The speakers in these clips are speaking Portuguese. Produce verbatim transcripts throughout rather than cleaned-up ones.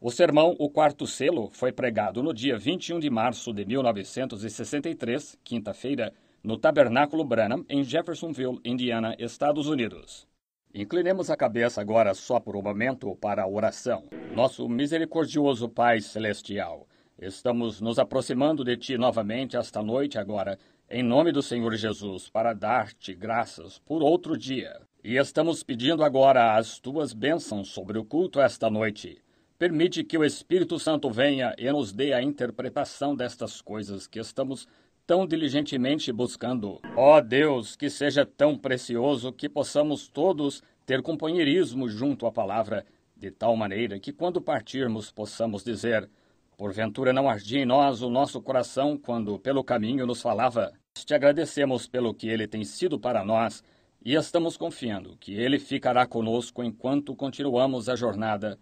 O sermão O Quarto Selo foi pregado no dia vinte e um de março de mil novecentos e sessenta e três, quinta-feira, no Tabernáculo Branham, em Jeffersonville, Indiana, Estados Unidos. Inclinemos a cabeça agora só por um momento para a oração. Nosso misericordioso Pai Celestial, estamos nos aproximando de Ti novamente esta noite agora, em nome do Senhor Jesus, para dar-Te graças por outro dia. E estamos pedindo agora as Tuas bênçãos sobre o culto esta noite. Permite que o Espírito Santo venha e nos dê a interpretação destas coisas que estamos tão diligentemente buscando. Ó Deus, que seja tão precioso que possamos todos ter companheirismo junto à palavra, de tal maneira que quando partirmos possamos dizer: porventura não ardia em nós o nosso coração quando pelo caminho nos falava. Te agradecemos pelo que Ele tem sido para nós e estamos confiando que Ele ficará conosco enquanto continuamos a jornada,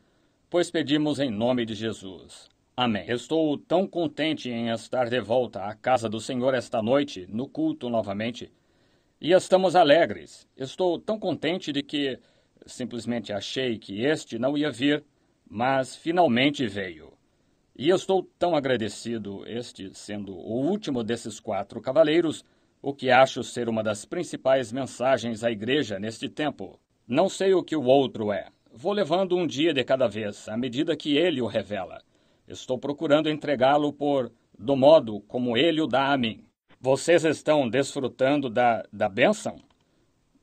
pois pedimos em nome de Jesus. Amém. Estou tão contente em estar de volta à casa do Senhor esta noite, no culto novamente, e estamos alegres. Estou tão contente de que simplesmente achei que este não ia vir, mas finalmente veio. E estou tão agradecido, este sendo o último desses quatro cavaleiros, o que acho ser uma das principais mensagens à igreja neste tempo. Não sei o que o outro é. Vou levando um dia de cada vez, à medida que Ele o revela. Estou procurando entregá-lo por do modo como Ele o dá a mim. Vocês estão desfrutando da, da bênção?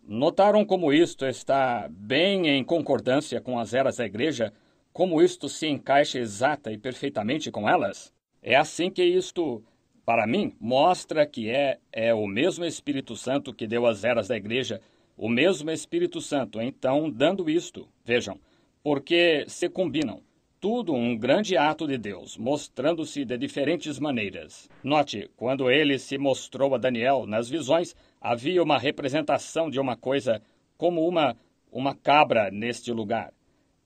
Notaram como isto está bem em concordância com as eras da igreja? Como isto se encaixa exata e perfeitamente com elas? É assim que isto, para mim, mostra que é, é o mesmo Espírito Santo que deu as eras da igreja, o mesmo Espírito Santo, então, dando isto. Vejam, porque se combinam. Tudo um grande ato de Deus, mostrando-se de diferentes maneiras. Note, quando Ele se mostrou a Daniel nas visões, havia uma representação de uma coisa como uma, uma cabra neste lugar.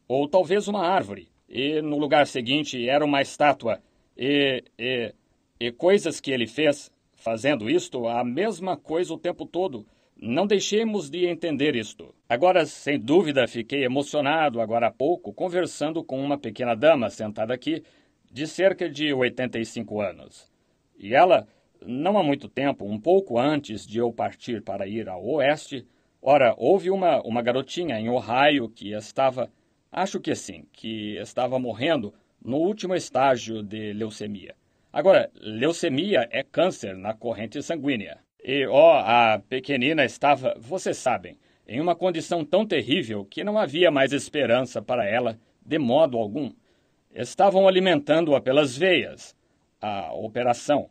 Ou talvez uma árvore. E no lugar seguinte era uma estátua. E, e, e coisas que Ele fez, fazendo isto, a mesma coisa o tempo todo. Não deixemos de entender isto. Agora, sem dúvida, fiquei emocionado agora há pouco, conversando com uma pequena dama sentada aqui, de cerca de oitenta e cinco anos. E ela, não há muito tempo, um pouco antes de eu partir para ir ao oeste, ora, houve uma, uma garotinha em Ohio que estava, acho que sim, que estava morrendo no último estágio de leucemia. Agora, leucemia é câncer na corrente sanguínea. E, ó, oh, a pequenina estava, vocês sabem, em uma condição tão terrível que não havia mais esperança para ela, de modo algum. Estavam alimentando-a pelas veias, a operação,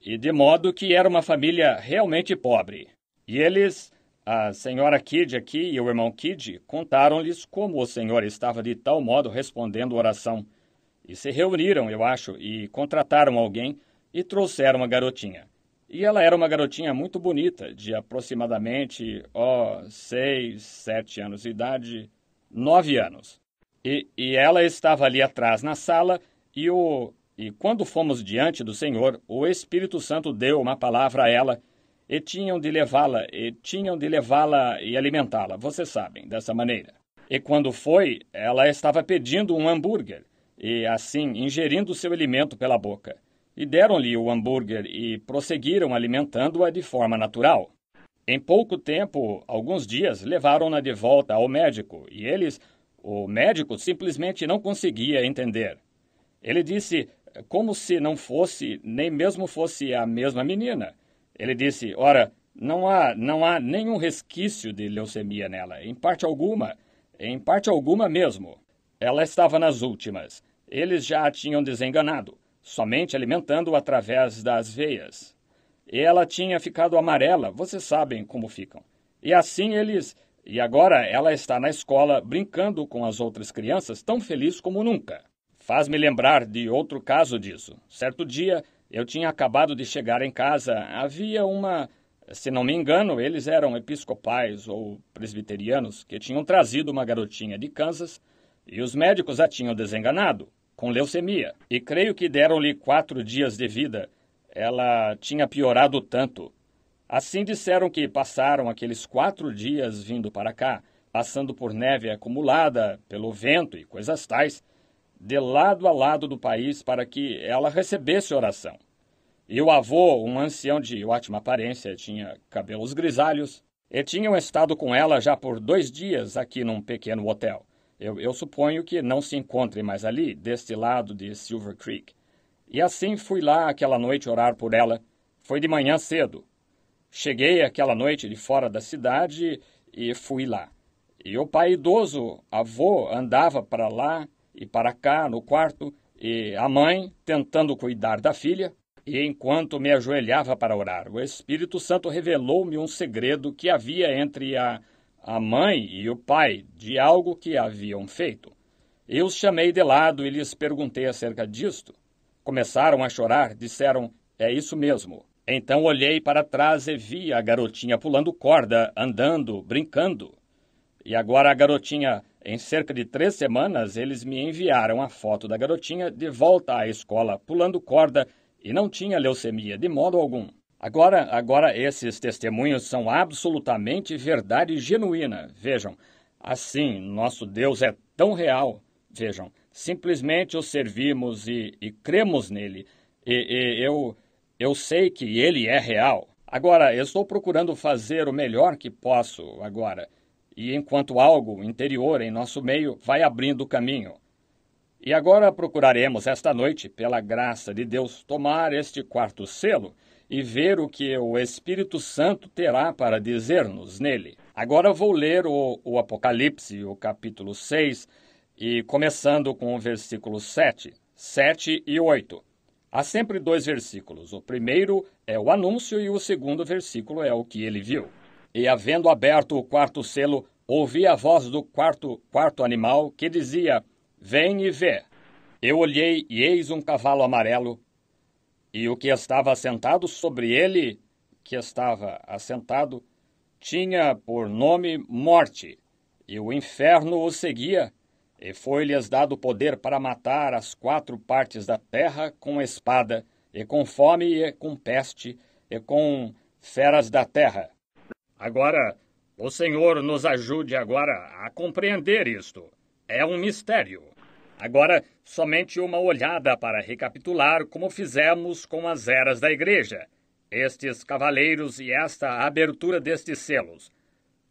e de modo que era uma família realmente pobre. E eles, a senhora Kidd aqui e o irmão Kidd, contaram-lhes como o Senhor estava de tal modo respondendo oração. E se reuniram, eu acho, e contrataram alguém e trouxeram a garotinha. E ela era uma garotinha muito bonita, de aproximadamente, ó, oh, seis, sete anos de idade, nove anos. E, e ela estava ali atrás na sala, e, o, e quando fomos diante do Senhor, o Espírito Santo deu uma palavra a ela, e tinham de levá-la, e tinham de levá-la e alimentá-la, vocês sabem, dessa maneira. E quando foi, ela estava pedindo um hambúrguer, e assim, ingerindo seu alimento pela boca. E deram-lhe o hambúrguer e prosseguiram alimentando-a de forma natural. Em pouco tempo, alguns dias, levaram-na de volta ao médico, e eles, o médico simplesmente não conseguia entender. Ele disse, como se não fosse, nem mesmo fosse a mesma menina. Ele disse, ora, não há, não há nenhum resquício de leucemia nela, em parte alguma, em parte alguma mesmo. Ela estava nas últimas. Eles já a tinham desenganado, somente alimentando-a através das veias. E ela tinha ficado amarela, vocês sabem como ficam. E assim eles... E agora ela está na escola, brincando com as outras crianças, tão feliz como nunca. Faz-me lembrar de outro caso disso. Certo dia, eu tinha acabado de chegar em casa. Havia uma... Se não me engano, eles eram episcopais ou presbiterianos que tinham trazido uma garotinha de Kansas e os médicos a tinham desenganado com leucemia, e creio que deram-lhe quatro dias de vida. Ela tinha piorado tanto. Assim disseram que passaram aqueles quatro dias vindo para cá, passando por neve acumulada, pelo vento e coisas tais, de lado a lado do país para que ela recebesse oração. E o avô, um ancião de ótima aparência, tinha cabelos grisalhos, e tinham estado com ela já por dois dias aqui num pequeno hotel. Eu, eu suponho que não se encontre mais ali, deste lado de Silver Creek. E assim fui lá aquela noite orar por ela. Foi de manhã cedo. Cheguei aquela noite de fora da cidade e fui lá. E o pai idoso, avô, andava para lá e para cá no quarto, e a mãe tentando cuidar da filha. E enquanto me ajoelhava para orar, o Espírito Santo revelou-me um segredo que havia entre a, a mãe e o pai de algo que haviam feito. Eu os chamei de lado e lhes perguntei acerca disto. Começaram a chorar, disseram, é isso mesmo. Então olhei para trás e vi a garotinha pulando corda, andando, brincando. E agora a garotinha, em cerca de três semanas, eles me enviaram a foto da garotinha de volta à escola, pulando corda, e não tinha leucemia de modo algum. Agora, agora esses testemunhos são absolutamente verdade genuína. Vejam, assim, nosso Deus é tão real. Vejam, simplesmente o servimos e, e cremos nele. E, e eu, eu sei que ele é real. Agora, eu estou procurando fazer o melhor que posso agora. E enquanto algo interior em nosso meio vai abrindo o caminho. E agora procuraremos esta noite, pela graça de Deus, tomar este quarto selo e ver o que o Espírito Santo terá para dizer-nos nele. Agora vou ler o, o Apocalipse, o capítulo seis, e começando com o versículo sete, sete e oito. Há sempre dois versículos. O primeiro é o anúncio e o segundo versículo é o que ele viu. E havendo aberto o quarto selo, ouvi a voz do quarto, quarto animal que dizia... Vem e vê. Eu olhei e eis um cavalo amarelo, e o que estava assentado sobre ele, que estava assentado, tinha por nome Morte, e o inferno o seguia, e foi-lhes dado poder para matar as quatro partes da terra com espada, e com fome, e com peste, e com feras da terra. Agora, o Senhor nos ajude agora a compreender isto. É um mistério. Agora, somente uma olhada para recapitular como fizemos com as eras da igreja, estes cavaleiros e esta abertura destes selos.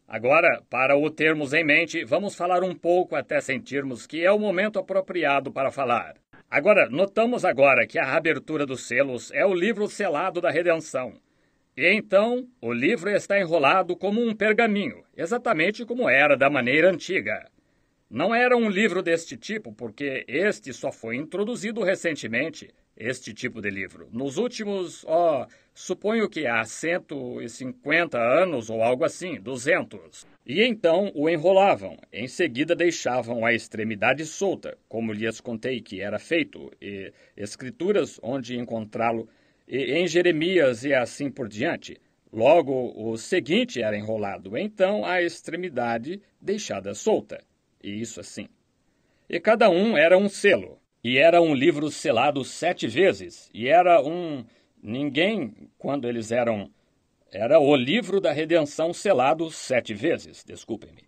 Agora, para o termos em mente, vamos falar um pouco até sentirmos que é o momento apropriado para falar. Agora, notamos agora que a abertura dos selos é o livro selado da redenção. E então, o livro está enrolado como um pergaminho, exatamente como era da maneira antiga. Não era um livro deste tipo, porque este só foi introduzido recentemente, este tipo de livro. Nos últimos, ó, suponho que há cento e cinquenta anos ou algo assim, duzentos. E então o enrolavam, em seguida deixavam a extremidade solta, como lhes contei que era feito, e escrituras onde encontrá-lo, e em Jeremias e assim por diante. Logo, o seguinte era enrolado, então a extremidade deixada solta. E isso assim. E cada um era um selo. E era um livro selado sete vezes. E era um... Ninguém, quando eles eram... Era o livro da redenção selado sete vezes. Desculpem-me.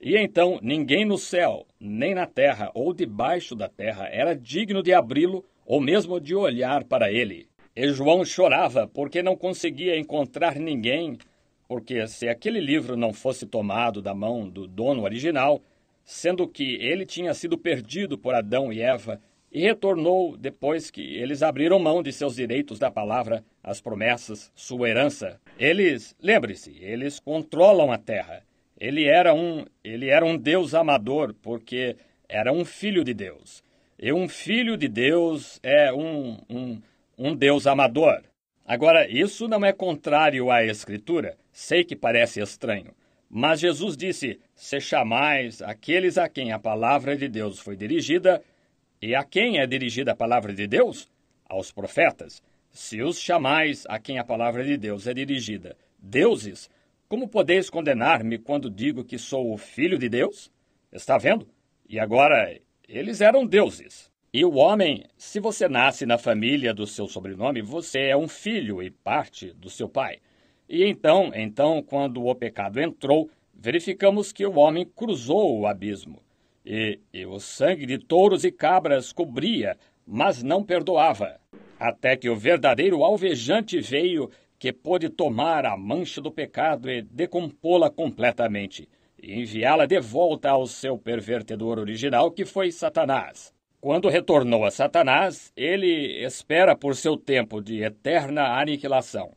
E então, ninguém no céu, nem na terra, ou debaixo da terra, era digno de abri-lo, ou mesmo de olhar para ele. E João chorava, porque não conseguia encontrar ninguém. Porque se aquele livro não fosse tomado da mão do dono original... sendo que ele tinha sido perdido por Adão e Eva e retornou depois que eles abriram mão de seus direitos da palavra, as promessas, sua herança. Eles, lembre-se, eles controlam a terra. Ele era um, ele era um Deus amador porque era um filho de Deus. E um filho de Deus é um, um, um Deus amador. Agora, isso não é contrário à Escritura. Sei que parece estranho. Mas Jesus disse, se chamais aqueles a quem a palavra de Deus foi dirigida, e a quem é dirigida a palavra de Deus? Aos profetas. Se os chamais a quem a palavra de Deus é dirigida, deuses, como podeis condenar-me quando digo que sou o Filho de Deus? Está vendo? E agora, eles eram deuses. E o homem, se você nasce na família do seu sobrenome, você é um filho e parte do seu pai. E então, então, quando o pecado entrou, verificamos que o homem cruzou o abismo. E, e o sangue de touros e cabras cobria, mas não perdoava, até que o verdadeiro alvejante veio, que pôde tomar a mancha do pecado e decompô-la completamente, e enviá-la de volta ao seu pervertedor original, que foi Satanás. Quando retornou a Satanás, ele espera por seu tempo de eterna aniquilação.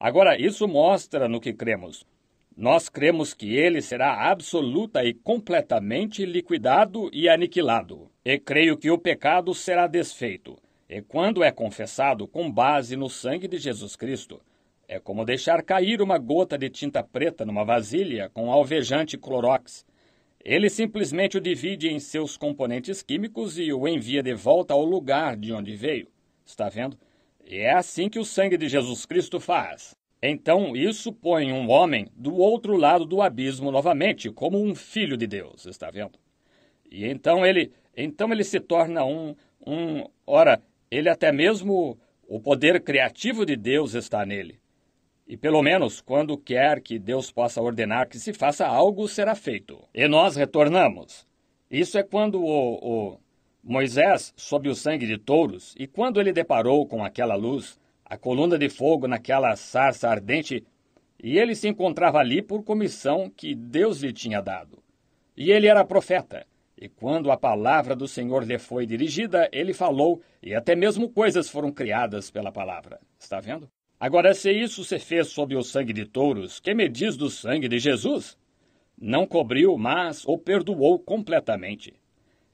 Agora, isso mostra no que cremos. Nós cremos que ele será absoluta e completamente liquidado e aniquilado. E creio que o pecado será desfeito. E quando é confessado com base no sangue de Jesus Cristo, é como deixar cair uma gota de tinta preta numa vasilha com alvejante Clorox. Ele simplesmente o divide em seus componentes químicos e o envia de volta ao lugar de onde veio. Está vendo? E é assim que o sangue de Jesus Cristo faz. Então, isso põe um homem do outro lado do abismo novamente, como um filho de Deus, está vendo? E então ele, então ele se torna um, um... Ora, ele até mesmo, o poder criativo de Deus está nele. E pelo menos, quando quer que Deus possa ordenar que se faça algo, será feito. E nós retornamos. Isso é quando o, o Moisés, sob o sangue de touros, e quando ele deparou com aquela luz, a coluna de fogo naquela sarça ardente, e ele se encontrava ali por comissão que Deus lhe tinha dado. E ele era profeta, e quando a palavra do Senhor lhe foi dirigida, ele falou, e até mesmo coisas foram criadas pela palavra. Está vendo? Agora, se isso se fez sob o sangue de touros, que me diz do sangue de Jesus? Não cobriu, mas o perdoou completamente.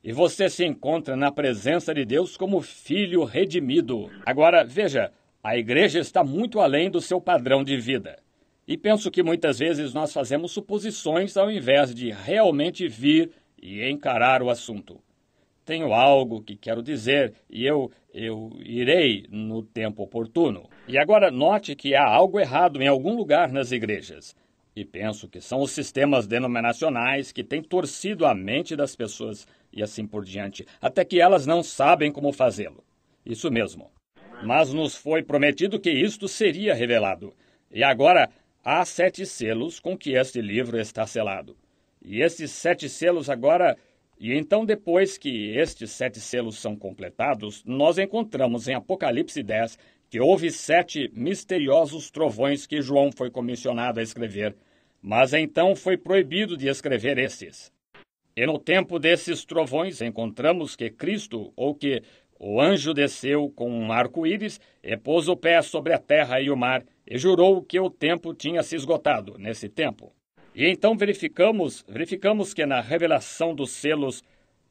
E você se encontra na presença de Deus como filho redimido. Agora, veja, a igreja está muito além do seu padrão de vida. E penso que muitas vezes nós fazemos suposições ao invés de realmente vir e encarar o assunto. Tenho algo que quero dizer e eu, eu irei no tempo oportuno. E agora note que há algo errado em algum lugar nas igrejas. E penso que são os sistemas denominacionais que têm torcido a mente das pessoas e assim por diante, até que elas não sabem como fazê-lo. Isso mesmo. Mas nos foi prometido que isto seria revelado. E agora há sete selos com que este livro está selado. E esses sete selos agora... E então depois que estes sete selos são completados, nós encontramos em Apocalipse dez que houve sete misteriosos trovões que João foi comissionado a escrever, mas então foi proibido de escrever estes. E no tempo desses trovões encontramos que Cristo, ou que... O anjo desceu com um arco-íris e pôs o pé sobre a terra e o mar e jurou que o tempo tinha se esgotado nesse tempo. E então verificamos, verificamos que na revelação dos selos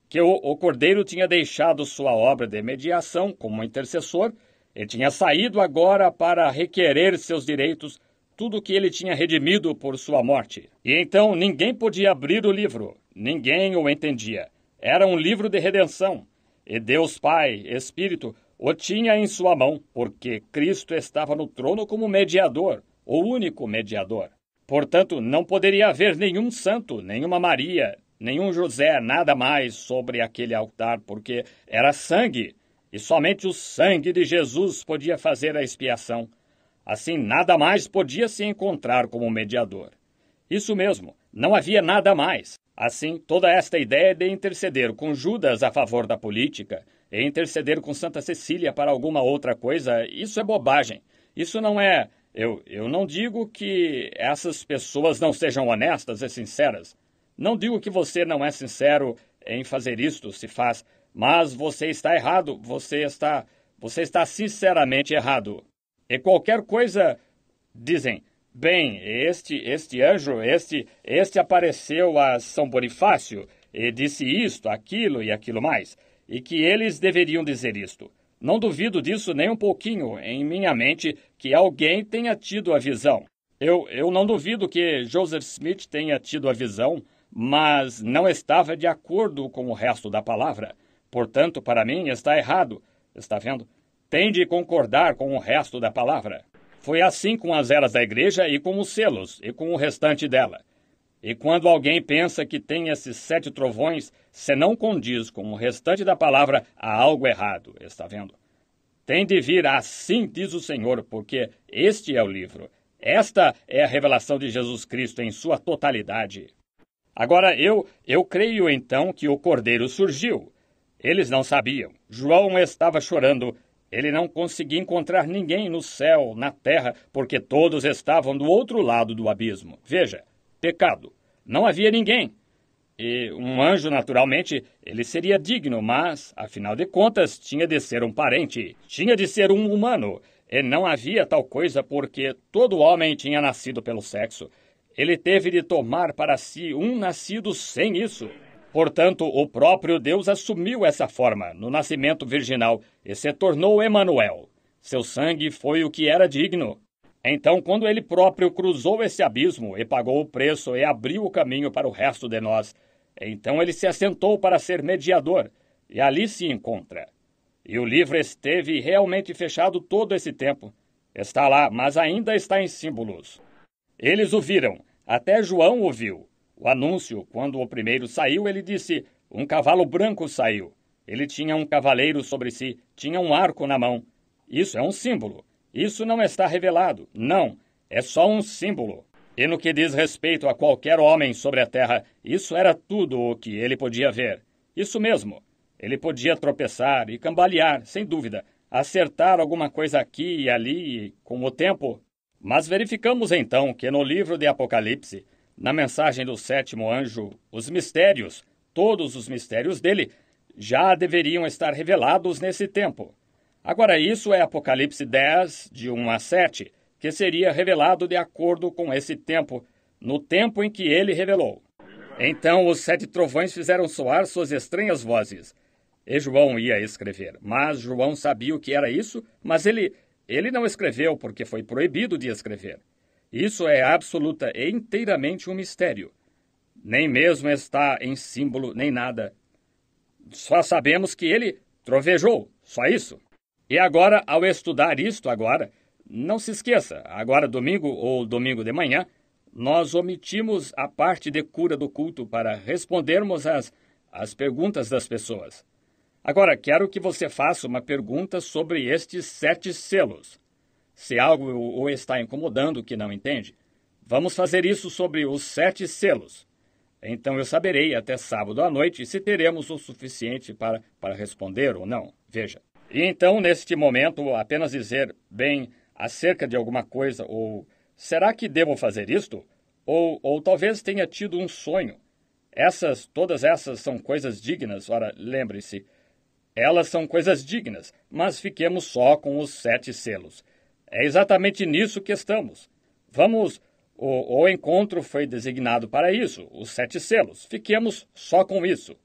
que o, o Cordeiro tinha deixado sua obra de mediação como intercessor e tinha saído agora para requerer seus direitos, tudo o que ele tinha redimido por sua morte. E então ninguém podia abrir o livro, ninguém o entendia. Era um livro de redenção. E Deus Pai, Espírito, o tinha em sua mão, porque Cristo estava no trono como mediador, o único mediador. Portanto, não poderia haver nenhum santo, nenhuma Maria, nenhum José, nada mais sobre aquele altar, porque era sangue, e somente o sangue de Jesus podia fazer a expiação. Assim, nada mais podia se encontrar como mediador. Isso mesmo, não havia nada mais. Assim, toda esta ideia de interceder com Judas a favor da política e interceder com Santa Cecília para alguma outra coisa, isso é bobagem. Isso não é... Eu, eu não digo que essas pessoas não sejam honestas e sinceras. Não digo que você não é sincero em fazer isto, se faz. Mas você está errado. Você está, você está sinceramente errado. E qualquer coisa, dizem... Bem, este, este anjo, este, este apareceu a São Bonifácio e disse isto, aquilo e aquilo mais, e que eles deveriam dizer isto. Não duvido disso nem um pouquinho, em minha mente, que alguém tenha tido a visão. Eu, eu não duvido que Joseph Smith tenha tido a visão, mas não estava de acordo com o resto da palavra. Portanto, para mim, está errado. Está vendo? Tem de concordar com o resto da palavra. Foi assim com as eras da igreja e com os selos e com o restante dela. E quando alguém pensa que tem esses sete trovões, se não condiz com o restante da palavra, há algo errado, está vendo? Tem de vir assim, diz o Senhor, porque este é o livro. Esta é a revelação de Jesus Cristo em sua totalidade. Agora, eu, eu creio, então, que o cordeiro surgiu. Eles não sabiam. João estava chorando. Ele não conseguia encontrar ninguém no céu, na terra, porque todos estavam do outro lado do abismo. Veja, pecado. Não havia ninguém. E um anjo, naturalmente, ele seria digno, mas, afinal de contas, tinha de ser um parente. Tinha de ser um humano. E não havia tal coisa porque todo homem tinha nascido pelo sexo. Ele teve de tomar para si um nascido sem isso. Portanto, o próprio Deus assumiu essa forma no nascimento virginal e se tornou Emanuel. Seu sangue foi o que era digno. Então, quando ele próprio cruzou esse abismo e pagou o preço e abriu o caminho para o resto de nós, então ele se assentou para ser mediador, e ali se encontra. E o livro esteve realmente fechado todo esse tempo. Está lá, mas ainda está em símbolos. Eles o viram, até João o viu. O anúncio, quando o primeiro saiu, ele disse, um cavalo branco saiu. Ele tinha um cavaleiro sobre si, tinha um arco na mão. Isso é um símbolo. Isso não está revelado. Não, é só um símbolo. E no que diz respeito a qualquer homem sobre a terra, isso era tudo o que ele podia ver. Isso mesmo. Ele podia tropeçar e cambalear, sem dúvida, acertar alguma coisa aqui e ali com o tempo. Mas verificamos então que no livro de Apocalipse, na mensagem do sétimo anjo, os mistérios, todos os mistérios dele, já deveriam estar revelados nesse tempo. Agora, isso é Apocalipse dez, de um a sete, que seria revelado de acordo com esse tempo, no tempo em que ele revelou. Então, os sete trovões fizeram soar suas estranhas vozes. E João ia escrever, mas João sabia o que era isso, mas ele, ele não escreveu porque foi proibido de escrever. Isso é absoluta e inteiramente um mistério. Nem mesmo está em símbolo, nem nada. Só sabemos que ele trovejou, só isso. E agora, ao estudar isto agora, não se esqueça, agora domingo ou domingo de manhã, nós omitimos a parte de cura do culto para respondermos às, às perguntas das pessoas. Agora, quero que você faça uma pergunta sobre estes sete selos. Se algo o está incomodando que não entende, vamos fazer isso sobre os sete selos. Então eu saberei até sábado à noite se teremos o suficiente para, para responder ou não. Veja. E então, neste momento, apenas dizer, bem, acerca de alguma coisa, ou será que devo fazer isto? Ou, ou talvez tenha tido um sonho. Essas, todas essas são coisas dignas. Ora, lembre-se, elas são coisas dignas, mas fiquemos só com os sete selos. É exatamente nisso que estamos. Vamos, o, o encontro foi designado para isso, os sete selos. Fiquemos só com isso.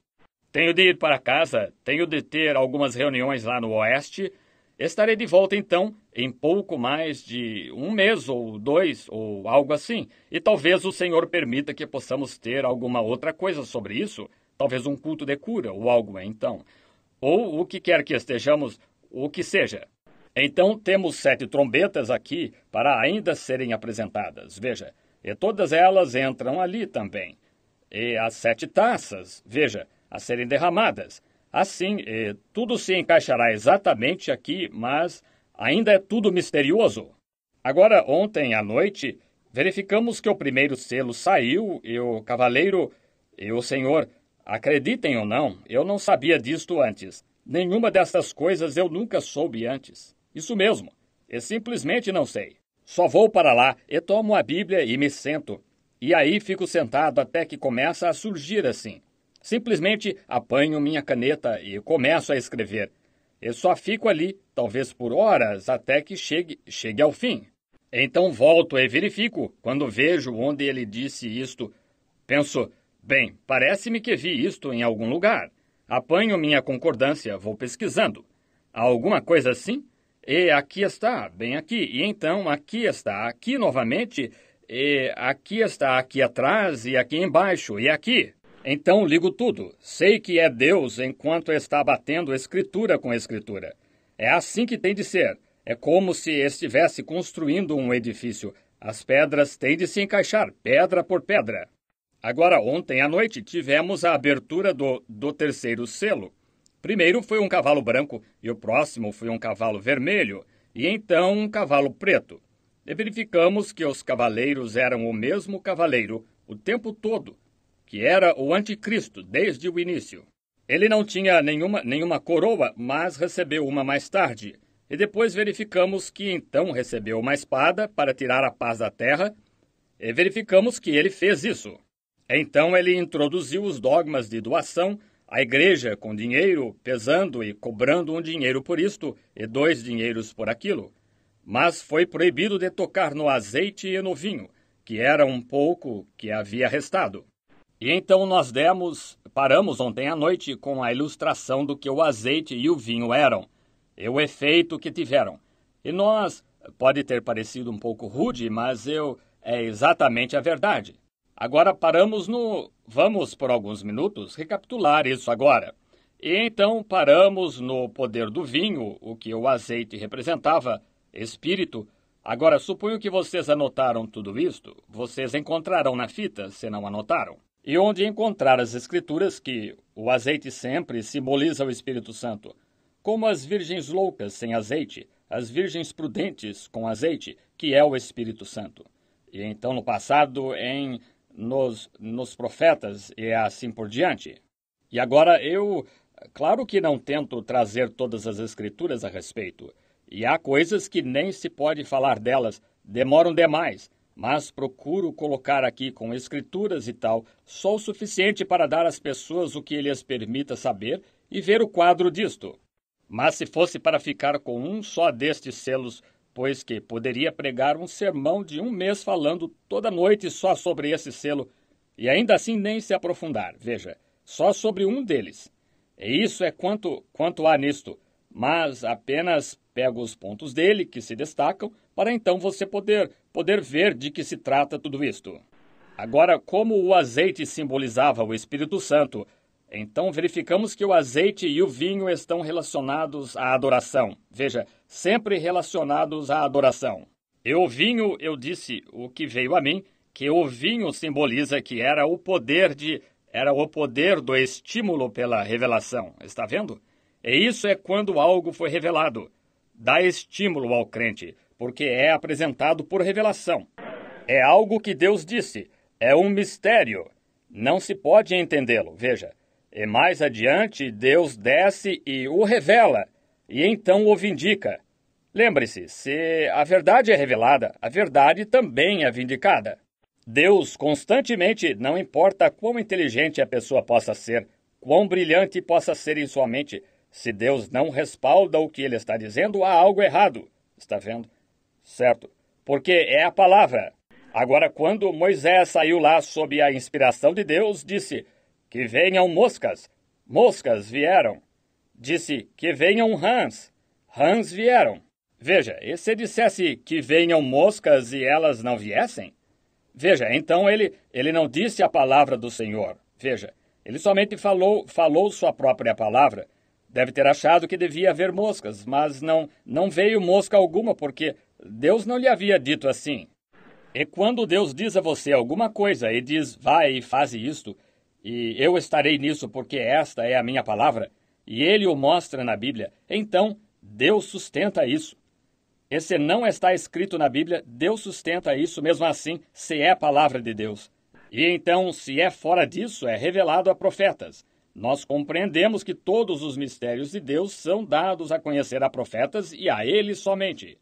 Tenho de ir para casa, tenho de ter algumas reuniões lá no Oeste. Estarei de volta, então, em pouco mais de um mês ou dois, ou algo assim. E talvez o Senhor permita que possamos ter alguma outra coisa sobre isso. Talvez um culto de cura ou algo, então. Ou o que quer que estejamos, o que seja. Então, temos sete trombetas aqui para ainda serem apresentadas, veja. E todas elas entram ali também. E as sete taças, veja, a serem derramadas. Assim, e tudo se encaixará exatamente aqui, mas ainda é tudo misterioso. Agora, ontem à noite, verificamos que o primeiro selo saiu e o cavaleiro e o senhor, acreditem ou não, eu não sabia disto antes. Nenhuma dessas coisas eu nunca soube antes. Isso mesmo, eu simplesmente não sei. Só vou para lá e tomo a Bíblia e me sento. E aí fico sentado até que começa a surgir assim. Simplesmente apanho minha caneta e começo a escrever. Eu só fico ali, talvez por horas, até que chegue, chegue ao fim. Então volto e verifico. Quando vejo onde ele disse isto, penso, bem, parece-me que vi isto em algum lugar. Apanho minha concordância, vou pesquisando. Há alguma coisa assim? E aqui está, bem aqui. E então, aqui está, aqui novamente. E aqui está, aqui atrás, e aqui embaixo, e aqui. Então, ligo tudo. Sei que é Deus enquanto está batendo escritura com escritura. É assim que tem de ser. É como se estivesse construindo um edifício. As pedras têm de se encaixar, pedra por pedra. Agora, ontem à noite, tivemos a abertura do, do terceiro selo. Primeiro foi um cavalo branco e o próximo foi um cavalo vermelho e então um cavalo preto. E verificamos que os cavaleiros eram o mesmo cavaleiro o tempo todo, que era o anticristo desde o início. Ele não tinha nenhuma, nenhuma coroa, mas recebeu uma mais tarde. E depois verificamos que então recebeu uma espada para tirar a paz da terra, e verificamos que ele fez isso. Então ele introduziu os dogmas de doação, a igreja com dinheiro, pesando e cobrando um dinheiro por isto e dois dinheiros por aquilo. Mas foi proibido de tocar no azeite e no vinho, que era um pouco que havia restado. E então nós demos, paramos ontem à noite com a ilustração do que o azeite e o vinho eram, e o efeito que tiveram. E nós, pode ter parecido um pouco rude, mas eu, é exatamente a verdade. Agora paramos no... Vamos, por alguns minutos, recapitular isso agora. E então paramos no poder do vinho, o que o azeite representava, espírito. Agora, suponho que vocês anotaram tudo isto. Vocês encontrarão na fita, se não anotaram. E onde encontrar as escrituras que o azeite sempre simboliza o Espírito Santo. Como as virgens loucas sem azeite, as virgens prudentes com azeite, que é o Espírito Santo. E então no passado, em nos, nos profetas e assim por diante. E agora eu, claro que não tento trazer todas as escrituras a respeito. E há coisas que nem se pode falar delas, demoram demais, mas procuro colocar aqui com escrituras e tal, só o suficiente para dar às pessoas o que lhes permita saber e ver o quadro disto. Mas se fosse para ficar com um só destes selos, pois que poderia pregar um sermão de um mês falando toda noite só sobre esse selo, e ainda assim nem se aprofundar, veja, só sobre um deles. E isso é quanto, quanto há nisto, mas apenas pego os pontos dele que se destacam, para então você poder, poder ver de que se trata tudo isto. Agora, como o azeite simbolizava o Espírito Santo, então, verificamos que o azeite e o vinho estão relacionados à adoração. Veja, sempre relacionados à adoração. E o vinho, eu disse, o que veio a mim, que o vinho simboliza que era o poder de, era o poder do estímulo pela revelação. Está vendo? E isso é quando algo foi revelado. Dá estímulo ao crente, porque é apresentado por revelação. É algo que Deus disse. É um mistério. Não se pode entendê-lo. Veja. E mais adiante, Deus desce e o revela, e então o vindica. Lembre-se, se a verdade é revelada, a verdade também é vindicada. Deus constantemente, não importa quão inteligente a pessoa possa ser, quão brilhante possa ser em sua mente, se Deus não respalda o que ele está dizendo, há algo errado. Está vendo? Certo. Porque é a palavra. Agora, quando Moisés saiu lá sob a inspiração de Deus, disse... Que venham moscas. Moscas vieram. Disse, que venham rãs. Rãs vieram. Veja, e se dissesse que venham moscas e elas não viessem? Veja, então ele, ele não disse a palavra do Senhor. Veja, ele somente falou, falou sua própria palavra. Deve ter achado que devia haver moscas, mas não, não veio mosca alguma, porque Deus não lhe havia dito assim. E quando Deus diz a você alguma coisa e diz, vai e faze isto, e eu estarei nisso porque esta é a minha palavra, e ele o mostra na Bíblia, então Deus sustenta isso. E se não está escrito na Bíblia, Deus sustenta isso mesmo assim, se é a palavra de Deus. E então, se é fora disso, é revelado a profetas. Nós compreendemos que todos os mistérios de Deus são dados a conhecer a profetas e a ele somente.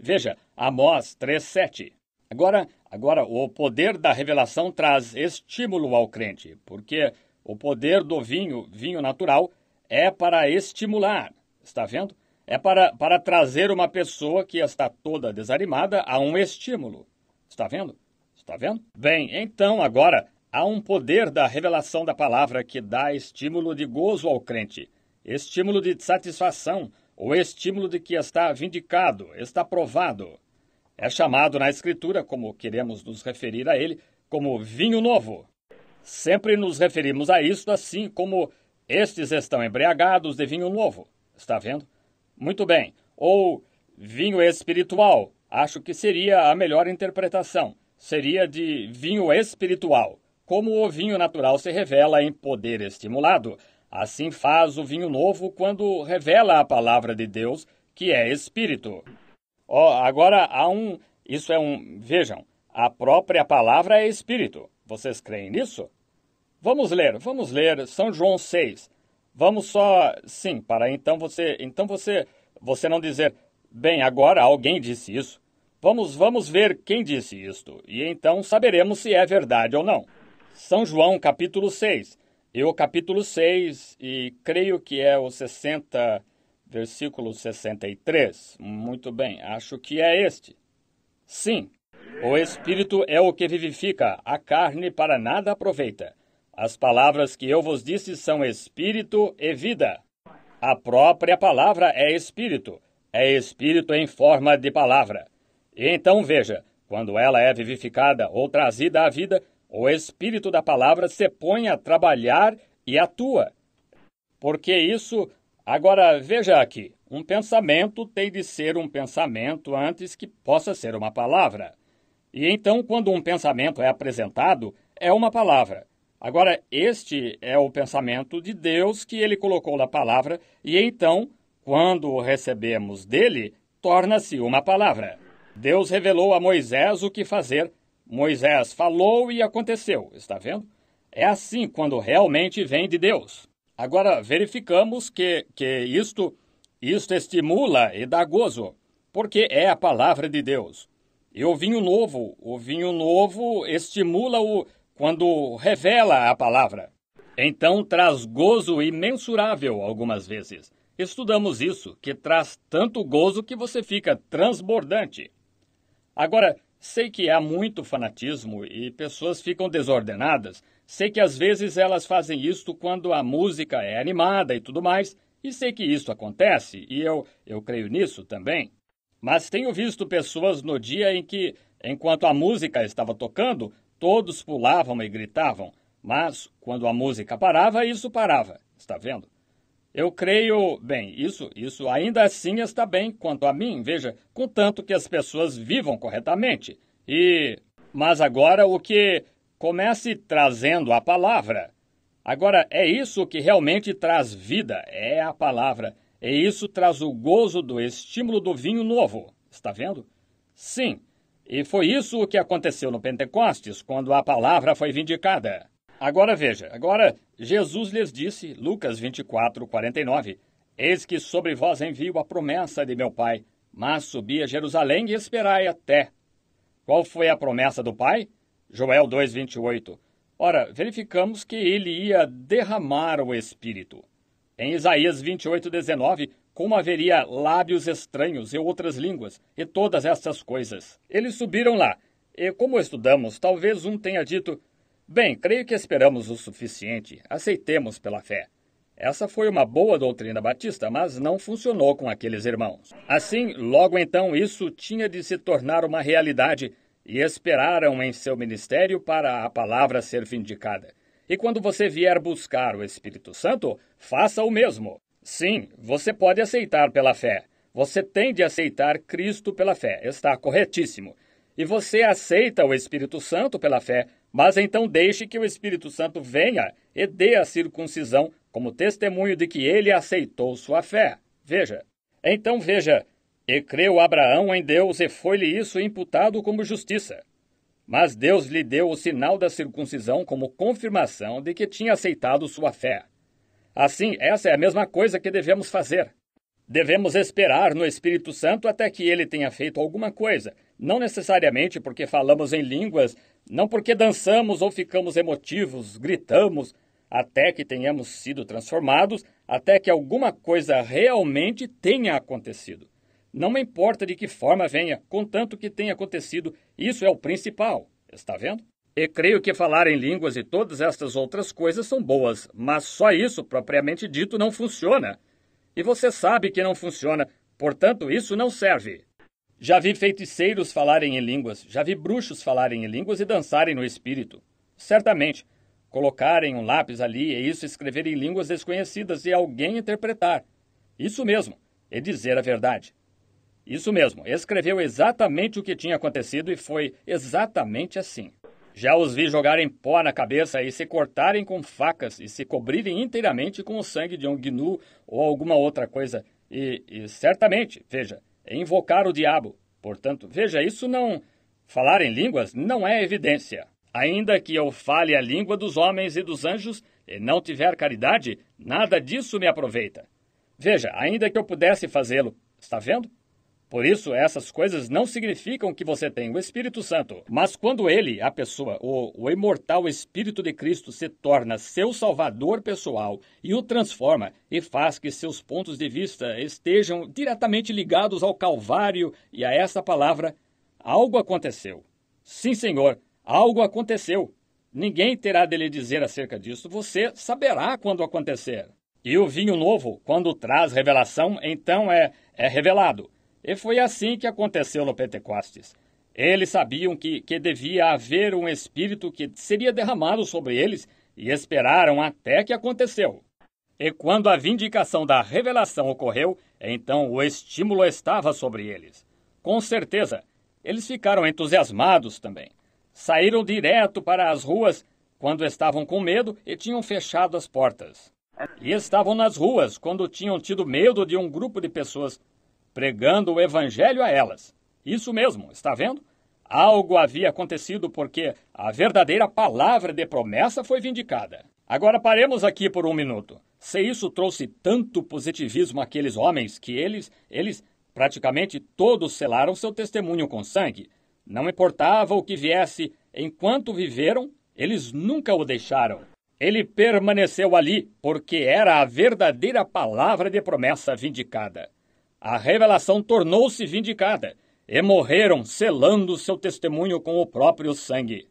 Veja, Amós três, sete. Agora, agora, o poder da revelação traz estímulo ao crente, porque o poder do vinho, vinho natural, é para estimular, está vendo? É para, para trazer uma pessoa que está toda desanimada a um estímulo, está vendo? Está vendo? Bem, então agora, há um poder da revelação da palavra que dá estímulo de gozo ao crente, estímulo de satisfação, ou estímulo de que está vindicado, está provado. É chamado na Escritura, como queremos nos referir a ele, como vinho novo. Sempre nos referimos a isto assim como estes estão embriagados de vinho novo. Está vendo? Muito bem. Ou vinho espiritual. Acho que seria a melhor interpretação. Seria de vinho espiritual. Como o vinho natural se revela em poder estimulado, assim faz o vinho novo quando revela a palavra de Deus, que é Espírito. Oh, agora há um, isso é um, vejam, a própria palavra é Espírito. Vocês creem nisso? Vamos ler, vamos ler São João seis. Vamos só, sim, para então você, então você, você não dizer, bem, agora alguém disse isso. Vamos, vamos ver quem disse isto, e então saberemos se é verdade ou não. São João, capítulo seis. Eu, capítulo seis, e creio que é o sessenta, versículo sessenta e três. Muito bem, acho que é este. Sim, o Espírito é o que vivifica, a carne para nada aproveita. As palavras que eu vos disse são Espírito e vida. A própria palavra é Espírito. É Espírito em forma de palavra. E então veja, quando ela é vivificada ou trazida à vida, o Espírito da palavra se põe a trabalhar e atua. Porque isso... Agora, veja aqui. Um pensamento tem de ser um pensamento antes que possa ser uma palavra. E então, quando um pensamento é apresentado, é uma palavra. Agora, este é o pensamento de Deus que ele colocou na palavra, e então, quando o recebemos dele, torna-se uma palavra. Deus revelou a Moisés o que fazer. Moisés falou e aconteceu, está vendo? É assim quando realmente vem de Deus. Agora, verificamos que, que isto, isto estimula e dá gozo, porque é a palavra de Deus. E o vinho novo, o vinho novo estimula o... quando revela a palavra. Então traz gozo imensurável algumas vezes. Estudamos isso, que traz tanto gozo que você fica transbordante. Agora, sei que há muito fanatismo e pessoas ficam desordenadas. Sei que às vezes elas fazem isto quando a música é animada e tudo mais, e sei que isso acontece, e eu, eu creio nisso também. Mas tenho visto pessoas no dia em que, enquanto a música estava tocando, todos pulavam e gritavam, mas quando a música parava, isso parava. Está vendo? Eu creio... Bem, isso, isso ainda assim está bem quanto a mim, veja, contanto que as pessoas vivam corretamente. E... Mas agora o que... Comece trazendo a palavra. Agora, é isso que realmente traz vida, é a palavra. E isso traz o gozo do estímulo do vinho novo. Está vendo? Sim. E foi isso o que aconteceu no Pentecostes, quando a palavra foi vindicada. Agora veja, agora Jesus lhes disse, Lucas vinte e quatro, quarenta e nove, eis que sobre vós envio a promessa de meu Pai, mas subi a Jerusalém e esperai até. Qual foi a promessa do Pai? Joel dois, vinte e oito. Ora, verificamos que ele ia derramar o Espírito. Em Isaías vinte e oito, dezenove, como haveria lábios estranhos e outras línguas, e todas estas coisas. Eles subiram lá, e como estudamos, talvez um tenha dito, bem, creio que esperamos o suficiente, aceitemos pela fé. Essa foi uma boa doutrina batista, mas não funcionou com aqueles irmãos. Assim, logo então, isso tinha de se tornar uma realidade, e esperaram em seu ministério para a palavra ser vindicada. E quando você vier buscar o Espírito Santo, faça o mesmo. Sim, você pode aceitar pela fé. Você tem de aceitar Cristo pela fé. Está corretíssimo. E você aceita o Espírito Santo pela fé, mas então deixe que o Espírito Santo venha e dê a circuncisão como testemunho de que ele aceitou sua fé. Veja. Então veja. E creu Abraão em Deus e foi-lhe isso imputado como justiça. Mas Deus lhe deu o sinal da circuncisão como confirmação de que tinha aceitado sua fé. Assim, essa é a mesma coisa que devemos fazer. Devemos esperar no Espírito Santo até que ele tenha feito alguma coisa. Não necessariamente porque falamos em línguas, não porque dançamos ou ficamos emotivos, gritamos, até que tenhamos sido transformados, até que alguma coisa realmente tenha acontecido. Não importa de que forma venha, contanto que tenha acontecido, isso é o principal. Está vendo? E creio que falar em línguas e todas estas outras coisas são boas, mas só isso, propriamente dito, não funciona. E você sabe que não funciona, portanto, isso não serve. Já vi feiticeiros falarem em línguas, já vi bruxos falarem em línguas e dançarem no espírito. Certamente, colocarem um lápis ali e isso escrever em línguas desconhecidas e alguém interpretar. Isso mesmo, é dizer a verdade. Isso mesmo, escreveu exatamente o que tinha acontecido e foi exatamente assim. Já os vi jogarem pó na cabeça e se cortarem com facas e se cobrirem inteiramente com o sangue de um gnu ou alguma outra coisa. E, e certamente, veja, invocar o diabo. Portanto, veja, isso não... Falar em línguas não é evidência. Ainda que eu fale a língua dos homens e dos anjos e não tiver caridade, nada disso me aproveita. Veja, ainda que eu pudesse fazê-lo, está vendo? Por isso, essas coisas não significam que você tem o Espírito Santo. Mas quando ele, a pessoa, ou o imortal Espírito de Cristo se torna seu salvador pessoal e o transforma e faz que seus pontos de vista estejam diretamente ligados ao Calvário e a essa palavra, algo aconteceu. Sim, Senhor, algo aconteceu. Ninguém terá de lhe dizer acerca disso. Você saberá quando acontecer. E o vinho novo, quando traz revelação, então é, é revelado. E foi assim que aconteceu no Pentecostes. Eles sabiam que, que devia haver um Espírito que seria derramado sobre eles e esperaram até que aconteceu. E quando a vindicação da revelação ocorreu, então o estímulo estava sobre eles. Com certeza, eles ficaram entusiasmados também. Saíram direto para as ruas quando estavam com medo e tinham fechado as portas. E estavam nas ruas quando tinham tido medo de um grupo de pessoas pregando o evangelho a elas. Isso mesmo, está vendo? Algo havia acontecido porque a verdadeira palavra de promessa foi vindicada. Agora paremos aqui por um minuto. Se isso trouxe tanto positivismo àqueles homens que eles, eles praticamente todos selaram seu testemunho com sangue. Não importava o que viesse, enquanto viveram, eles nunca o deixaram. Ele permaneceu ali porque era a verdadeira palavra de promessa vindicada. A revelação tornou-se vindicada e morreram selando seu testemunho com o próprio sangue.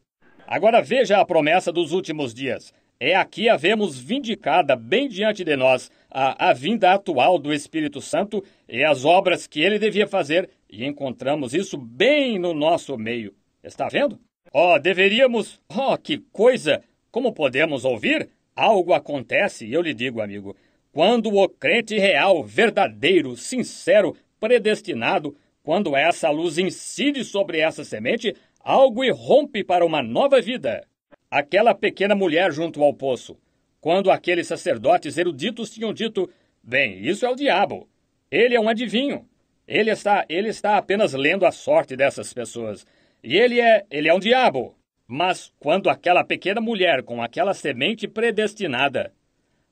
Agora veja a promessa dos últimos dias. É aqui a vemos vindicada bem diante de nós a, a vinda atual do Espírito Santo e as obras que ele devia fazer e encontramos isso bem no nosso meio. Está vendo? Oh, deveríamos... Oh, que coisa! Como podemos ouvir? Algo acontece, eu lhe digo, amigo. Quando o crente real, verdadeiro, sincero, predestinado, quando essa luz incide sobre essa semente, algo irrompe para uma nova vida. Aquela pequena mulher junto ao poço, quando aqueles sacerdotes eruditos tinham dito, bem, isso é o diabo, ele é um adivinho, ele está, ele está apenas lendo a sorte dessas pessoas, e ele é, ele é um diabo. Mas quando aquela pequena mulher com aquela semente predestinada,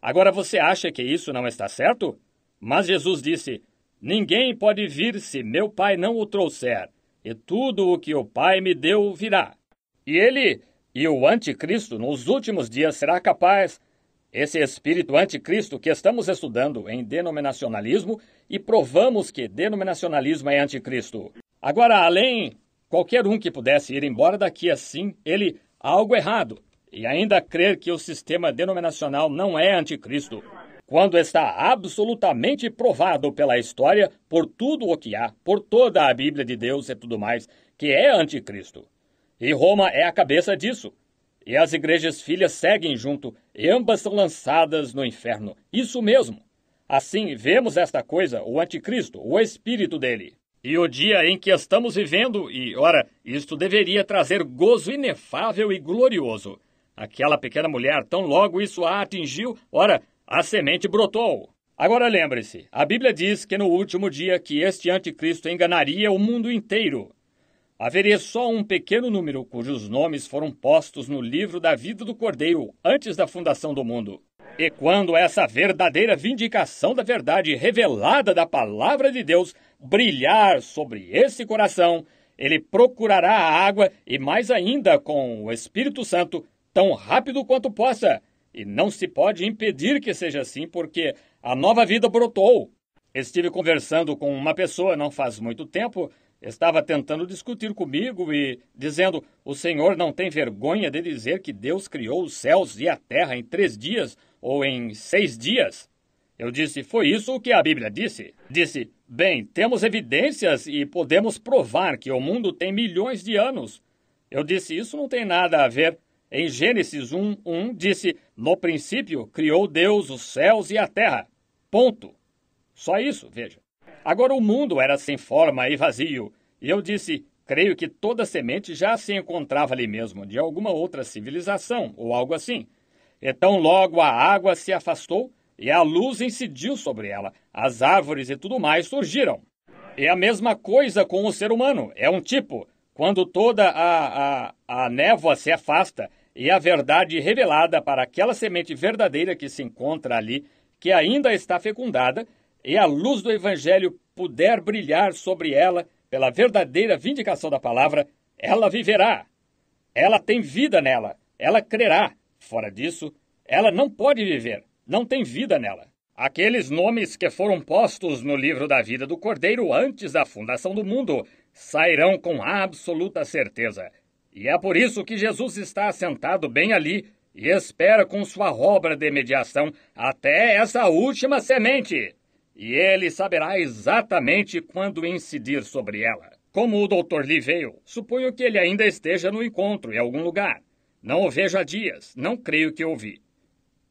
agora, você acha que isso não está certo? Mas Jesus disse, ninguém pode vir se meu Pai não o trouxer, e tudo o que o Pai me deu virá. E ele, e o anticristo, nos últimos dias será capaz, esse espírito anticristo que estamos estudando em denominacionalismo, e provamos que denominacionalismo é anticristo. Agora, além, qualquer um que pudesse ir embora daqui assim, ele, há algo errado. E ainda crer que o sistema denominacional não é anticristo, quando está absolutamente provado pela história, por tudo o que há, por toda a Bíblia de Deus e tudo mais, que é anticristo. E Roma é a cabeça disso. E as igrejas filhas seguem junto, e ambas são lançadas no inferno. Isso mesmo. Assim, vemos esta coisa, o anticristo, o espírito dele. E o dia em que estamos vivendo, e ora, isto deveria trazer gozo inefável e glorioso. Aquela pequena mulher, tão logo isso a atingiu, ora, a semente brotou. Agora lembre-se, a Bíblia diz que no último dia que este anticristo enganaria o mundo inteiro. Haveria só um pequeno número cujos nomes foram postos no livro da vida do Cordeiro antes da fundação do mundo. E quando essa verdadeira vindicação da verdade revelada da palavra de Deus brilhar sobre esse coração, ele procurará a água e mais ainda com o Espírito Santo, tão rápido quanto possa, e não se pode impedir que seja assim, porque a nova vida brotou. Estive conversando com uma pessoa não faz muito tempo, estava tentando discutir comigo e dizendo, o Senhor não tem vergonha de dizer que Deus criou os céus e a terra em três dias ou em seis dias? Eu disse, foi isso o que a Bíblia disse? Disse, bem, temos evidências e podemos provar que o mundo tem milhões de anos. Eu disse, isso não tem nada a ver. Em Gênesis um, um, disse, no princípio criou Deus os céus e a terra. Ponto. Só isso, veja. Agora o mundo era sem forma e vazio. E eu disse, creio que toda semente já se encontrava ali mesmo, de alguma outra civilização ou algo assim. Então logo a água se afastou e a luz incidiu sobre ela. As árvores e tudo mais surgiram. E a mesma coisa com o ser humano. É um tipo. Quando toda a, a, a névoa se afasta e a verdade revelada para aquela semente verdadeira que se encontra ali, que ainda está fecundada, e a luz do Evangelho puder brilhar sobre ela pela verdadeira vindicação da palavra, ela viverá. Ela tem vida nela. Ela crerá. Fora disso, ela não pode viver. Não tem vida nela. Aqueles nomes que foram postos no livro da vida do Cordeiro antes da fundação do mundo sairão com absoluta certeza. E é por isso que Jesus está assentado bem ali e espera com sua obra de mediação até essa última semente. E ele saberá exatamente quando incidir sobre ela. Como o doutor Lee veio, suponho que ele ainda esteja no encontro em algum lugar. Não o vejo há dias, não creio que ouvi.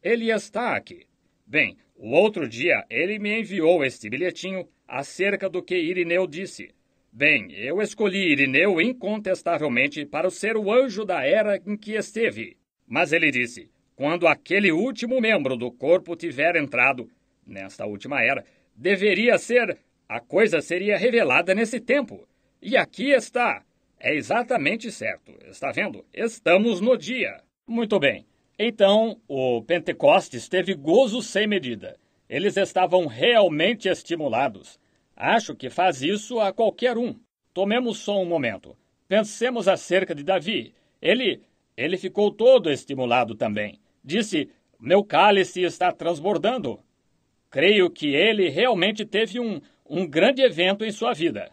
Ele está aqui. Bem, o outro dia ele me enviou este bilhetinho acerca do que Irineu disse. Bem, eu escolhi Irineu incontestavelmente para ser o anjo da era em que esteve. Mas ele disse, quando aquele último membro do corpo tiver entrado, nesta última era, deveria ser, a coisa seria revelada nesse tempo. E aqui está. É exatamente certo. Está vendo? Estamos no dia. Muito bem. Então, o Pentecostes teve gozo sem medida. Eles estavam realmente estimulados. Acho que faz isso a qualquer um. Tomemos só um momento. Pensemos acerca de Davi. Ele, ele ficou todo estimulado também. Disse, meu cálice está transbordando. Creio que ele realmente teve um, um grande evento em sua vida.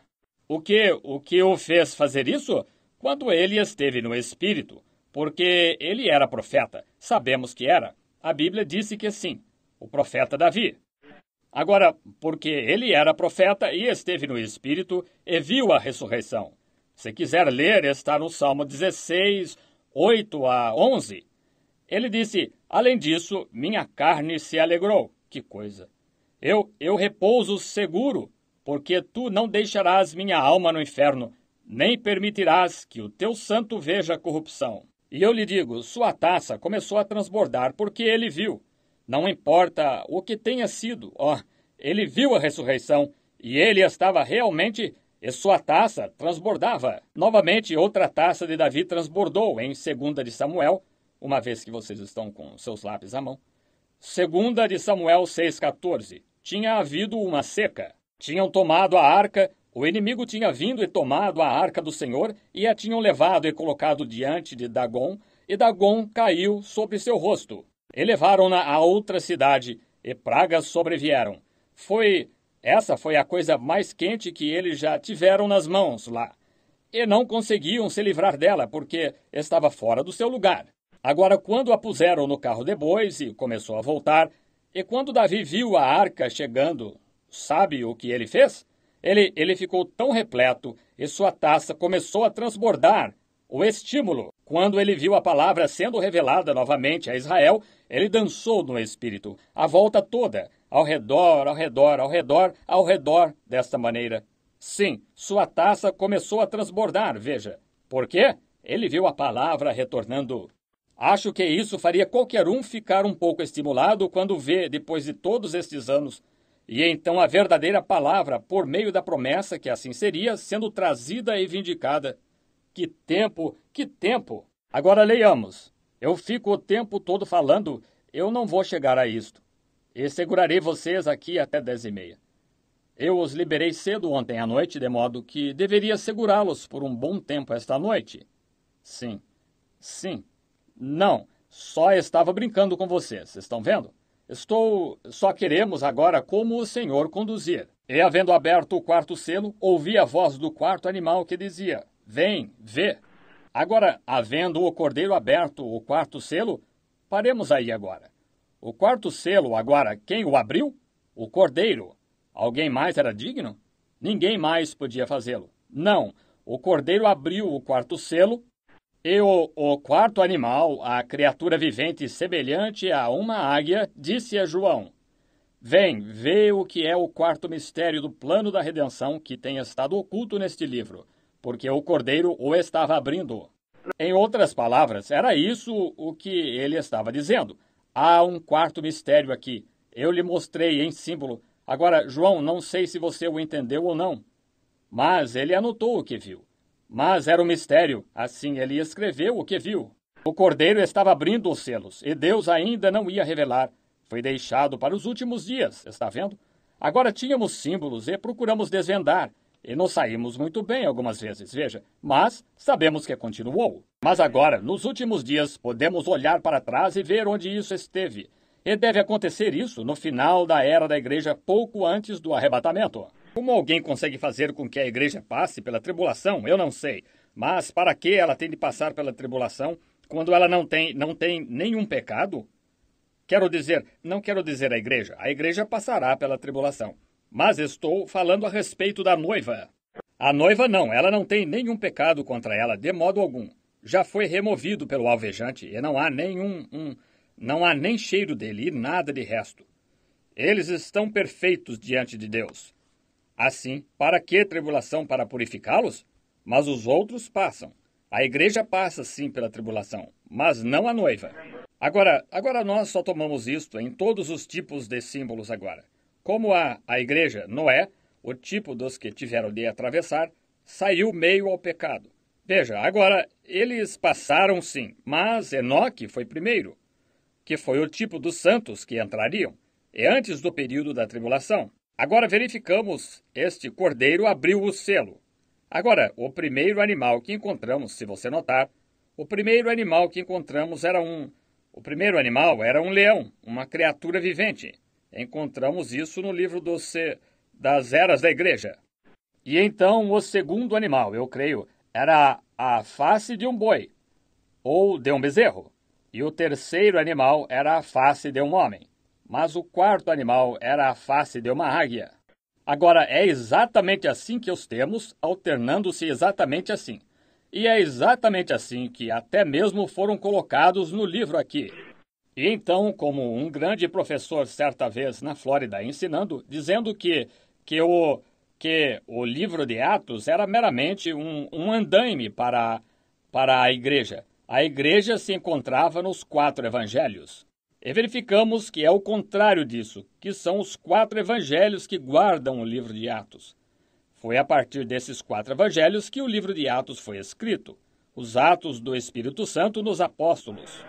O que, o que o fez fazer isso? Quando ele esteve no Espírito, porque ele era profeta. Sabemos que era. A Bíblia disse que sim, o profeta Davi. Agora, porque ele era profeta e esteve no Espírito e viu a ressurreição. Se quiser ler, está no Salmo dezesseis, oito a onze. Ele disse, além disso, minha carne se alegrou. Que coisa! Eu, eu repouso seguro, porque tu não deixarás minha alma no inferno, nem permitirás que o teu santo veja corrupção. E eu lhe digo, sua taça começou a transbordar, porque ele viu. Não importa o que tenha sido, ó, oh, ele viu a ressurreição, e ele estava realmente, e sua taça transbordava. Novamente, outra taça de Davi transbordou em segunda de Samuel, uma vez que vocês estão com seus lápis à mão. segunda de Samuel seis, quatorze. Tinha havido uma seca. Tinham tomado a arca, o inimigo tinha vindo e tomado a arca do Senhor e a tinham levado e colocado diante de Dagon, e Dagon caiu sobre seu rosto. E levaram-na a outra cidade, e pragas sobrevieram. Foi, essa foi a coisa mais quente que eles já tiveram nas mãos lá. E não conseguiam se livrar dela, porque estava fora do seu lugar. Agora, quando a puseram no carro de bois e começou a voltar, e quando Davi viu a arca chegando, sabe o que ele fez? Ele, ele ficou tão repleto e sua taça começou a transbordar o estímulo. Quando ele viu a palavra sendo revelada novamente a Israel, ele dançou no Espírito, a volta toda, ao redor, ao redor, ao redor, ao redor, desta maneira. Sim, sua taça começou a transbordar, veja. Por quê? Ele viu a palavra retornando. Acho que isso faria qualquer um ficar um pouco estimulado quando vê, depois de todos estes anos, e então a verdadeira palavra, por meio da promessa que assim seria, sendo trazida e vindicada. Que tempo, que tempo! Agora leiamos. Eu fico o tempo todo falando, eu não vou chegar a isto. E segurarei vocês aqui até dez e meia. Eu os liberei cedo ontem à noite, de modo que deveria segurá-los por um bom tempo esta noite. Sim, sim. Não, só estava brincando com vocês, estão vendo? Estou... Só queremos agora como o Senhor conduzir. E havendo aberto o quarto selo, ouvi a voz do quarto animal que dizia, vem, vê. Agora, havendo o cordeiro aberto o quarto selo, paremos aí agora. O quarto selo, agora, quem o abriu? O cordeiro. Alguém mais era digno? Ninguém mais podia fazê-lo. Não, o cordeiro abriu o quarto selo. E o, o quarto animal, a criatura vivente semelhante a uma águia, disse a João, vem, vê o que é o quarto mistério do plano da redenção que tem estado oculto neste livro, porque o cordeiro o estava abrindo. Em outras palavras, era isso o que ele estava dizendo. Há um quarto mistério aqui. Eu lhe mostrei em símbolo. Agora, João, não sei se você o entendeu ou não, mas ele anotou o que viu. Mas era um mistério. Assim ele escreveu o que viu. O cordeiro estava abrindo os selos, e Deus ainda não ia revelar. Foi deixado para os últimos dias, está vendo? Agora tínhamos símbolos e procuramos desvendar. E não saímos muito bem algumas vezes, veja. Mas sabemos que continuou. Mas agora, nos últimos dias, podemos olhar para trás e ver onde isso esteve. E deve acontecer isso no final da era da igreja, pouco antes do arrebatamento. Como alguém consegue fazer com que a igreja passe pela tribulação, eu não sei. Mas para que ela tem de passar pela tribulação quando ela não tem, não tem nenhum pecado? Quero dizer, não quero dizer a igreja. A igreja passará pela tribulação. Mas estou falando a respeito da noiva. A noiva não, ela não tem nenhum pecado contra ela, de modo algum. Já foi removido pelo alvejante e não há nenhum, um, não há nem cheiro dele e nada de resto. Eles estão perfeitos diante de Deus. Assim, para que tribulação para purificá-los? Mas os outros passam. A igreja passa sim pela tribulação, mas não a noiva. Agora, agora nós só tomamos isto em todos os tipos de símbolos agora. Como a, a igreja Noé, o tipo dos que tiveram de atravessar, saiu meio ao pecado. Veja, agora eles passaram sim, mas Enoque foi primeiro, que foi o tipo dos santos que entrariam, e antes do período da tribulação. Agora verificamos, este cordeiro abriu o selo. Agora, o primeiro animal que encontramos, se você notar, o primeiro animal que encontramos era um... O primeiro animal era um leão, uma criatura vivente. Encontramos isso no livro do C, das Eras da Igreja. E então, o segundo animal, eu creio, era a face de um boi, ou de um bezerro. E o terceiro animal era a face de um homem. Mas o quarto animal era a face de uma águia. Agora, é exatamente assim que os temos, alternando-se exatamente assim. E é exatamente assim que até mesmo foram colocados no livro aqui. E então, como um grande professor certa vez na Flórida ensinando, dizendo que, que, o, que o livro de Atos era meramente um, um andaime para, para a igreja. A igreja se encontrava nos quatro evangelhos. E verificamos que é o contrário disso, que são os quatro evangelhos que guardam o livro de Atos. Foi a partir desses quatro evangelhos que o livro de Atos foi escrito, os Atos do Espírito Santo nos apóstolos.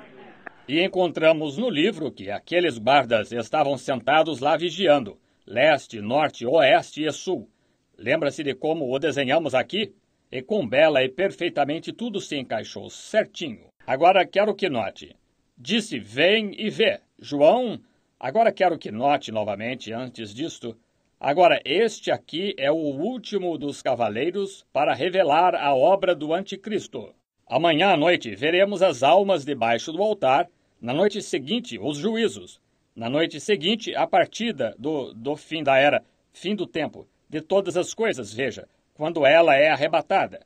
E encontramos no livro que aqueles guardas estavam sentados lá vigiando, leste, norte, oeste e sul. Lembra-se de como o desenhamos aqui? E com bela e perfeitamente tudo se encaixou certinho. Agora quero que note. Disse, vem e vê. João, agora quero que note novamente antes disto. Agora, este aqui é o último dos cavaleiros para revelar a obra do anticristo. Amanhã à noite veremos as almas debaixo do altar. Na noite seguinte, os juízos. Na noite seguinte, a partida do, do fim da era, fim do tempo, de todas as coisas, veja, quando ela é arrebatada.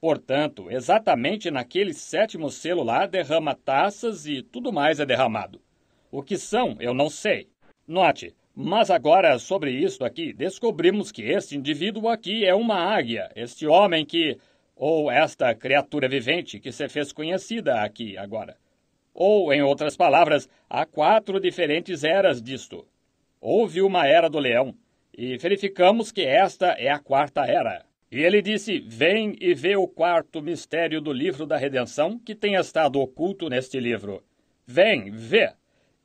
Portanto, exatamente naquele sétimo selo lá, derrama taças e tudo mais é derramado. O que são, eu não sei. Note, mas agora sobre isto aqui, descobrimos que este indivíduo aqui é uma águia, este homem que, ou esta criatura vivente que se fez conhecida aqui agora. Ou, em outras palavras, há quatro diferentes eras disto. Houve uma era do leão, e verificamos que esta é a quarta era. E ele disse, vem e vê o quarto mistério do livro da redenção que tem estado oculto neste livro. Vem, vê.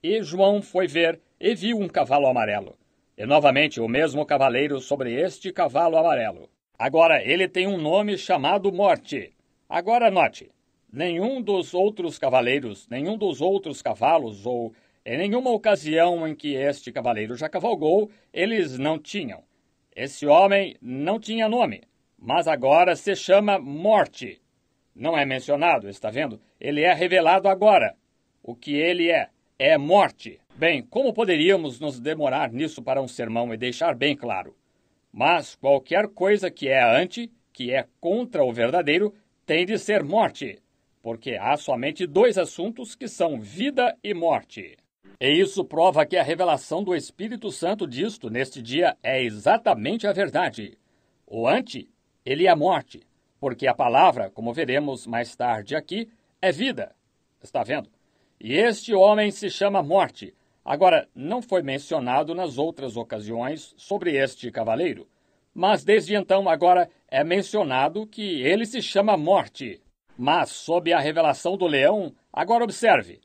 E João foi ver e viu um cavalo amarelo. E novamente o mesmo cavaleiro sobre este cavalo amarelo. Agora ele tem um nome chamado Morte. Agora note, nenhum dos outros cavaleiros, nenhum dos outros cavalos ou em nenhuma ocasião em que este cavaleiro já cavalgou, eles não tinham. Esse homem não tinha nome. Mas agora se chama Morte. Não é mencionado, está vendo? Ele é revelado agora. O que ele é? É morte. Bem, como poderíamos nos demorar nisso para um sermão e deixar bem claro? Mas qualquer coisa que é anti, que é contra o verdadeiro, tem de ser morte. Porque há somente dois assuntos que são vida e morte. E isso prova que a revelação do Espírito Santo disto neste dia é exatamente a verdade. O anti... Ele é a morte, porque a palavra, como veremos mais tarde aqui, é vida. Está vendo? E este homem se chama Morte. Agora, não foi mencionado nas outras ocasiões sobre este cavaleiro, mas desde então agora é mencionado que ele se chama Morte. Mas, sob a revelação do leão, agora observe.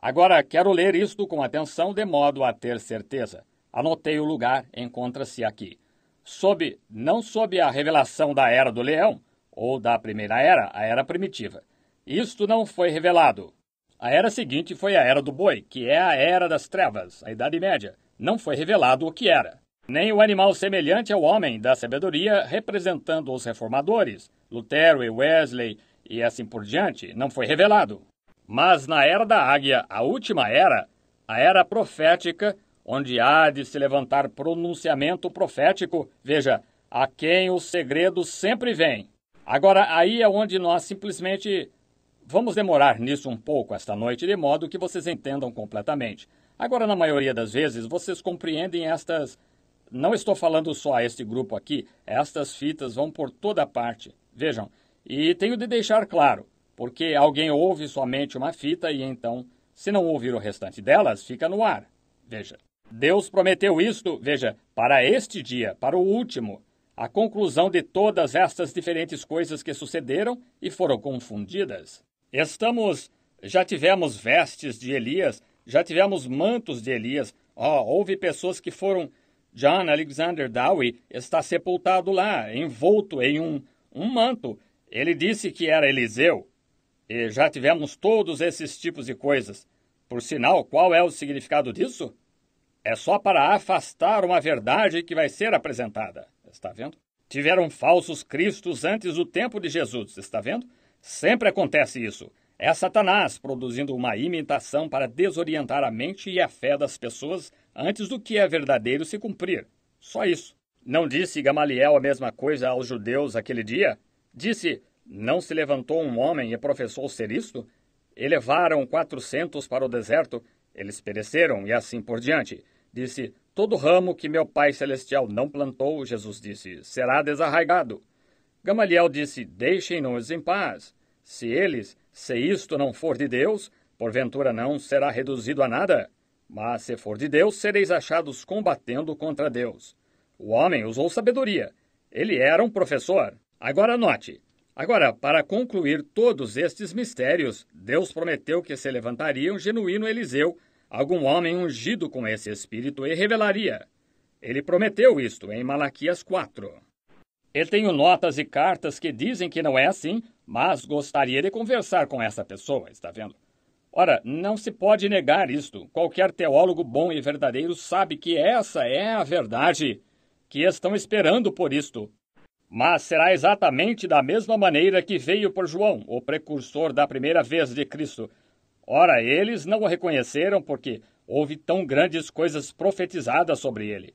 Agora quero ler isto com atenção, de modo a ter certeza. Anotei o lugar, encontra-se aqui. Sob, não sob a revelação da Era do Leão, ou da Primeira Era, a Era Primitiva. Isto não foi revelado. A era seguinte foi a Era do Boi, que é a Era das Trevas, a Idade Média. Não foi revelado o que era. Nem o animal semelhante ao homem da sabedoria, representando os reformadores, Lutero e Wesley e assim por diante, não foi revelado. Mas na Era da Águia, a última era, a Era Profética, onde há de se levantar pronunciamento profético, veja, a quem o segredo sempre vem. Agora, aí é onde nós simplesmente... Vamos demorar nisso um pouco esta noite, de modo que vocês entendam completamente. Agora, na maioria das vezes, vocês compreendem estas... Não estou falando só a este grupo aqui. Estas fitas vão por toda parte. Vejam, e tenho de deixar claro, porque alguém ouve somente uma fita e então, se não ouvir o restante delas, fica no ar. Veja. Deus prometeu isto, veja, para este dia, para o último, a conclusão de todas estas diferentes coisas que sucederam e foram confundidas. Estamos, já tivemos vestes de Elias, já tivemos mantos de Elias. Oh, houve pessoas que foram... John Alexander Dowie está sepultado lá, envolto em um, um manto. Ele disse que era Eliseu. E já tivemos todos esses tipos de coisas. Por sinal, qual é o significado disso? É só para afastar uma verdade que vai ser apresentada. Está vendo? Tiveram falsos cristos antes do tempo de Jesus. Está vendo? Sempre acontece isso. É Satanás produzindo uma imitação para desorientar a mente e a fé das pessoas antes do que é verdadeiro se cumprir. Só isso. Não disse Gamaliel a mesma coisa aos judeus aquele dia? Disse, não se levantou um homem e professou ser isto? E levaram quatrocentos para o deserto, eles pereceram e assim por diante. Disse, todo ramo que meu Pai Celestial não plantou, Jesus disse, será desarraigado. Gamaliel disse, deixem-nos em paz. Se eles, se isto não for de Deus, porventura não será reduzido a nada. Mas se for de Deus, sereis achados combatendo contra Deus. O homem usou sabedoria. Ele era um professor. Agora note. Agora, para concluir todos estes mistérios, Deus prometeu que se levantaria um genuíno Eliseu, algum homem ungido com esse espírito e revelaria. Ele prometeu isto em Malaquias quatro. Eu tenho notas e cartas que dizem que não é assim, mas gostaria de conversar com essa pessoa, está vendo? Ora, não se pode negar isto. Qualquer teólogo bom e verdadeiro sabe que essa é a verdade, que estão esperando por isto. Mas será exatamente da mesma maneira que veio por João, o precursor da primeira vez de Cristo. Ora, eles não o reconheceram porque houve tão grandes coisas profetizadas sobre ele.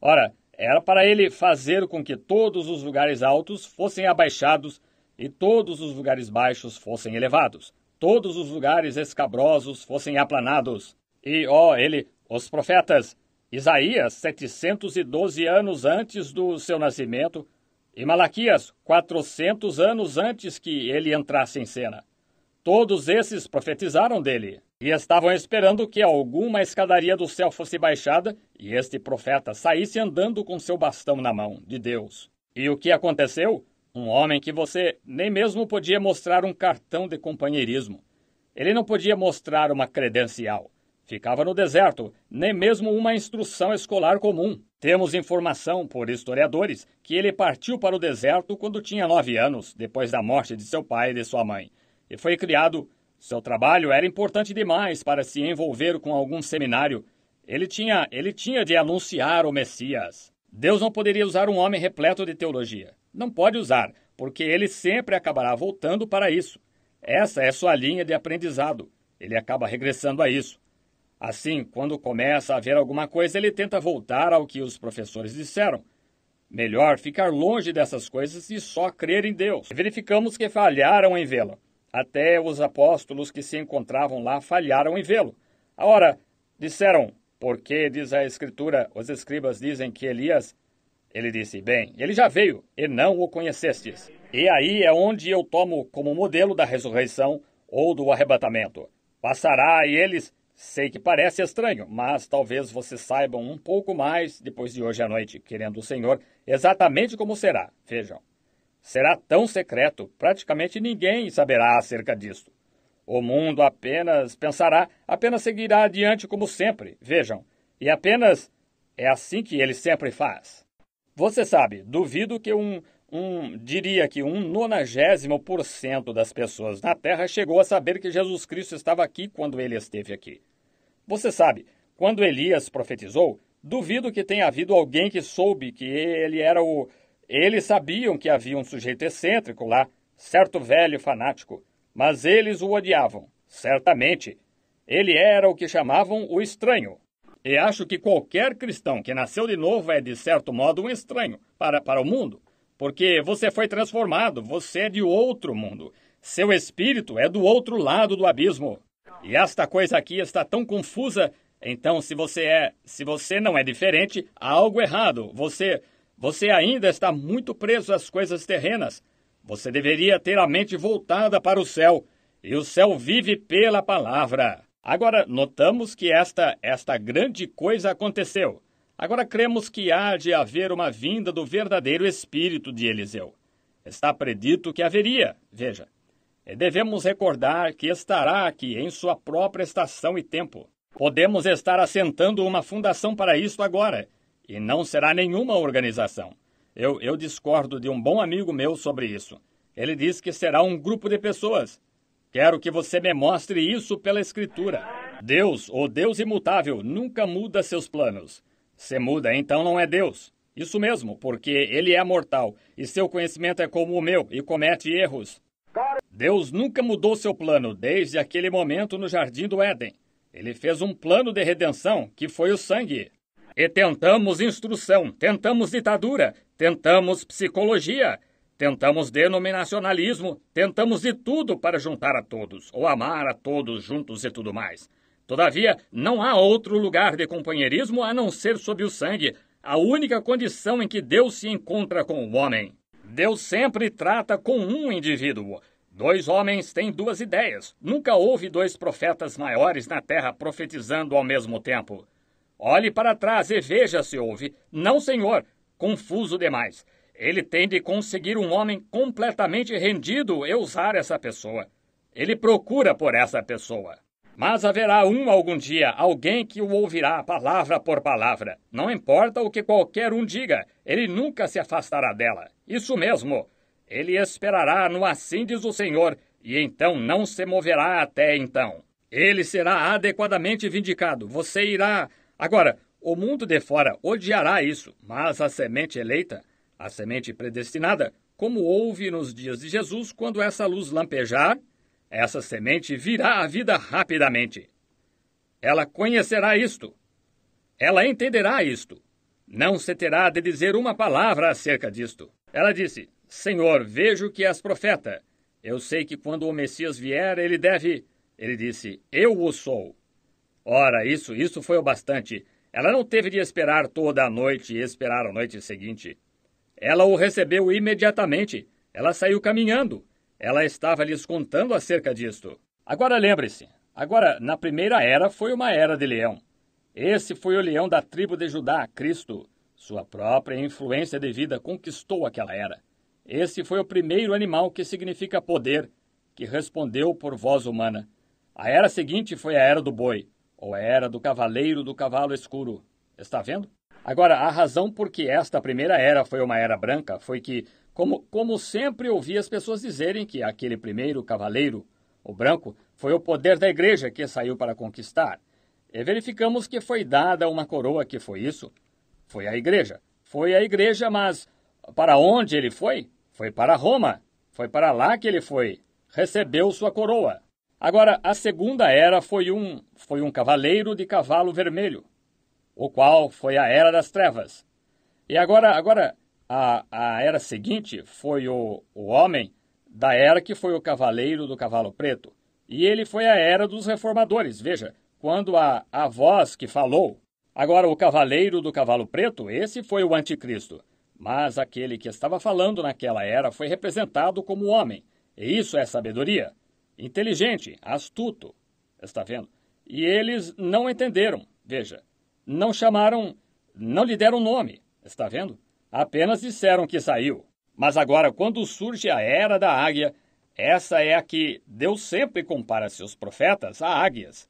Ora, era para ele fazer com que todos os lugares altos fossem abaixados e todos os lugares baixos fossem elevados. Todos os lugares escabrosos fossem aplanados. E, ó, oh, ele, os profetas, Isaías, setecentos e doze anos antes do seu nascimento, e Malaquias, quatrocentos anos antes que ele entrasse em cena. Todos esses profetizaram dele, e estavam esperando que alguma escadaria do céu fosse baixada, e este profeta saísse andando com seu bastão na mão, de Deus. E o que aconteceu? Um homem que você nem mesmo podia mostrar um cartão de companheirismo. Ele não podia mostrar uma credencial. Ficava no deserto, nem mesmo uma instrução escolar comum. Temos informação, por historiadores, que ele partiu para o deserto quando tinha nove anos, depois da morte de seu pai e de sua mãe. E foi criado. Seu trabalho era importante demais para se envolver com algum seminário. Ele tinha, ele tinha de anunciar o Messias. Deus não poderia usar um homem repleto de teologia. Não pode usar, porque ele sempre acabará voltando para isso. Essa é sua linha de aprendizado. Ele acaba regressando a isso. Assim, quando começa a ver alguma coisa, ele tenta voltar ao que os professores disseram. Melhor ficar longe dessas coisas e só crer em Deus. Verificamos que falharam em vê-lo. Até os apóstolos que se encontravam lá falharam em vê-lo. Ora, disseram, porque, diz a Escritura, os escribas dizem que Elias... Ele disse, bem, ele já veio, e não o conhecestes. E aí é onde eu tomo como modelo da ressurreição ou do arrebatamento. Passará e eles Sei que parece estranho, mas talvez vocês saibam um pouco mais depois de hoje à noite, querendo o Senhor, exatamente como será. Vejam, será tão secreto, praticamente ninguém saberá acerca disso. O mundo apenas pensará, apenas seguirá adiante como sempre, vejam, e apenas é assim que ele sempre faz. Você sabe, duvido que um, um diria que um nonagésimo por cento das pessoas na Terra chegou a saber que Jesus Cristo estava aqui quando ele esteve aqui. Você sabe, quando Elias profetizou, duvido que tenha havido alguém que soube que ele era o... Eles sabiam que havia um sujeito excêntrico lá, certo velho fanático, mas eles o odiavam, certamente. Ele era o que chamavam o estranho. E acho que qualquer cristão que nasceu de novo é, de certo modo, um estranho para, para o mundo. Porque você foi transformado, você é de outro mundo. Seu espírito é do outro lado do abismo. E esta coisa aqui está tão confusa. Então, se você é, se você não é diferente, há algo errado. Você, você ainda está muito preso às coisas terrenas. Você deveria ter a mente voltada para o céu. E o céu vive pela palavra. Agora, notamos que esta, esta grande coisa aconteceu. Agora, cremos que há de haver uma vinda do verdadeiro Espírito de Eliseu. Está predito que haveria, veja. E devemos recordar que estará aqui em sua própria estação e tempo. Podemos estar assentando uma fundação para isso agora, e não será nenhuma organização. Eu, eu discordo de um bom amigo meu sobre isso. Ele diz que será um grupo de pessoas. Quero que você me mostre isso pela Escritura. Deus, o Deus imutável, nunca muda seus planos. Se muda, então não é Deus. Isso mesmo, porque ele é mortal, e seu conhecimento é como o meu, e comete erros. Deus nunca mudou seu plano desde aquele momento no Jardim do Éden. Ele fez um plano de redenção, que foi o sangue. E tentamos instrução, tentamos ditadura, tentamos psicologia. Tentamos denominacionalismo, tentamos de tudo para juntar a todos, ou amar a todos juntos e tudo mais. Todavia, não há outro lugar de companheirismo a não ser sob o sangue, a única condição em que Deus se encontra com o homem. Deus sempre trata com um indivíduo. Dois homens têm duas ideias. Nunca houve dois profetas maiores na terra profetizando ao mesmo tempo. Olhe para trás e veja se houve. Não, Senhor, confuso demais. Ele tem de conseguir um homem completamente rendido e usar essa pessoa. Ele procura por essa pessoa. Mas haverá um algum dia, alguém que o ouvirá palavra por palavra. Não importa o que qualquer um diga, ele nunca se afastará dela. Isso mesmo. Ele esperará no assim diz o Senhor, e então não se moverá até então. Ele será adequadamente vindicado. Você irá... Agora, o mundo de fora odiará isso, mas a semente eleita... A semente predestinada, como houve nos dias de Jesus, quando essa luz lampejar, essa semente virá à vida rapidamente. Ela conhecerá isto. Ela entenderá isto. Não se terá de dizer uma palavra acerca disto. Ela disse, Senhor, vejo que és profeta. Eu sei que quando o Messias vier, ele deve... Ele disse, eu o sou. Ora, isso, isso foi o bastante. Ela não teve de esperar toda a noite e esperar a noite seguinte. Ela o recebeu imediatamente. Ela saiu caminhando. Ela estava lhes contando acerca disto. Agora lembre-se. Agora, na primeira era, foi uma era de leão. Esse foi o leão da tribo de Judá, Cristo. Sua própria influência de vida conquistou aquela era. Esse foi o primeiro animal que significa poder, que respondeu por voz humana. A era seguinte foi a era do boi, ou a era do cavaleiro do cavalo escuro. Está vendo? Agora, a razão por que esta primeira era foi uma era branca foi que, como, como sempre ouvi as pessoas dizerem que aquele primeiro cavaleiro, o branco, foi o poder da igreja que saiu para conquistar. E verificamos que foi dada uma coroa que foi isso. Foi a igreja. Foi a igreja, mas para onde ele foi? Foi para Roma. Foi para lá que ele foi. Recebeu sua coroa. Agora, a segunda era foi um, foi um cavaleiro de cavalo vermelho, o qual foi a era das trevas. E agora, agora a, a era seguinte foi o, o homem da era que foi o cavaleiro do cavalo preto. E ele foi a era dos reformadores, veja, quando a, a voz que falou. Agora, o cavaleiro do cavalo preto, esse foi o anticristo. Mas aquele que estava falando naquela era foi representado como homem. E isso é sabedoria. Inteligente, astuto. Está vendo? E eles não entenderam. Veja, não chamaram, não lhe deram nome. Está vendo? Apenas disseram que saiu. Mas agora, quando surge a era da águia, essa é a que Deus sempre compara seus profetas a águias.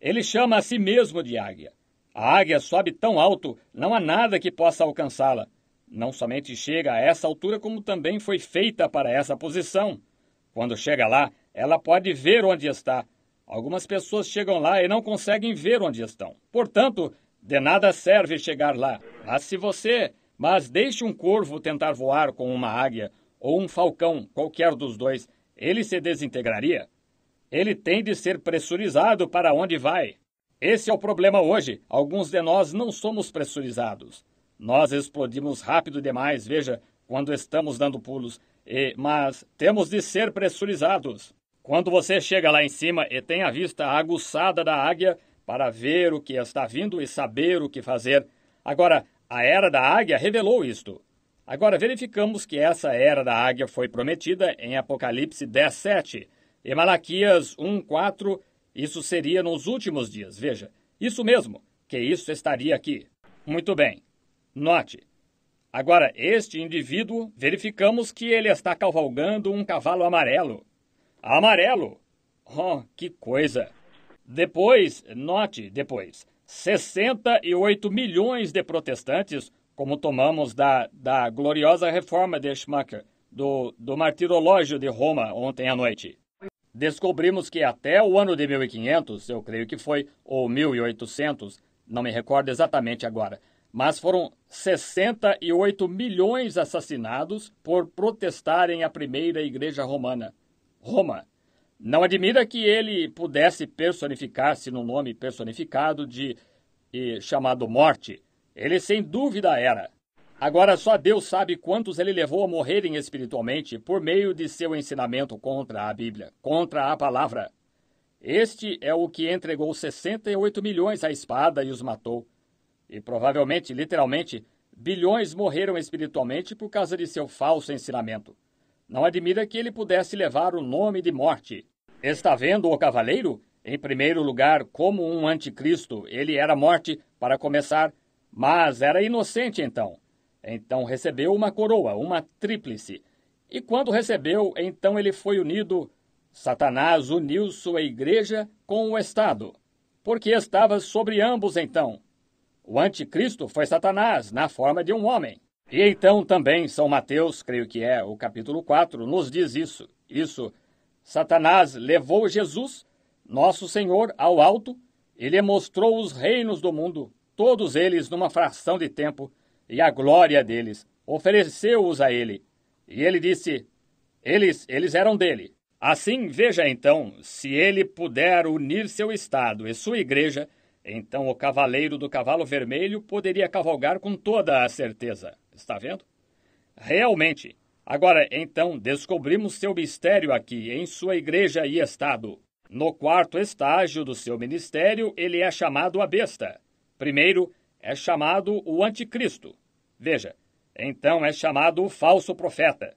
Ele chama a si mesmo de águia. A águia sobe tão alto, não há nada que possa alcançá-la. Não somente chega a essa altura, como também foi feita para essa posição. Quando chega lá, ela pode ver onde está. Algumas pessoas chegam lá e não conseguem ver onde estão. Portanto, de nada serve chegar lá. Mas se você... Mas deixe um corvo tentar voar com uma águia ou um falcão, qualquer dos dois, ele se desintegraria. Ele tem de ser pressurizado para onde vai. Esse é o problema hoje. Alguns de nós não somos pressurizados. Nós explodimos rápido demais, veja, quando estamos dando pulos. E, mas temos de ser pressurizados. Quando você chega lá em cima e tem a vista aguçada da águia para ver o que está vindo e saber o que fazer. Agora, a era da águia revelou isto. Agora verificamos que essa era da águia foi prometida em Apocalipse dez, sete. E Malaquias um, quatro, isso seria nos últimos dias. Veja, isso mesmo, que isso estaria aqui. Muito bem. Note. Agora, este indivíduo, verificamos que ele está cavalgando um cavalo amarelo. Amarelo! Oh, que coisa! Depois, note, depois, sessenta e oito milhões de protestantes, como tomamos da, da gloriosa reforma de Schmucker, do, do martirológio de Roma ontem à noite. Descobrimos que até o ano de mil e quinhentos, eu creio que foi, ou mil e oitocentos, não me recordo exatamente agora, mas foram sessenta e oito milhões assassinados por protestarem a primeira igreja romana, Roma. Não admira que ele pudesse personificar-se no nome personificado de e, chamado morte. Ele sem dúvida era. Agora só Deus sabe quantos ele levou a morrerem espiritualmente por meio de seu ensinamento contra a Bíblia, contra a palavra. Este é o que entregou sessenta e oito milhões à espada e os matou. E provavelmente, literalmente, bilhões morreram espiritualmente por causa de seu falso ensinamento. Não admira que ele pudesse levar o nome de morte. Está vendo o cavaleiro? Em primeiro lugar, como um anticristo, ele era morte, para começar, mas era inocente então. Então recebeu uma coroa, uma tríplice. E quando recebeu, então ele foi unido. Satanás uniu sua igreja com o Estado, porque estava sobre ambos então. O anticristo foi Satanás, na forma de um homem. E então também São Mateus, creio que é, o capítulo quatro, nos diz isso. Isso, Satanás levou Jesus, nosso Senhor, ao alto e lhe mostrou os reinos do mundo, todos eles numa fração de tempo, e a glória deles, ofereceu-os a ele. E ele disse, eles, eles eram dele. Assim, veja então, se ele puder unir seu Estado e sua igreja, então o cavaleiro do cavalo vermelho poderia cavalgar com toda a certeza. Está vendo? Realmente. Agora, então, descobrimos seu mistério aqui, em sua igreja e Estado. No quarto estágio do seu ministério, ele é chamado a besta. Primeiro, é chamado o anticristo. Veja, então é chamado o falso profeta.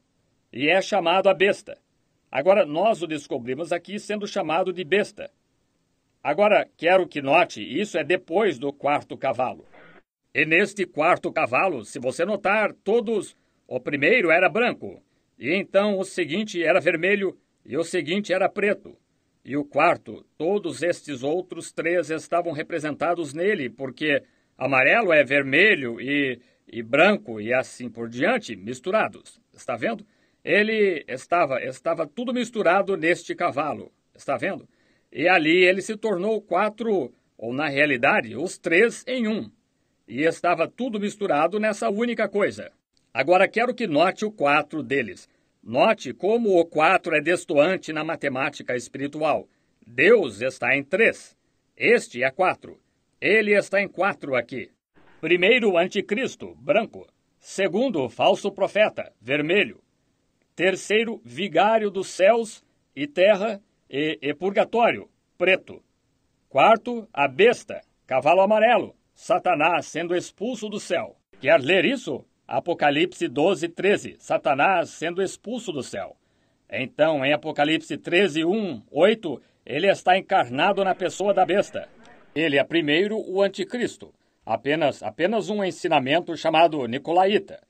E é chamado a besta. Agora, nós o descobrimos aqui sendo chamado de besta. Agora, quero que note, isso é depois do quarto cavalo. E neste quarto cavalo, se você notar, todos, o primeiro era branco, e então o seguinte era vermelho, e o seguinte era preto. E o quarto, todos estes outros três estavam representados nele, porque amarelo é vermelho e, e branco, e assim por diante, misturados. Está vendo? Ele estava, estava tudo misturado neste cavalo. Está vendo? E ali ele se tornou quatro, ou na realidade, os três em um. E estava tudo misturado nessa única coisa. Agora quero que note o quatro deles. Note como o quatro é destoante na matemática espiritual. Deus está em três. Este é quatro. Ele está em quatro aqui. Primeiro, anticristo, branco. Segundo, falso profeta, vermelho. Terceiro, vigário dos céus e terra, E, e purgatório, preto. Quarto, a besta, cavalo amarelo, Satanás sendo expulso do céu. Quer ler isso? Apocalipse doze, treze, Satanás sendo expulso do céu. Então, em Apocalipse treze, um, oito, Ele está encarnado na pessoa da besta. Ele é primeiro o anticristo, apenas, apenas um ensinamento chamado nicolaíta.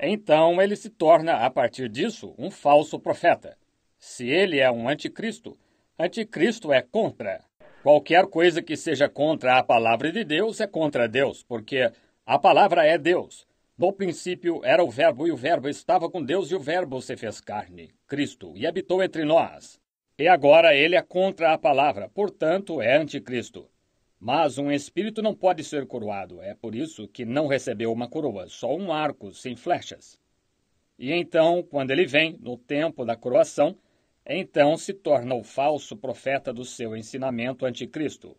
Então ele se torna, a partir disso, um falso profeta. Se ele é um anticristo, anticristo é contra. Qualquer coisa que seja contra a palavra de Deus é contra Deus, porque a palavra é Deus. No princípio era o verbo, e o verbo estava com Deus, e o verbo se fez carne, Cristo, e habitou entre nós. E agora ele é contra a palavra, portanto é anticristo. Mas um espírito não pode ser coroado, é por isso que não recebeu uma coroa, só um arco sem flechas. E então, quando ele vem, no tempo da coroação, então se torna o falso profeta do seu ensinamento anticristo.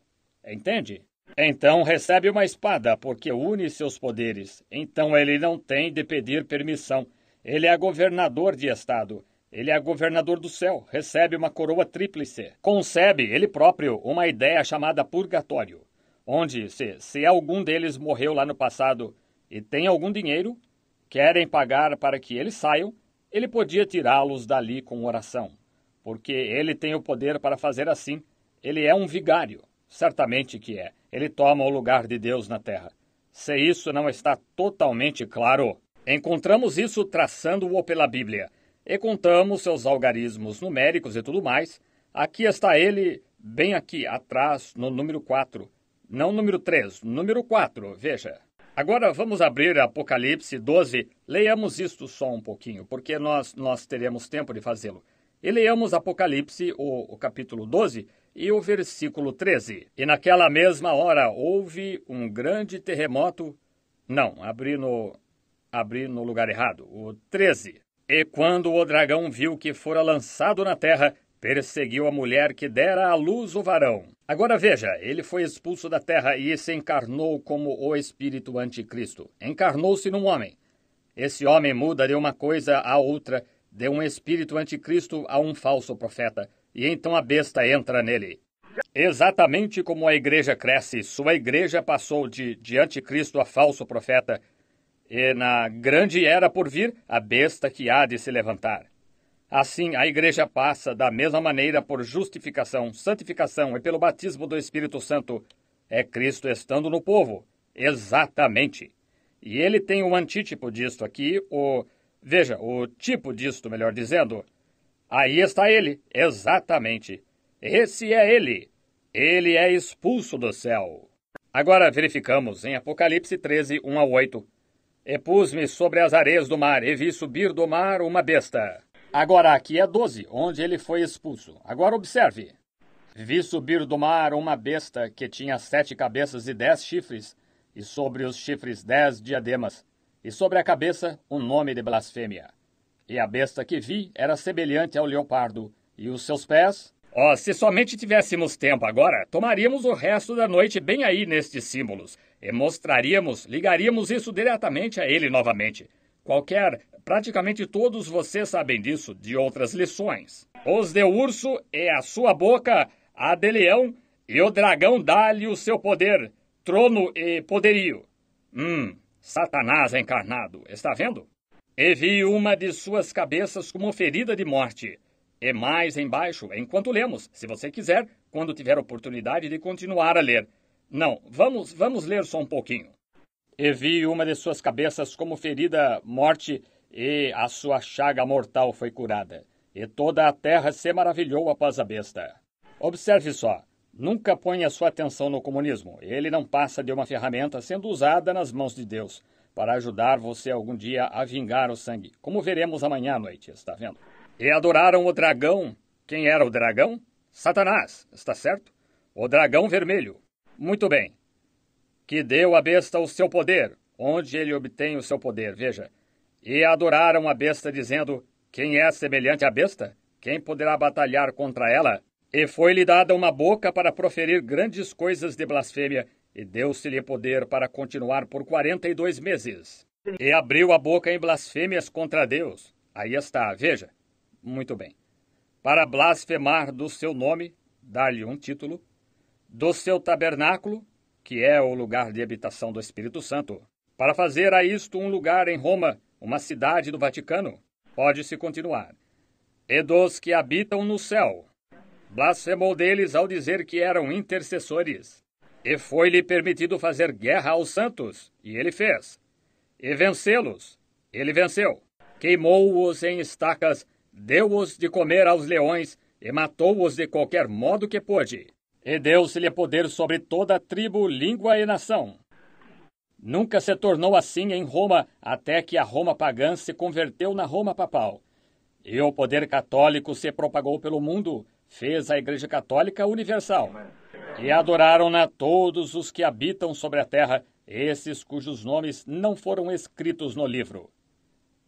Entende? Então recebe uma espada, porque une seus poderes. Então ele não tem de pedir permissão. Ele é governador de estado. Ele é governador do céu, recebe uma coroa tríplice. Concebe ele próprio uma ideia chamada purgatório, onde se, se algum deles morreu lá no passado e tem algum dinheiro, querem pagar para que eles saiam, ele podia tirá-los dali com oração, porque ele tem o poder para fazer assim. Ele é um vigário, certamente que é. Ele toma o lugar de Deus na terra. Se isso não está totalmente claro, encontramos isso traçando-o pela Bíblia. E contamos seus algarismos numéricos e tudo mais. Aqui está ele, bem aqui atrás, no número quatro. Não número três, número quatro, veja. Agora vamos abrir Apocalipse doze. Leiamos isto só um pouquinho, porque nós, nós teremos tempo de fazê-lo. E leiamos Apocalipse, o, o capítulo doze, e o versículo treze. E naquela mesma hora houve um grande terremoto. Não, abri no, abri no lugar errado, o treze. E quando o dragão viu que fora lançado na terra, perseguiu a mulher que dera à luz o varão. Agora veja, ele foi expulso da terra e se encarnou como o espírito anticristo. Encarnou-se num homem. Esse homem muda de uma coisa a outra, de um espírito anticristo a um falso profeta, e então a besta entra nele. Exatamente como a igreja cresce, sua igreja passou de, de anticristo a falso profeta, e na grande era por vir, a besta que há de se levantar. Assim, a igreja passa da mesma maneira por justificação, santificação e pelo batismo do Espírito Santo. É Cristo estando no povo. Exatamente. E ele tem um antítipo disto aqui, o... Veja, o tipo disto, melhor dizendo. Aí está ele. Exatamente. Esse é ele. Ele é expulso do céu. Agora verificamos em Apocalipse treze, um a oito. E pus-me sobre as areias do mar, e vi subir do mar uma besta. Agora aqui é doze, onde ele foi expulso. Agora observe. Vi subir do mar uma besta que tinha sete cabeças e dez chifres, e sobre os chifres dez diademas, e sobre a cabeça um nome de blasfêmia. E a besta que vi era semelhante ao leopardo, e os seus pés... Ó, oh, se somente tivéssemos tempo agora, tomaríamos o resto da noite bem aí nestes símbolos. E mostraríamos, ligaríamos isso diretamente a ele novamente. Qualquer, praticamente todos vocês sabem disso, de outras lições. Os de urso e a sua boca, a de leão, e o dragão dá-lhe o seu poder, trono e poderio. Hum, Satanás encarnado, está vendo? E vi uma de suas cabeças como ferida de morte. E mais embaixo, enquanto lemos, se você quiser, quando tiver oportunidade de continuar a ler. Não, vamos, vamos ler só um pouquinho. E vi uma de suas cabeças como ferida morte, e a sua chaga mortal foi curada. E toda a terra se maravilhou após a besta. Observe só, nunca ponha sua atenção no comunismo. Ele não passa de uma ferramenta sendo usada nas mãos de Deus para ajudar você algum dia a vingar o sangue, como veremos amanhã à noite, está vendo? E adoraram o dragão. Quem era o dragão? Satanás, está certo? O dragão vermelho. Muito bem. Que deu à besta o seu poder, onde ele obtém o seu poder, veja. E adoraram a besta, dizendo, quem é semelhante à besta? Quem poderá batalhar contra ela? E foi-lhe dada uma boca para proferir grandes coisas de blasfêmia, e deu-se-lhe poder para continuar por quarenta e dois meses. E abriu a boca em blasfêmias contra Deus. Aí está, veja. Muito bem. Para blasfemar do seu nome, dar-lhe um título, do seu tabernáculo, que é o lugar de habitação do Espírito Santo, para fazer a isto um lugar em Roma, uma cidade do Vaticano. Pode-se continuar. E dos que habitam no céu, blasfemou deles ao dizer que eram intercessores. E foi-lhe permitido fazer guerra aos santos, e ele fez. E vencê-los, ele venceu. Queimou-os em estacas, deu-os de comer aos leões, e matou-os de qualquer modo que pôde. E deu-se-lhe poder sobre toda a tribo, língua e nação. Nunca se tornou assim em Roma, até que a Roma pagã se converteu na Roma papal. E o poder católico se propagou pelo mundo, fez a Igreja Católica universal. E adoraram-na todos os que habitam sobre a terra, esses cujos nomes não foram escritos no livro.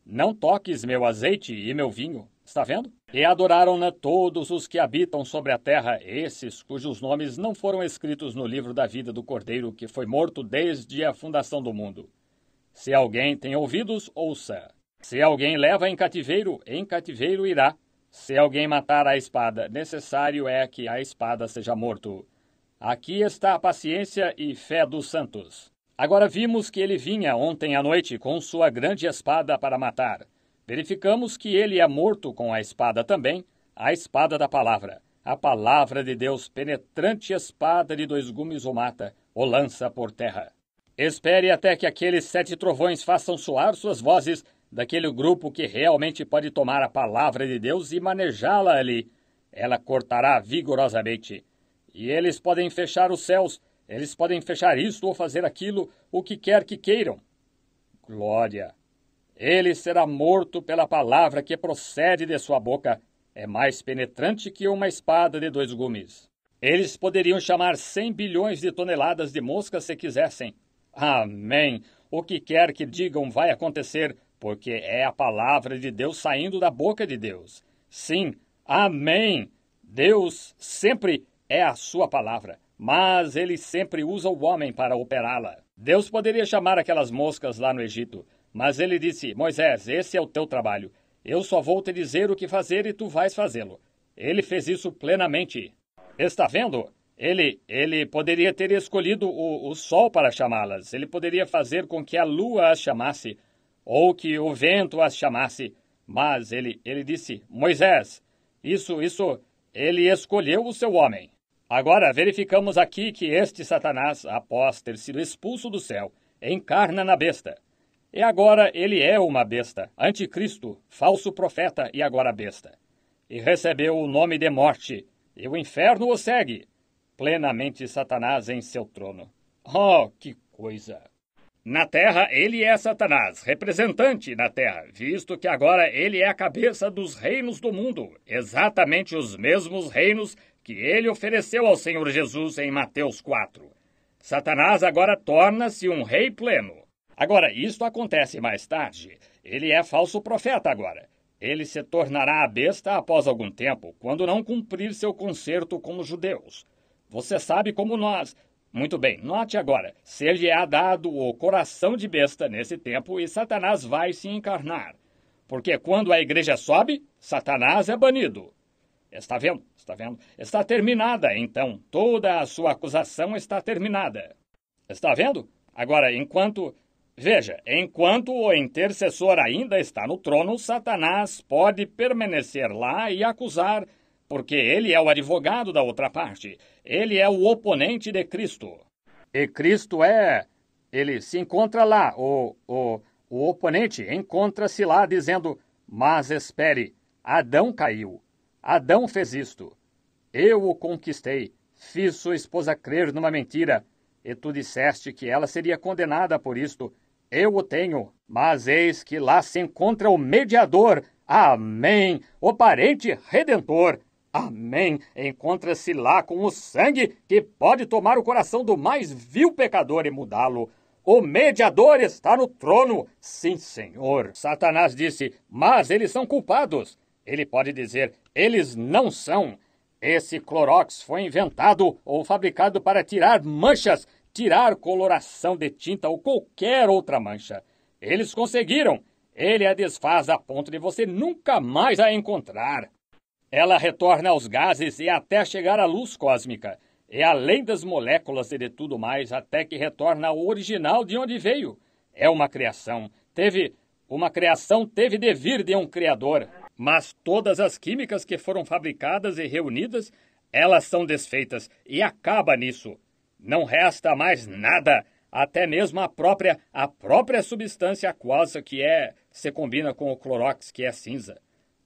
Não toques meu azeite e meu vinho. Está vendo? E adoraram-na todos os que habitam sobre a terra, esses cujos nomes não foram escritos no livro da vida do Cordeiro, que foi morto desde a fundação do mundo. Se alguém tem ouvidos, ouça. Se alguém leva em cativeiro, em cativeiro irá. Se alguém matar a espada, necessário é que a espada seja morto. Aqui está a paciência e fé dos santos. Agora vimos que ele vinha ontem à noite com sua grande espada para matar. Verificamos que ele é morto com a espada também, a espada da palavra. A palavra de Deus, penetrante espada de dois gumes, o mata, o lança por terra. Espere até que aqueles sete trovões façam soar suas vozes daquele grupo que realmente pode tomar a palavra de Deus e manejá-la ali. Ela cortará vigorosamente. E eles podem fechar os céus, eles podem fechar isto ou fazer aquilo, o que quer que queiram. Glória! Ele será morto pela palavra que procede de sua boca. É mais penetrante que uma espada de dois gumes. Eles poderiam chamar cem bilhões de toneladas de moscas se quisessem. Amém! O que quer que digam vai acontecer, porque é a palavra de Deus saindo da boca de Deus. Sim, amém! Deus sempre é a sua palavra, mas ele sempre usa o homem para operá-la. Deus poderia chamar aquelas moscas lá no Egito, mas ele disse, Moisés, esse é o teu trabalho. Eu só vou te dizer o que fazer e tu vais fazê-lo. Ele fez isso plenamente. Está vendo? Ele, ele poderia ter escolhido o, o sol para chamá-las. Ele poderia fazer com que a lua as chamasse ou que o vento as chamasse. Mas ele, ele disse, Moisés, isso, isso, ele escolheu o seu homem. Agora verificamos aqui que este Satanás, após ter sido expulso do céu, encarna na besta. E agora ele é uma besta, anticristo, falso profeta e agora besta. E recebeu o nome de morte, e o inferno o segue, plenamente Satanás em seu trono. Oh, que coisa! Na terra ele é Satanás, representante na terra, visto que agora ele é a cabeça dos reinos do mundo, exatamente os mesmos reinos que ele ofereceu ao Senhor Jesus em Mateus quatro. Satanás agora torna-se um rei pleno. Agora, isto acontece mais tarde. Ele é falso profeta agora. Ele se tornará a besta após algum tempo, quando não cumprir seu concerto com os judeus. Você sabe como nós... Muito bem, note agora. Ser-lhe-á dado o coração de besta nesse tempo e Satanás vai se encarnar. Porque quando a igreja sobe, Satanás é banido. Está vendo? Está vendo? Está terminada, então. Toda a sua acusação está terminada. Está vendo? Agora, enquanto... Veja, enquanto o intercessor ainda está no trono, Satanás pode permanecer lá e acusar, porque ele é o advogado da outra parte. Ele é o oponente de Cristo. E Cristo é... Ele se encontra lá. O, o, o oponente encontra-se lá dizendo, mas espere, Adão caiu. Adão fez isto. Eu o conquistei. Fiz sua esposa crer numa mentira. E tu disseste que ela seria condenada por isto. Eu o tenho, mas eis que lá se encontra o mediador, amém, o parente redentor, amém, encontra-se lá com o sangue que pode tomar o coração do mais vil pecador e mudá-lo. O mediador está no trono, sim, Senhor. Satanás disse, mas eles são culpados. Ele pode dizer, eles não são. Esse Clorox foi inventado ou fabricado para tirar manchas, tirar coloração de tinta ou qualquer outra mancha. Eles conseguiram. Ele a desfaz a ponto de você nunca mais a encontrar. Ela retorna aos gases e até chegar à luz cósmica. E além das moléculas e de tudo mais, até que retorna ao original de onde veio. É uma criação. Teve, uma criação teve de vir de um criador. Mas todas as químicas que foram fabricadas e reunidas elas são desfeitas e acaba nisso. Não resta mais nada, até mesmo a própria, a própria substância aquosa que é, se combina com o clorox, que é cinza.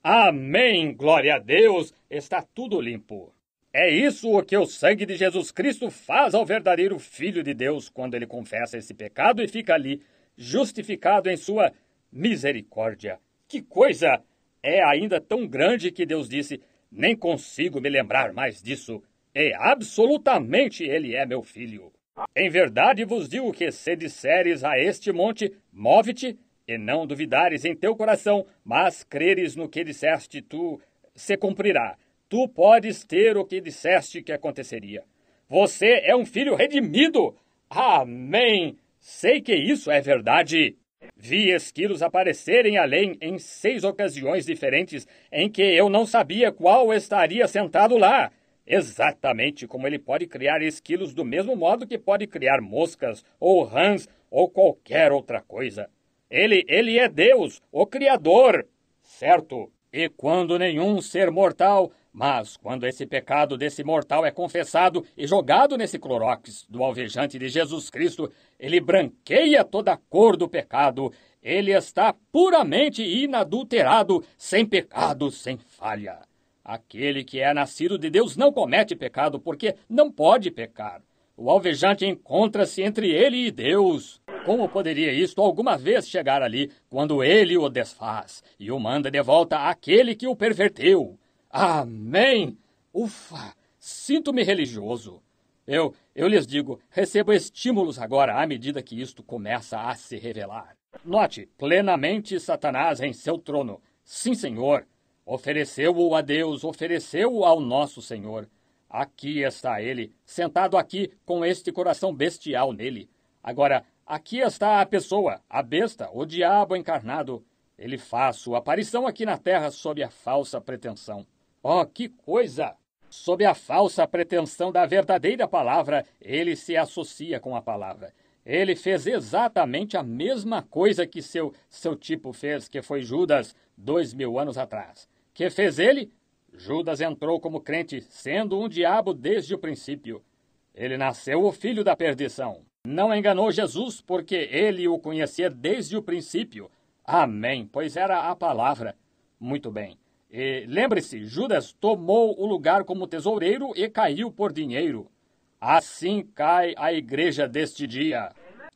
Amém, glória a Deus, está tudo limpo. É isso o que o sangue de Jesus Cristo faz ao verdadeiro Filho de Deus quando ele confessa esse pecado e fica ali, justificado em sua misericórdia. Que coisa! É ainda tão grande que Deus disse, nem consigo me lembrar mais disso. E absolutamente ele é meu filho. Em verdade vos digo que se disseres a este monte, move-te, e não duvidares em teu coração, mas creres no que disseste, tu se cumprirá. Tu podes ter o que disseste que aconteceria. Você é um filho redimido. Amém! Sei que isso é verdade. Vi esquilos aparecerem além em seis ocasiões diferentes em que eu não sabia qual estaria sentado lá. Exatamente como ele pode criar esquilos do mesmo modo que pode criar moscas ou rãs ou qualquer outra coisa. Ele, ele é Deus, o Criador, certo? E quando nenhum ser mortal... Mas quando esse pecado desse mortal é confessado e jogado nesse clorox do alvejante de Jesus Cristo, ele branqueia toda a cor do pecado. Ele está puramente inadulterado, sem pecado, sem falha. Aquele que é nascido de Deus não comete pecado, porque não pode pecar. O alvejante encontra-se entre ele e Deus. Como poderia isto alguma vez chegar ali quando ele o desfaz e o manda de volta àquele que o perverteu? Amém! Ufa! Sinto-me religioso. Eu, eu lhes digo, recebo estímulos agora à medida que isto começa a se revelar. Note, plenamente Satanás em seu trono. Sim, Senhor. Ofereceu-o a Deus, ofereceu-o ao nosso Senhor. Aqui está ele, sentado aqui com este coração bestial nele. Agora, aqui está a pessoa, a besta, o diabo encarnado. Ele faz sua aparição aqui na terra sob a falsa pretensão. Oh, que coisa! Sob a falsa pretensão da verdadeira palavra, ele se associa com a palavra. Ele fez exatamente a mesma coisa que seu, seu tipo fez, que foi Judas, dois mil anos atrás. Que fez ele? Judas entrou como crente, sendo um diabo desde o princípio. Ele nasceu o filho da perdição. Não enganou Jesus porque ele o conhecia desde o princípio. Amém, pois era a palavra. Muito bem. E lembre-se, Judas tomou o lugar como tesoureiro e caiu por dinheiro. Assim cai a igreja deste dia.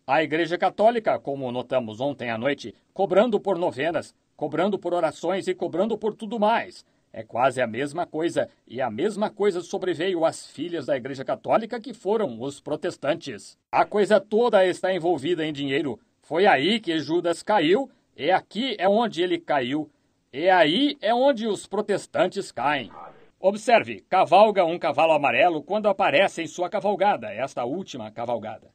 A igreja católica, como notamos ontem à noite, cobrando por novenas, cobrando por orações e cobrando por tudo mais. É quase a mesma coisa, e a mesma coisa sobreveio às filhas da igreja católica que foram os protestantes. A coisa toda está envolvida em dinheiro. Foi aí que Judas caiu, e aqui é onde ele caiu. E aí é onde os protestantes caem. Observe, cavalga um cavalo amarelo quando aparece em sua cavalgada, esta última cavalgada.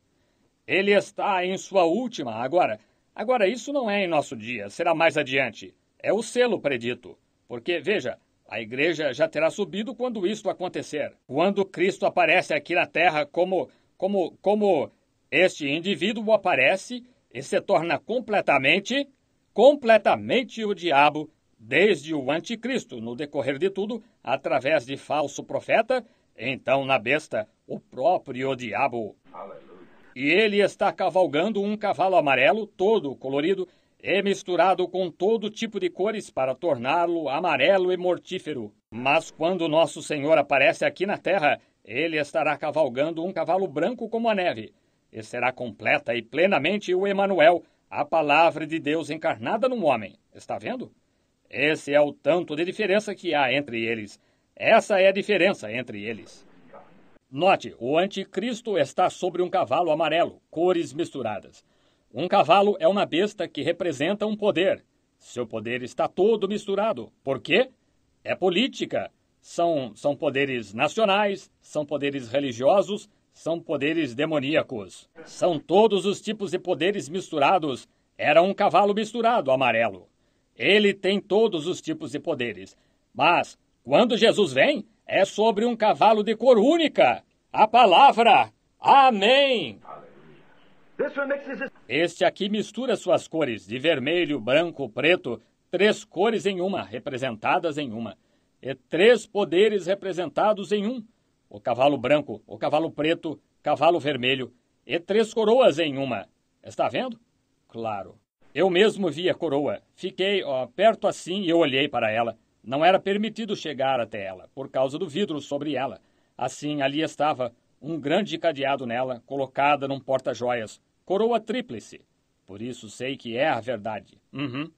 Ele está em sua última agora. Agora, isso não é em nosso dia, será mais adiante. É o selo predito. Porque, veja, a igreja já terá subido quando isto acontecer. Quando Cristo aparece aqui na terra, como, como, como este indivíduo aparece e se torna completamente, completamente o diabo, desde o anticristo, no decorrer de tudo, através de falso profeta, então na besta, o próprio diabo. Aleluia. E ele está cavalgando um cavalo amarelo, todo colorido, e misturado com todo tipo de cores para torná-lo amarelo e mortífero. Mas quando nosso Senhor aparece aqui na terra, ele estará cavalgando um cavalo branco como a neve, e será completa e plenamente o Emanuel, a palavra de Deus encarnada num homem. Está vendo? Esse é o tanto de diferença que há entre eles. Essa é a diferença entre eles. Note, o anticristo está sobre um cavalo amarelo, cores misturadas. Um cavalo é uma besta que representa um poder. Seu poder está todo misturado. Por quê? É política. São, são poderes nacionais, são poderes religiosos, são poderes demoníacos. São todos os tipos de poderes misturados. Era um cavalo misturado amarelo. Ele tem todos os tipos de poderes. Mas, quando Jesus vem, é sobre um cavalo de cor única. A palavra. Amém. Este aqui mistura suas cores de vermelho, branco, preto. Três cores em uma, representadas em uma. e três poderes representados em um, o cavalo branco, o cavalo preto, cavalo vermelho, e três coroas em uma. Está vendo? Claro. Eu mesmo vi a coroa. Fiquei ó, perto assim e eu olhei para ela. Não era permitido chegar até ela, por causa do vidro sobre ela. Assim, ali estava um grande cadeado nela, colocada num porta-joias. Coroa tríplice. Por isso sei que é a verdade. Uhum.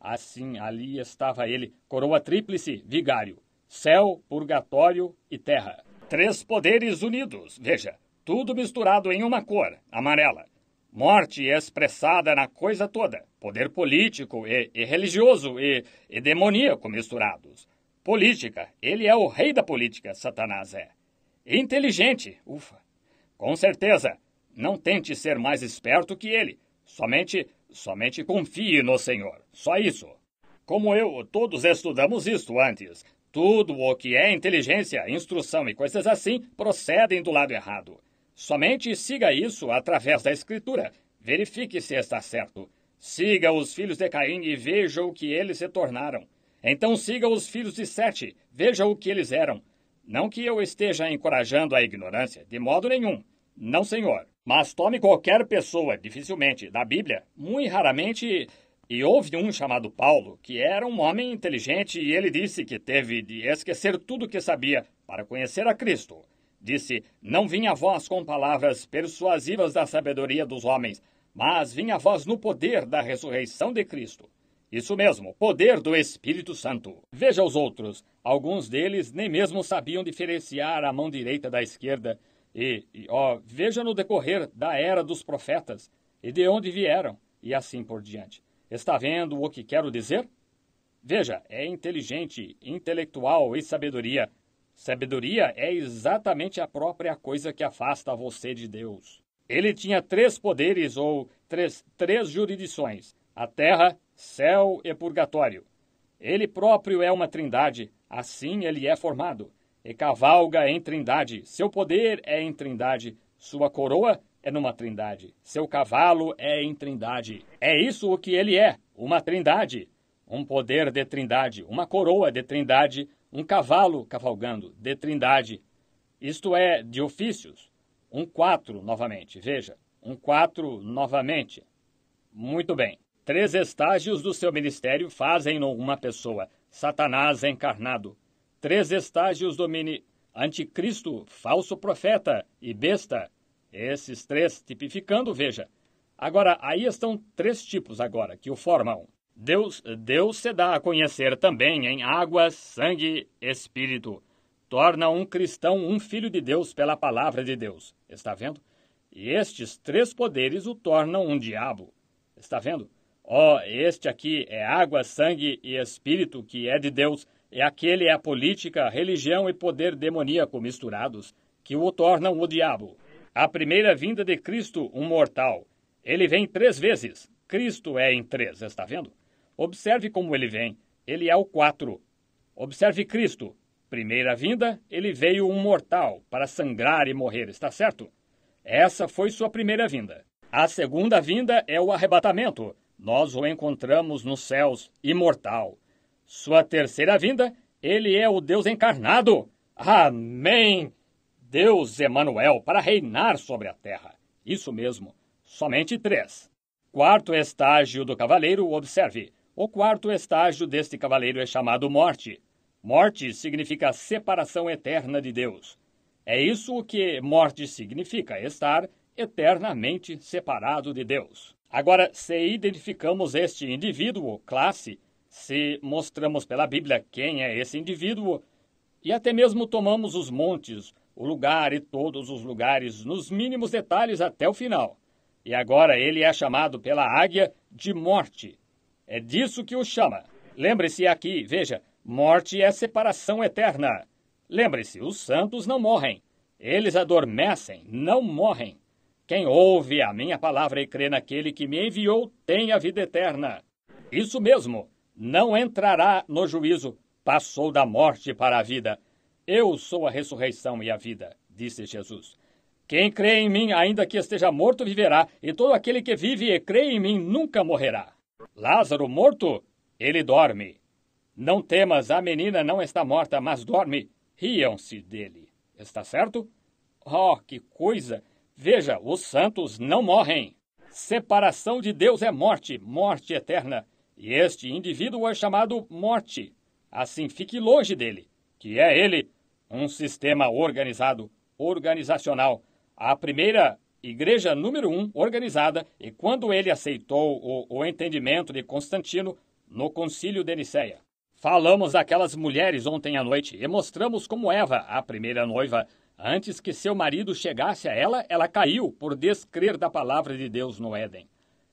Assim, ali estava ele, coroa tríplice, vigário. Céu, purgatório e terra. Três poderes unidos, veja, tudo misturado em uma cor, amarela. Morte expressada na coisa toda. Poder político e, e religioso e, e demoníaco misturados. Política. Ele é o rei da política, Satanás é. Inteligente. Ufa. Com certeza. Não tente ser mais esperto que ele. Somente, somente confie no Senhor. Só isso. Como eu, todos estudamos isto antes. Tudo o que é inteligência, instrução e coisas assim procedem do lado errado. Somente siga isso através da Escritura. Verifique se está certo. Siga os filhos de Caim e veja o que eles se tornaram. Então siga os filhos de Sete. Veja o que eles eram. Não que eu esteja encorajando a ignorância, de modo nenhum. Não, senhor. Mas tome qualquer pessoa, dificilmente, da Bíblia, muito raramente... E houve um chamado Paulo, que era um homem inteligente, e ele disse que teve de esquecer tudo o que sabia para conhecer a Cristo. Disse, não vinha a vós com palavras persuasivas da sabedoria dos homens, mas vinha a vós no poder da ressurreição de Cristo. Isso mesmo, poder do Espírito Santo. Veja os outros. Alguns deles nem mesmo sabiam diferenciar a mão direita da esquerda. E, e ó, veja no decorrer da era dos profetas, e de onde vieram, e assim por diante. Está vendo o que quero dizer? Veja, é inteligente, intelectual e sabedoria. Sabedoria é exatamente a própria coisa que afasta você de Deus. Ele tinha três poderes ou três, três jurisdições, a terra, céu e purgatório. Ele próprio é uma trindade, assim ele é formado. E cavalga em trindade, seu poder é em trindade, sua coroa é numa trindade, seu cavalo é em trindade. É isso o que ele é, uma trindade, um poder de trindade, uma coroa de trindade, um cavalo cavalgando, de trindade, isto é, de ofícios. Um quatro novamente, veja, um quatro novamente. Muito bem. Três estágios do seu ministério fazem-no uma pessoa, Satanás encarnado. Três estágios do mini... anticristo, falso profeta e besta. Esses três tipificando, veja. Agora, aí estão três tipos agora que o formam. Deus, Deus se dá a conhecer também em água, sangue, espírito. Torna um cristão um filho de Deus pela palavra de Deus. Está vendo? E estes três poderes o tornam um diabo. Está vendo? Ó, oh, este aqui é água, sangue e espírito que é de Deus. E aquele é a política, religião e poder demoníaco misturados que o tornam o diabo. A primeira vinda de Cristo, um mortal. Ele vem três vezes. Cristo é em três, está vendo? Observe como ele vem. Ele é o quatro. Observe Cristo. Primeira vinda, ele veio um mortal para sangrar e morrer, está certo? Essa foi sua primeira vinda. A segunda vinda é o arrebatamento. Nós o encontramos nos céus, imortal. Sua terceira vinda, ele é o Deus encarnado. Amém! Deus Emanuel para reinar sobre a terra. Isso mesmo, somente três. Quarto estágio do cavaleiro, observe. O quarto estágio deste cavaleiro é chamado morte. Morte significa separação eterna de Deus. É isso o que morte significa, estar eternamente separado de Deus. Agora, se identificamos este indivíduo, classe, se mostramos pela Bíblia quem é esse indivíduo, e até mesmo tomamos os montes, o lugar e todos os lugares, nos mínimos detalhes até o final. E agora ele é chamado pela águia de morte. É disso que o chama. Lembre-se aqui, veja, morte é separação eterna. Lembre-se, os santos não morrem. Eles adormecem, não morrem. Quem ouve a minha palavra e crê naquele que me enviou tem a vida eterna. Isso mesmo, não entrará no juízo. Passou da morte para a vida. Eu sou a ressurreição e a vida, disse Jesus. Quem crê em mim, ainda que esteja morto, viverá, e todo aquele que vive e crê em mim nunca morrerá. Lázaro morto, ele dorme. Não temas, a menina não está morta, mas dorme. Riam-se dele. Está certo? Oh, que coisa! Veja, os santos não morrem. Separação de Deus é morte, morte eterna. E este indivíduo é chamado morte. Assim, fique longe dele, que é ele, um sistema organizado, organizacional. A primeira igreja número um organizada, e quando ele aceitou o, o entendimento de Constantino no concílio de Niceia. Falamos daquelas mulheres ontem à noite e mostramos como Eva, a primeira noiva, antes que seu marido chegasse a ela, ela caiu por descrer da palavra de Deus no Éden.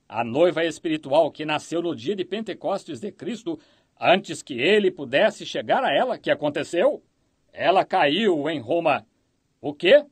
A noiva espiritual que nasceu no dia de Pentecostes de Cristo, antes que ele pudesse chegar a ela, que aconteceu? Ela caiu em Roma. O quê?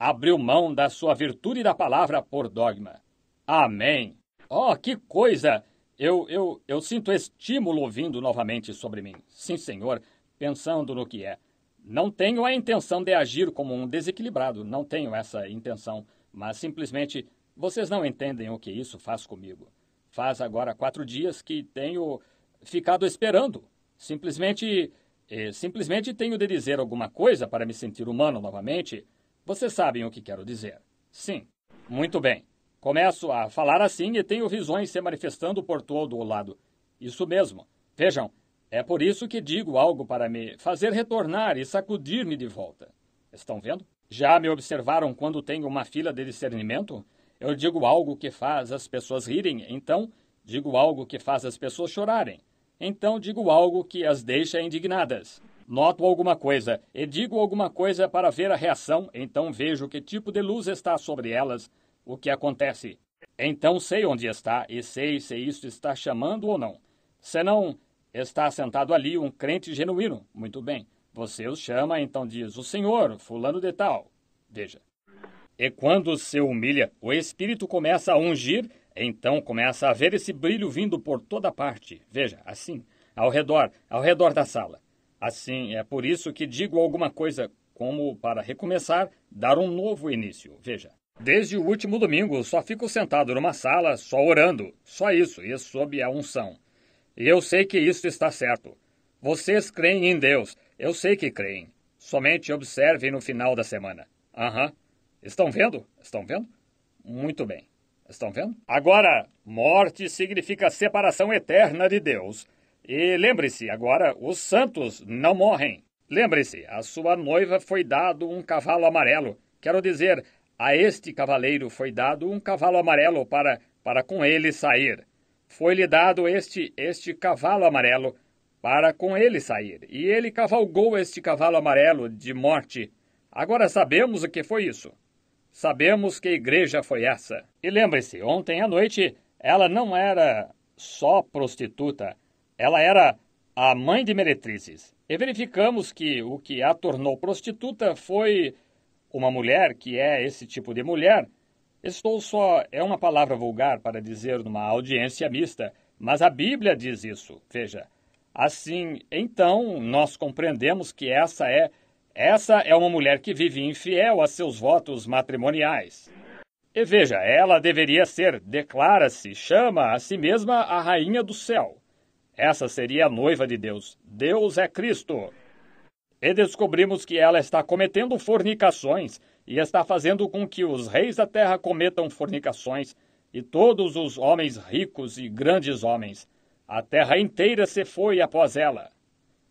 Abriu mão da sua virtude e da palavra por dogma. Amém. Oh, que coisa! Eu, eu, eu sinto estímulo vindo novamente sobre mim. Sim, Senhor, pensando no que é. Não tenho a intenção de agir como um desequilibrado. Não tenho essa intenção. Mas simplesmente, vocês não entendem o que isso faz comigo. Faz agora quatro dias que tenho ficado esperando. Simplesmente, eh, simplesmente tenho de dizer alguma coisa para me sentir humano novamente. Vocês sabem o que quero dizer. Sim. Muito bem. Começo a falar assim e tenho visões se manifestando por todo o lado. Isso mesmo. Vejam, é por isso que digo algo para me fazer retornar e sacudir-me de volta. Estão vendo? Já me observaram quando tenho uma fila de discernimento? Eu digo algo que faz as pessoas rirem, então digo algo que faz as pessoas chorarem. Então digo algo que as deixa indignadas. Noto alguma coisa e digo alguma coisa para ver a reação, então vejo que tipo de luz está sobre elas. O que acontece? Então sei onde está e sei se isto está chamando ou não. Se não, está sentado ali um crente genuíno. Muito bem. Você os chama, então diz, o Senhor, fulano de tal. Veja. E quando se humilha, o Espírito começa a ungir, então começa a ver esse brilho vindo por toda parte. Veja, assim, ao redor, ao redor da sala. Assim, é por isso que digo alguma coisa como para recomeçar, dar um novo início. Veja. Desde o último domingo, só fico sentado numa sala, só orando. Só isso, e sob a unção. E eu sei que isso está certo. Vocês creem em Deus. Eu sei que creem. Somente observem no final da semana. Aham. Uhum. Estão vendo? Estão vendo? Muito bem. Estão vendo? Agora, morte significa separação eterna de Deus. E lembre-se, agora, os santos não morrem. Lembre-se, a sua noiva foi dado um cavalo amarelo. Quero dizer... A este cavaleiro foi dado um cavalo amarelo para, para com ele sair. Foi-lhe dado este, este cavalo amarelo para com ele sair. E ele cavalgou este cavalo amarelo de morte. Agora sabemos o que foi isso. Sabemos que igreja foi essa. E lembre-se, ontem à noite, ela não era só prostituta. Ela era a mãe de meretrizes. E verificamos que o que a tornou prostituta foi... Uma mulher, que é esse tipo de mulher, estou só... É uma palavra vulgar para dizer numa audiência mista, mas a Bíblia diz isso. Veja, assim, então, nós compreendemos que essa é... Essa é uma mulher que vive infiel a seus votos matrimoniais. E veja, ela deveria ser, declara-se, chama a si mesma a rainha do céu. Essa seria a noiva de Deus. Deus é Cristo. E descobrimos que ela está cometendo fornicações e está fazendo com que os reis da terra cometam fornicações e todos os homens ricos e grandes homens. A terra inteira se foi após ela.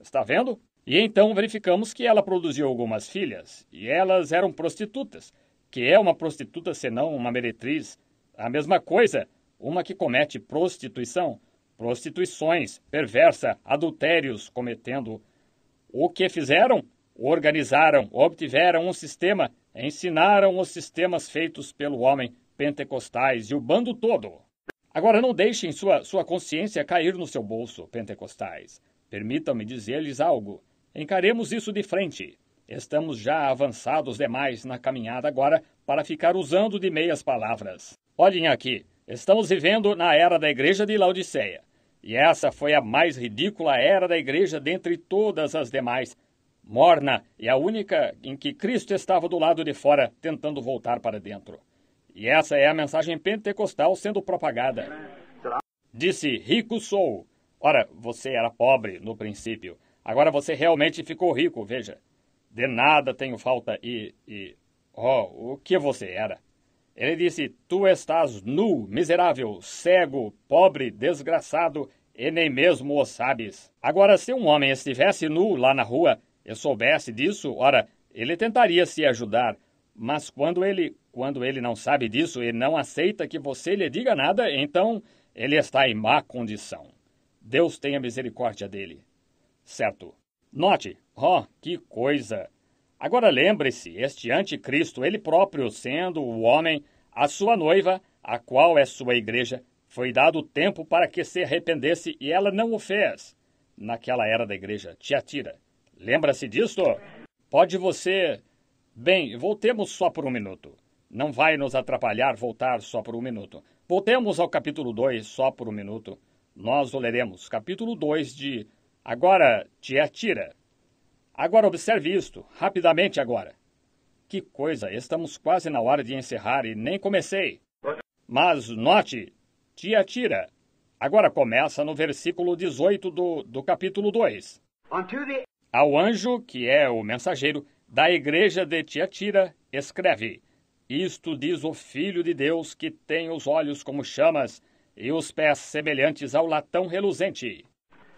Está vendo? E então verificamos que ela produziu algumas filhas e elas eram prostitutas. Que é uma prostituta senão uma meretriz? A mesma coisa, uma que comete prostituição, prostituições, perversa, adultérios cometendo. O que fizeram? Organizaram, obtiveram um sistema, ensinaram os sistemas feitos pelo homem, pentecostais e o bando todo. Agora, não deixem sua, sua consciência cair no seu bolso, pentecostais. Permitam-me dizer-lhes algo. Encaremos isso de frente. Estamos já avançados demais na caminhada agora para ficar usando de meias palavras. Olhem aqui, estamos vivendo na era da igreja de Laodiceia. E essa foi a mais ridícula era da igreja dentre todas as demais. Morna e a única em que Cristo estava do lado de fora, tentando voltar para dentro. E essa é a mensagem pentecostal sendo propagada. Disse, rico sou. Ora, você era pobre no princípio. Agora você realmente ficou rico, veja. De nada tenho falta e... e... Oh, o que você era? Ele disse, tu estás nu, miserável, cego, pobre, desgraçado, e nem mesmo o sabes. Agora, se um homem estivesse nu lá na rua e soubesse disso, ora, ele tentaria se ajudar. Mas quando ele, quando ele não sabe disso e não aceita que você lhe diga nada, então ele está em má condição. Deus tenha misericórdia dele. Certo. Note, oh, que coisa! Agora lembre-se, este anticristo, ele próprio sendo o homem, a sua noiva, a qual é sua igreja, foi dado tempo para que se arrependesse e ela não o fez. Naquela era da igreja, Tiatira. Lembra-se disso? Pode você... Bem, voltemos só por um minuto. Não vai nos atrapalhar voltar só por um minuto. Voltemos ao capítulo dois só por um minuto. Nós o leremos. Capítulo dois de... Agora, Tiatira. Agora observe isto, rapidamente agora. Que coisa, estamos quase na hora de encerrar e nem comecei. Mas note... Tiatira. Agora começa no versículo dezoito do, do capítulo dois. Ao anjo, que é o mensageiro, da igreja de Tiatira, escreve, isto diz o Filho de Deus, que tem os olhos como chamas e os pés semelhantes ao latão reluzente.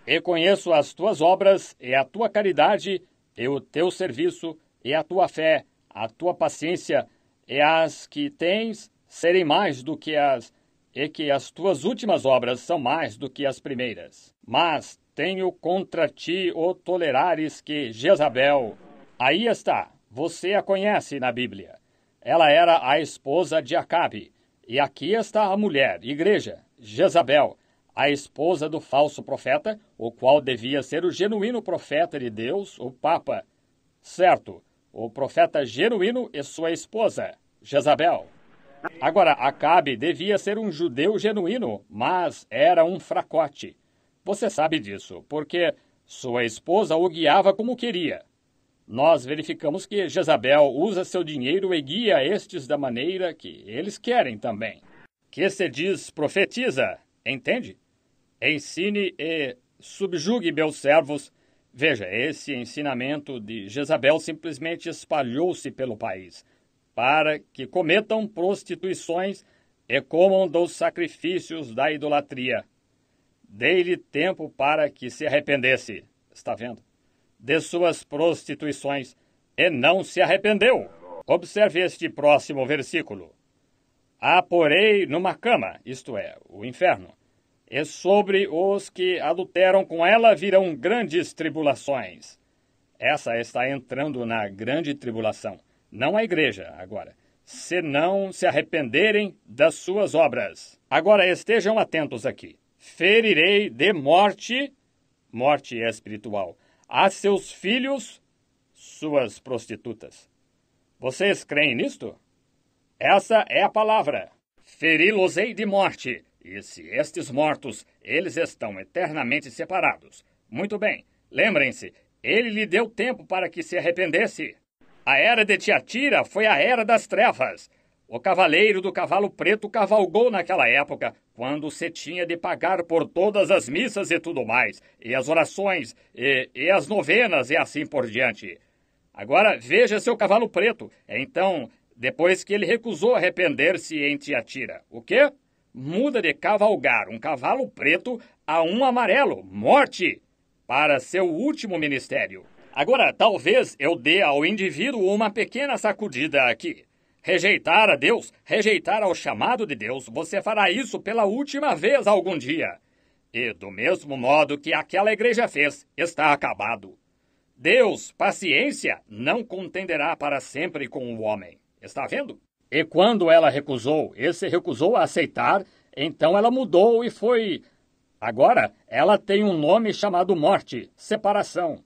E conheço as tuas obras e a tua caridade e o teu serviço e a tua fé, a tua paciência e as que tens serem mais do que as... e que as tuas últimas obras são mais do que as primeiras. Mas tenho contra ti, ó tolerares, que Jezabel... Aí está, você a conhece na Bíblia. Ela era a esposa de Acabe. E aqui está a mulher, igreja, Jezabel, a esposa do falso profeta, o qual devia ser o genuíno profeta de Deus, o Papa. Certo, o profeta genuíno e sua esposa, Jezabel. Agora, Acabe devia ser um judeu genuíno, mas era um fracote. Você sabe disso, porque sua esposa o guiava como queria. Nós verificamos que Jezabel usa seu dinheiro e guia estes da maneira que eles querem também. Que se diz profetiza, entende? Ensine e subjugue meus servos. Veja, esse ensinamento de Jezabel simplesmente espalhou-se pelo país, para que cometam prostituições e comam dos sacrifícios da idolatria. Dei-lhe tempo para que se arrependesse, está vendo? De suas prostituições, e não se arrependeu. Observe este próximo versículo. A porei numa cama, isto é, o inferno, e sobre os que adulteram com ela virão grandes tribulações. Essa está entrando na grande tribulação. Não a igreja, agora, se não se arrependerem das suas obras. Agora estejam atentos aqui. Ferirei de morte, morte espiritual, a seus filhos, suas prostitutas. Vocês creem nisto? Essa é a palavra. Feri-los-ei de morte, e se estes mortos, eles estão eternamente separados. Muito bem, lembrem-se, ele lhe deu tempo para que se arrependesse. A era de Tiatira foi a era das trevas. O cavaleiro do cavalo preto cavalgou naquela época, quando se tinha de pagar por todas as missas e tudo mais, e as orações, e, e as novenas, e assim por diante. Agora, veja seu cavalo preto. Então, depois que ele recusou arrepender-se em Tiatira, o quê? Muda de cavalgar um cavalo preto a um amarelo, morte, para seu último ministério. Agora, talvez eu dê ao indivíduo uma pequena sacudida aqui. Rejeitar a Deus, rejeitar ao chamado de Deus, você fará isso pela última vez algum dia. E do mesmo modo que aquela igreja fez, está acabado. Deus, paciência, não contenderá para sempre com o homem. Está vendo? E quando ela recusou, e se recusou a aceitar, então ela mudou e foi... Agora, ela tem um nome chamado morte, separação.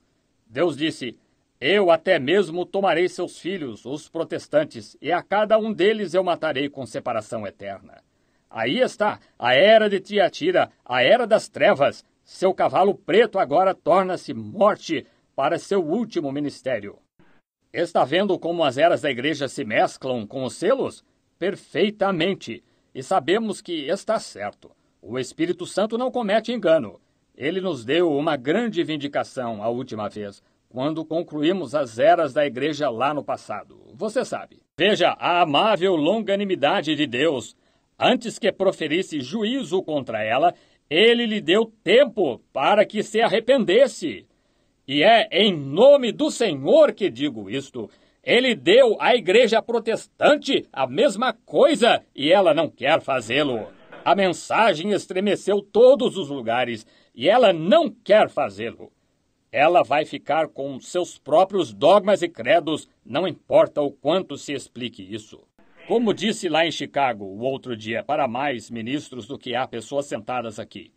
Deus disse, eu até mesmo tomarei seus filhos, os protestantes, e a cada um deles eu matarei com separação eterna. Aí está, a era de Tiatira, a era das trevas. Seu cavalo preto agora torna-se morte para seu último ministério. Está vendo como as eras da igreja se mesclam com os selos? Perfeitamente. E sabemos que está certo. O Espírito Santo não comete engano. Ele nos deu uma grande vindicação a última vez, quando concluímos as eras da igreja lá no passado. Você sabe. Veja a amável longanimidade de Deus. Antes que proferisse juízo contra ela, ele lhe deu tempo para que se arrependesse. E é em nome do Senhor que digo isto. Ele deu à igreja protestante a mesma coisa e ela não quer fazê-lo. A mensagem estremeceu todos os lugares e ela não quer fazê-lo. Ela vai ficar com seus próprios dogmas e credos, não importa o quanto se explique isso. Como disse lá em Chicago o outro dia, para mais ministros do que há pessoas sentadas aqui.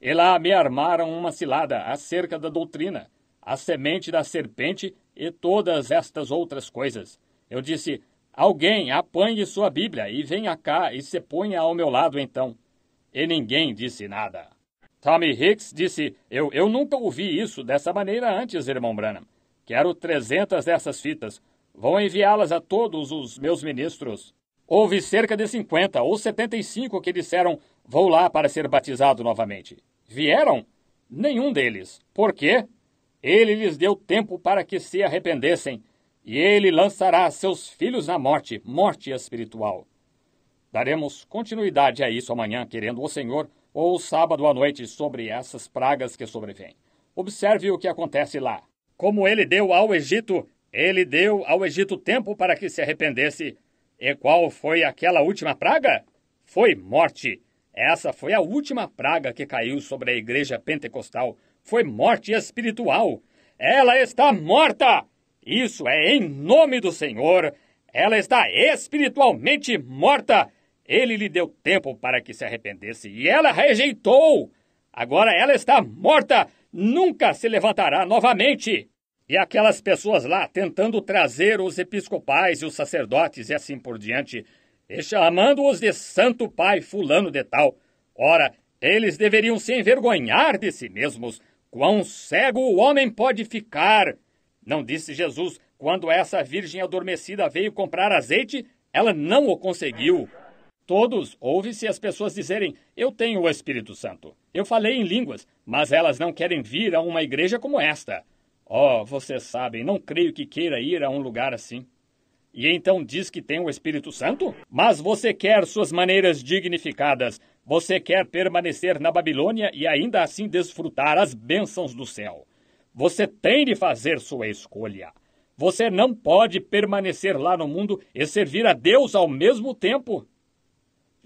E lá me armaram uma cilada acerca da doutrina, a semente da serpente e todas estas outras coisas. Eu disse, alguém apanhe sua Bíblia e venha cá e se ponha ao meu lado então. E ninguém disse nada. Tommy Hicks disse, eu, eu nunca ouvi isso dessa maneira antes, irmão Branham. Quero trezentas dessas fitas. Vou enviá-las a todos os meus ministros. Houve cerca de cinquenta ou setenta e cinco que disseram, vou lá para ser batizado novamente. Vieram? Nenhum deles. Por quê? Ele lhes deu tempo para que se arrependessem, e ele lançará seus filhos na morte, morte espiritual. Daremos continuidade a isso amanhã, querendo o Senhor, ou sábado à noite, sobre essas pragas que sobrevêm. Observe o que acontece lá. Como ele deu ao Egito, ele deu ao Egito tempo para que se arrependesse. E qual foi aquela última praga? Foi morte. Essa foi a última praga que caiu sobre a igreja pentecostal. Foi morte espiritual. Ela está morta! Isso é em nome do Senhor. Ela está espiritualmente morta. Ele lhe deu tempo para que se arrependesse e ela rejeitou. Agora ela está morta, nunca se levantará novamente. E aquelas pessoas lá tentando trazer os episcopais e os sacerdotes e assim por diante, e chamando-os de santo pai fulano de tal. Ora, eles deveriam se envergonhar de si mesmos. Quão cego o homem pode ficar! Não disse Jesus, quando essa virgem adormecida veio comprar azeite, ela não o conseguiu. Todos, ouve-se as pessoas dizerem, eu tenho o Espírito Santo. Eu falei em línguas, mas elas não querem vir a uma igreja como esta. Oh, vocês sabem, não creio que queira ir a um lugar assim. E então diz que tem o Espírito Santo? Mas você quer suas maneiras dignificadas. Você quer permanecer na Babilônia e ainda assim desfrutar as bênçãos do céu. Você tem de fazer sua escolha. Você não pode permanecer lá no mundo e servir a Deus ao mesmo tempo.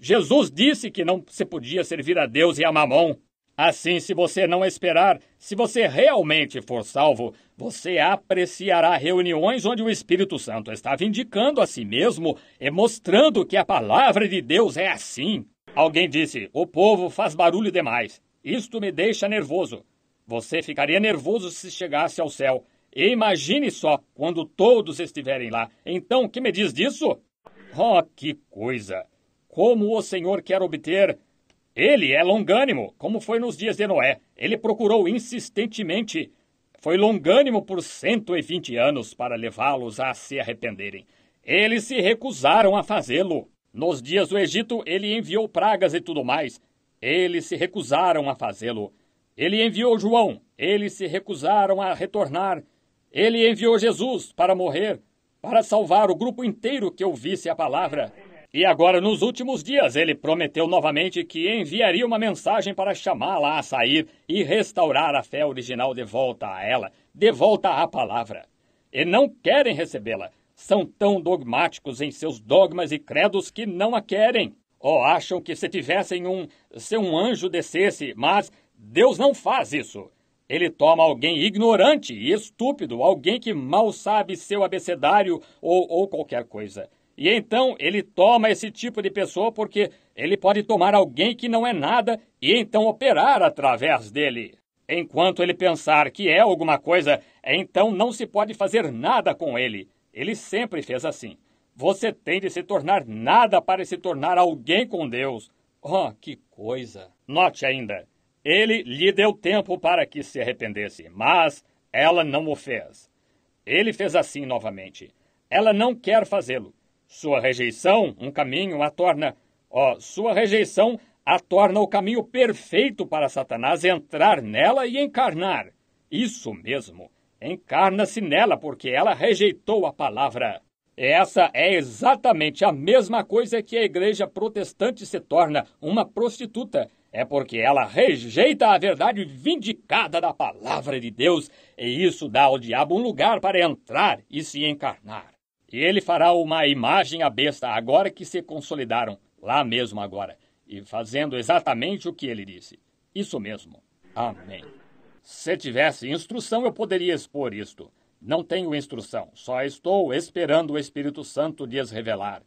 Jesus disse que não se podia servir a Deus e a Mamom. Assim, se você não esperar, se você realmente for salvo, você apreciará reuniões onde o Espírito Santo está vindicando a si mesmo e mostrando que a palavra de Deus é assim. Alguém disse, o povo faz barulho demais. Isto me deixa nervoso. Você ficaria nervoso se chegasse ao céu. E imagine só, quando todos estiverem lá. Então, o que me diz disso? Oh, que coisa! Como o Senhor quer obter? Ele é longânimo, como foi nos dias de Noé. Ele procurou insistentemente. Foi longânimo por cento e vinte anos para levá-los a se arrependerem. Eles se recusaram a fazê-lo. Nos dias do Egito, ele enviou pragas e tudo mais. Eles se recusaram a fazê-lo. Ele enviou João. Eles se recusaram a retornar. Ele enviou Jesus para morrer, para salvar o grupo inteiro que ouvisse a palavra. E agora, nos últimos dias, ele prometeu novamente que enviaria uma mensagem para chamá-la a sair e restaurar a fé original de volta a ela, de volta à palavra. E não querem recebê-la. São tão dogmáticos em seus dogmas e credos que não a querem. Ou acham que se tivessem um, se um anjo descesse, mas Deus não faz isso. Ele toma alguém ignorante e estúpido, alguém que mal sabe seu abecedário ou, ou qualquer coisa. E então ele toma esse tipo de pessoa porque ele pode tomar alguém que não é nada e então operar através dele. Enquanto ele pensar que é alguma coisa, então não se pode fazer nada com ele. Ele sempre fez assim. Você tem de se tornar nada para se tornar alguém com Deus. Oh, que coisa! Note ainda, ele lhe deu tempo para que se arrependesse, mas ela não o fez. Ele fez assim novamente. Ela não quer fazê-lo. Sua rejeição, um caminho, a torna... Ó, sua rejeição a torna o caminho perfeito para Satanás entrar nela e encarnar. Isso mesmo, encarna-se nela porque ela rejeitou a palavra. Essa é exatamente a mesma coisa que a igreja protestante se torna uma prostituta. É porque ela rejeita a verdade vindicada da palavra de Deus, e isso dá ao diabo um lugar para entrar e se encarnar. E ele fará uma imagem à besta agora que se consolidaram, lá mesmo agora, e fazendo exatamente o que ele disse. Isso mesmo. Amém. Se tivesse instrução, eu poderia expor isto. Não tenho instrução, só estou esperando o Espírito Santo lhes revelar.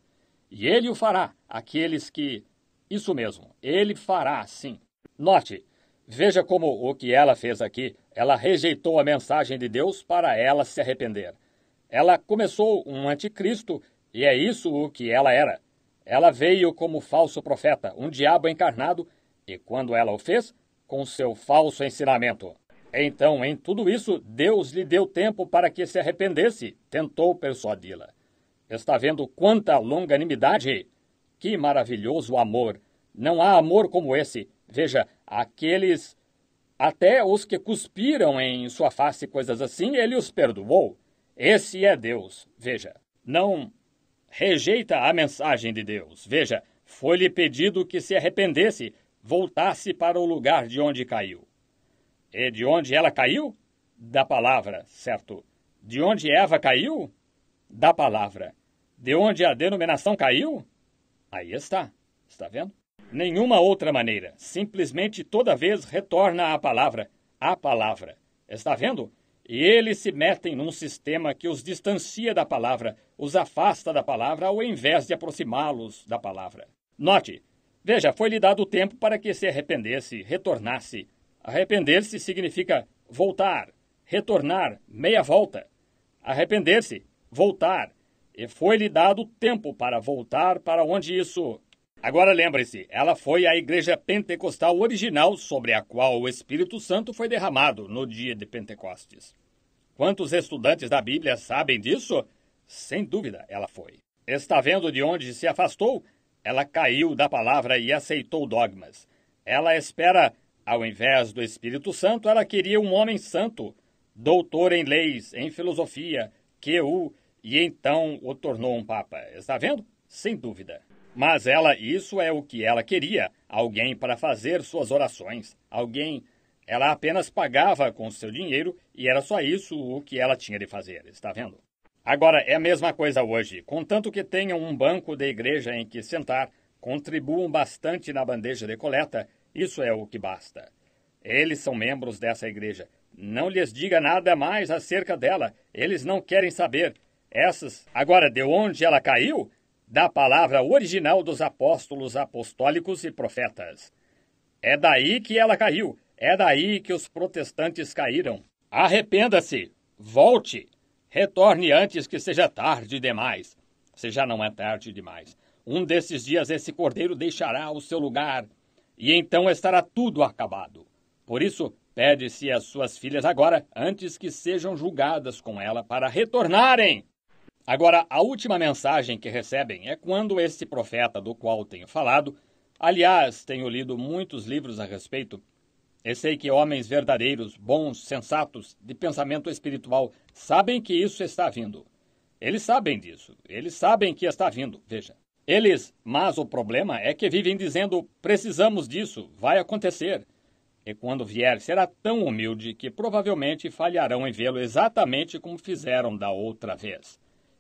E ele o fará, aqueles que... Isso mesmo, ele fará sim. Note, veja como o que ela fez aqui, ela rejeitou a mensagem de Deus para ela se arrepender. Ela começou um anticristo e é isso o que ela era. Ela veio como falso profeta, um diabo encarnado, e quando ela o fez, com seu falso ensinamento. Então, em tudo isso, Deus lhe deu tempo para que se arrependesse. Tentou persuadi-la. Está vendo quanta longanimidade? Que maravilhoso amor! Não há amor como esse. Veja, aqueles, até os que cuspiram em sua face coisas assim, ele os perdoou. Esse é Deus. Veja, não rejeita a mensagem de Deus. Veja, foi-lhe pedido que se arrependesse, voltasse para o lugar de onde caiu. E de onde ela caiu? Da palavra, certo? De onde Eva caiu? Da palavra. De onde a denominação caiu? Aí está. Está vendo? Nenhuma outra maneira. Simplesmente toda vez retorna à palavra. A palavra. Está vendo? E eles se metem num sistema que os distancia da palavra, os afasta da palavra ao invés de aproximá-los da palavra. Note. Veja, foi-lhe dado tempo para que se arrependesse, retornasse. Arrepender-se significa voltar, retornar, meia volta. Arrepender-se, voltar. E foi-lhe dado tempo para voltar para onde isso... Agora lembre-se, ela foi a igreja pentecostal original sobre a qual o Espírito Santo foi derramado no dia de Pentecostes. Quantos estudantes da Bíblia sabem disso? Sem dúvida, ela foi. Está vendo de onde se afastou? Ela caiu da palavra e aceitou dogmas. Ela espera... Ao invés do Espírito Santo, ela queria um homem santo, doutor em leis, em filosofia, Q U, e então o tornou um papa. Está vendo? Sem dúvida. Mas ela, isso é o que ela queria, alguém para fazer suas orações, alguém... Ela apenas pagava com seu dinheiro e era só isso o que ela tinha de fazer. Está vendo? Agora, é a mesma coisa hoje. Contanto que tenham um banco de igreja em que sentar, contribuam bastante na bandeja de coleta, isso é o que basta. Eles são membros dessa igreja. Não lhes diga nada mais acerca dela. Eles não querem saber. Essas... Agora, de onde ela caiu? Da palavra original dos apóstolos apostólicos e profetas. É daí que ela caiu. É daí que os protestantes caíram. Arrependa-se. Volte. Retorne antes que seja tarde demais. Se já não é tarde demais. Um desses dias esse cordeiro deixará o seu lugar... E então estará tudo acabado. Por isso, pede-se às suas filhas agora, antes que sejam julgadas com ela, para retornarem. Agora, a última mensagem que recebem é quando esse profeta do qual tenho falado, aliás, tenho lido muitos livros a respeito, e sei que homens verdadeiros, bons, sensatos, de pensamento espiritual, sabem que isso está vindo. Eles sabem disso. Eles sabem que está vindo. Veja. Eles, mas o problema é que vivem dizendo, precisamos disso, vai acontecer. E quando vier, será tão humilde que provavelmente falharão em vê-lo exatamente como fizeram da outra vez.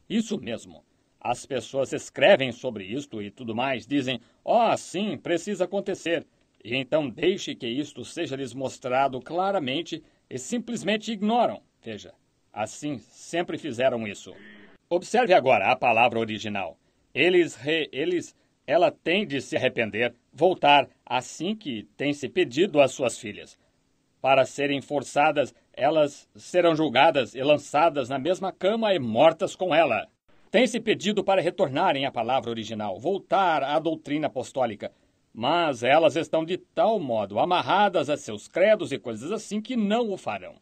Isso mesmo. As pessoas escrevem sobre isto e tudo mais, dizem, ó, sim, precisa acontecer. E então deixe que isto seja lhes mostrado claramente e simplesmente ignoram. Veja, assim sempre fizeram isso. Observe agora a palavra original. Eles, re, eles, ela tem de se arrepender, voltar, assim que tem se pedido às suas filhas. Para serem forçadas, elas serão julgadas e lançadas na mesma cama e mortas com ela. Tem se pedido para retornarem à palavra original, voltar à doutrina apostólica. Mas elas estão de tal modo amarradas a seus credos e coisas assim que não o farão.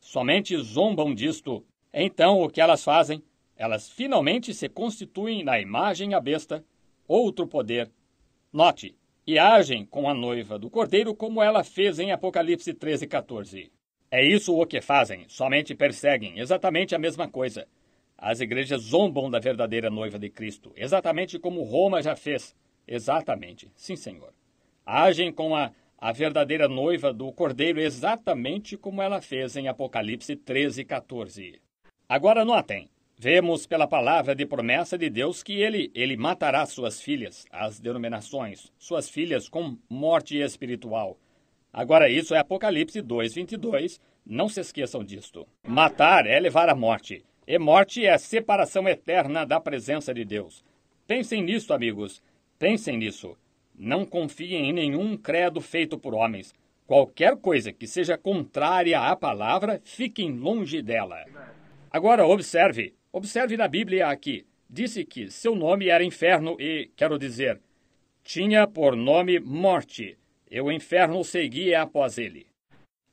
Somente zombam disto. Então, o que elas fazem? Elas finalmente se constituem na imagem à besta, outro poder. Note, e agem com a noiva do Cordeiro como ela fez em Apocalipse treze, catorze. É isso o que fazem, somente perseguem, exatamente a mesma coisa. As igrejas zombam da verdadeira noiva de Cristo, exatamente como Roma já fez. Exatamente, sim, Senhor. Agem com a, a verdadeira noiva do Cordeiro exatamente como ela fez em Apocalipse treze, catorze. Agora notem, vemos pela palavra de promessa de Deus que ele, ele matará suas filhas, as denominações, suas filhas com morte espiritual. Agora isso é Apocalipse dois, vinte e dois, não se esqueçam disto. Matar é levar à morte, e morte é a separação eterna da presença de Deus. Pensem nisso, amigos. Pensem nisso. Não confiem em nenhum credo feito por homens. Qualquer coisa que seja contrária à palavra, fiquem longe dela. Agora, observe. Observe na Bíblia aqui. Disse que seu nome era inferno e, quero dizer, tinha por nome morte. E o inferno seguia após ele.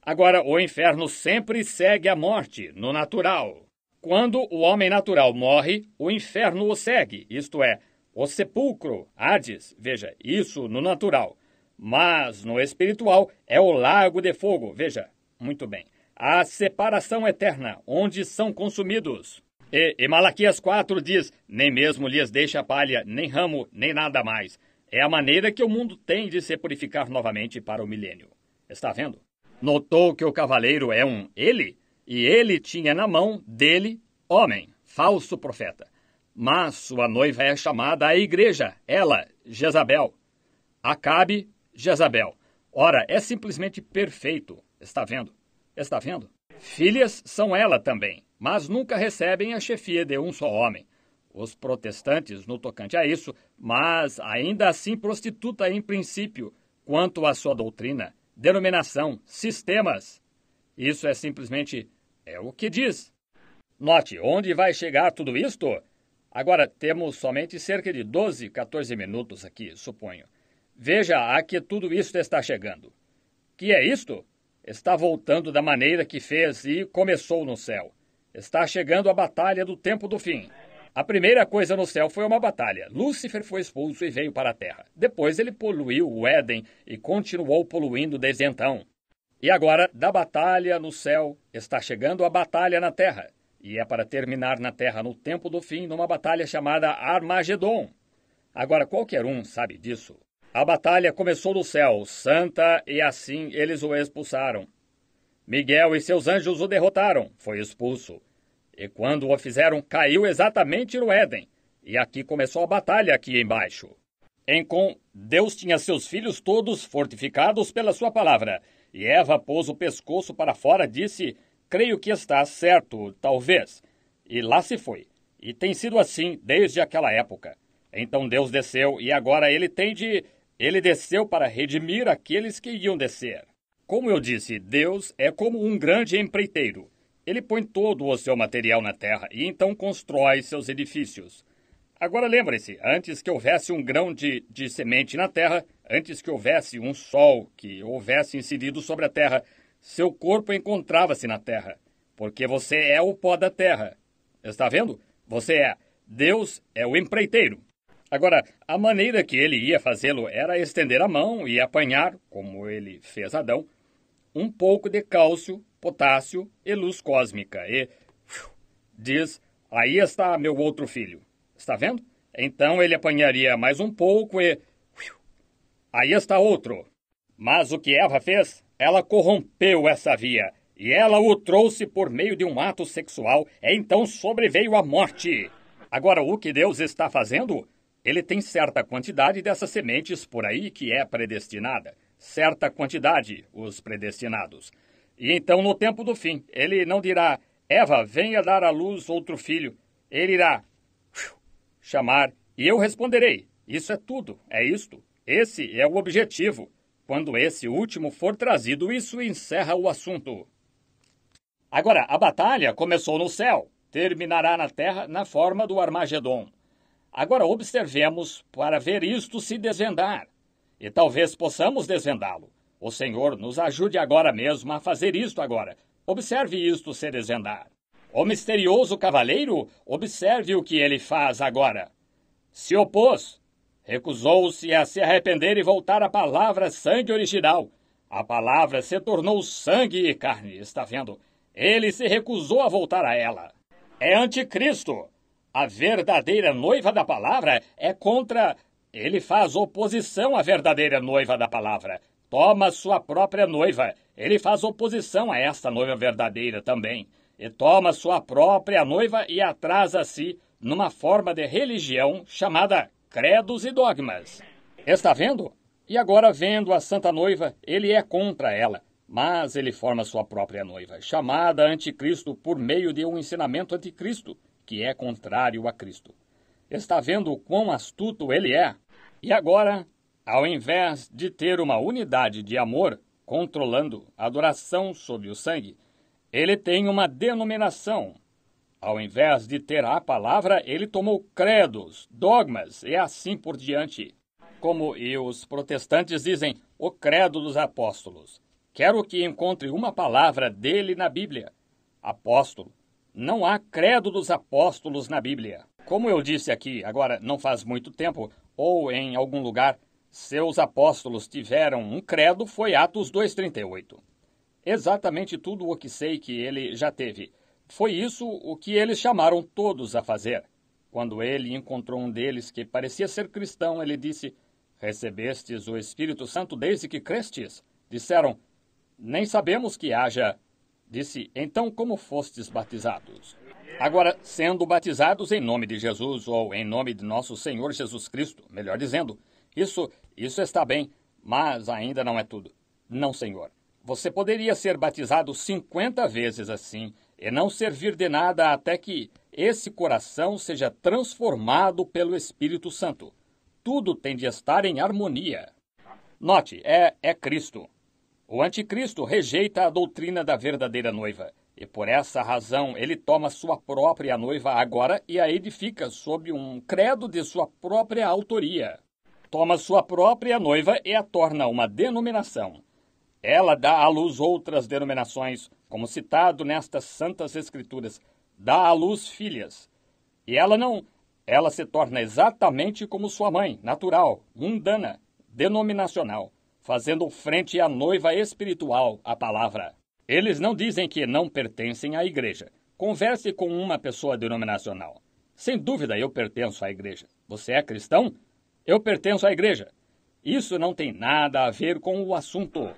Agora, o inferno sempre segue a morte, no natural. Quando o homem natural morre, o inferno o segue, isto é, o sepulcro, Hades, veja, isso no natural. Mas no espiritual é o lago de fogo, veja, muito bem. A separação eterna, onde são consumidos. E, e Malaquias quatro diz, nem mesmo lhes deixa palha, nem ramo, nem nada mais. É a maneira que o mundo tem de se purificar novamente para o milênio. Está vendo? Notou que o cavaleiro é um ele, e ele tinha na mão dele homem, falso profeta. Mas sua noiva é chamada a igreja, ela, Jezabel. Acabe, Jezabel. Ora, é simplesmente perfeito. Está vendo? Está vendo? Filhas são ela também, mas nunca recebem a chefia de um só homem. Os protestantes, no tocante a isso, mas ainda assim prostituta em princípio, quanto à sua doutrina, denominação, sistemas. Isso é simplesmente, é o que diz. Note, onde vai chegar tudo isto? Agora, temos somente cerca de doze, catorze minutos aqui, suponho. Veja a que tudo isto está chegando. Que é isto? Está voltando da maneira que fez e começou no céu. Está chegando a batalha do tempo do fim. A primeira coisa no céu foi uma batalha. Lúcifer foi expulso e veio para a terra. Depois ele poluiu o Éden e continuou poluindo desde então. E agora, da batalha no céu, está chegando a batalha na terra. E é para terminar na terra no tempo do fim numa batalha chamada Armagedon. Agora, qualquer um sabe disso. A batalha começou no céu, santa, e assim eles o expulsaram. Miguel e seus anjos o derrotaram, foi expulso. E quando o fizeram, caiu exatamente no Éden. E aqui começou a batalha aqui embaixo. Em com, Deus tinha seus filhos todos fortificados pela sua palavra. E Eva pôs o pescoço para fora, disse... Creio que está certo, talvez. E lá se foi. E tem sido assim desde aquela época. Então Deus desceu e agora ele tem de... Ele desceu para redimir aqueles que iam descer. Como eu disse, Deus é como um grande empreiteiro. Ele põe todo o seu material na terra e então constrói seus edifícios. Agora lembre-se, antes que houvesse um grão de, de semente na terra, antes que houvesse um sol que houvesse incidido sobre a terra... Seu corpo encontrava-se na terra, porque você é o pó da terra. Está vendo? Você é. Deus é o empreiteiro. Agora, a maneira que ele ia fazê-lo era estender a mão e apanhar, como ele fez Adão, um pouco de cálcio, potássio e luz cósmica. E diz, aí está meu outro filho. Está vendo? Então ele apanharia mais um pouco e... Aí está outro. Mas o que Eva fez... Ela corrompeu essa via, e ela o trouxe por meio de um ato sexual, então sobreveio a morte. Agora, o que Deus está fazendo? Ele tem certa quantidade dessas sementes por aí que é predestinada. Certa quantidade, os predestinados. E então, no tempo do fim, ele não dirá, Eva, venha dar à luz outro filho. Ele irá chamar, e eu responderei. Isso é tudo, é isto. Esse é o objetivo. Quando esse último for trazido, isso encerra o assunto. Agora, a batalha começou no céu, terminará na terra na forma do Armagedon. Agora, observemos para ver isto se desvendar. E talvez possamos desvendá-lo. O Senhor nos ajude agora mesmo a fazer isto agora. Observe isto se desvendar. O misterioso cavaleiro, observe o que ele faz agora. Se opôs. Recusou-se a se arrepender e voltar à palavra sangue original. A palavra se tornou sangue e carne, está vendo? Ele se recusou a voltar a ela. É anticristo. A verdadeira noiva da palavra é contra... Ele faz oposição à verdadeira noiva da palavra. Toma sua própria noiva. Ele faz oposição a esta noiva verdadeira também. E toma sua própria noiva e atrasa a si numa forma de religião chamada credos e dogmas. Está vendo? E agora, vendo a santa noiva, ele é contra ela. Mas ele forma sua própria noiva, chamada anticristo por meio de um ensinamento anticristo, que é contrário a Cristo. Está vendo o quão astuto ele é? E agora, ao invés de ter uma unidade de amor, controlando a adoração sob o sangue, ele tem uma denominação. Ao invés de ter a palavra, ele tomou credos, dogmas e assim por diante. Como e os protestantes dizem, o credo dos apóstolos. Quero que encontre uma palavra dele na Bíblia. Apóstolo. Não há credo dos apóstolos na Bíblia. Como eu disse aqui, agora não faz muito tempo, ou em algum lugar, seus apóstolos tiveram um credo, foi Atos dois, trinta e oito. Exatamente tudo o que sei que ele já teve. Foi isso o que eles chamaram todos a fazer. Quando ele encontrou um deles que parecia ser cristão, ele disse, recebestes o Espírito Santo desde que crestes? Disseram, nem sabemos que haja. Disse, então como fostes batizados? Agora, sendo batizados em nome de Jesus ou em nome de nosso Senhor Jesus Cristo, melhor dizendo, isso, isso está bem, mas ainda não é tudo. Não, Senhor. Você poderia ser batizado cinquenta vezes assim e não servir de nada até que esse coração seja transformado pelo Espírito Santo. Tudo tem de estar em harmonia. Note, é, é Cristo. O anticristo rejeita a doutrina da verdadeira noiva. E por essa razão, ele toma sua própria noiva agora e a edifica sob um credo de sua própria autoria. Toma sua própria noiva e a torna uma denominação. Ela dá à luz outras denominações, como citado nestas santas escrituras. Dá à luz filhas. E ela não. Ela se torna exatamente como sua mãe, natural, mundana, denominacional, fazendo frente à noiva espiritual, a palavra. Eles não dizem que não pertencem à igreja. Converse com uma pessoa denominacional. Sem dúvida, eu pertenço à igreja. Você é cristão? Eu pertenço à igreja. Isso não tem nada a ver com o assunto.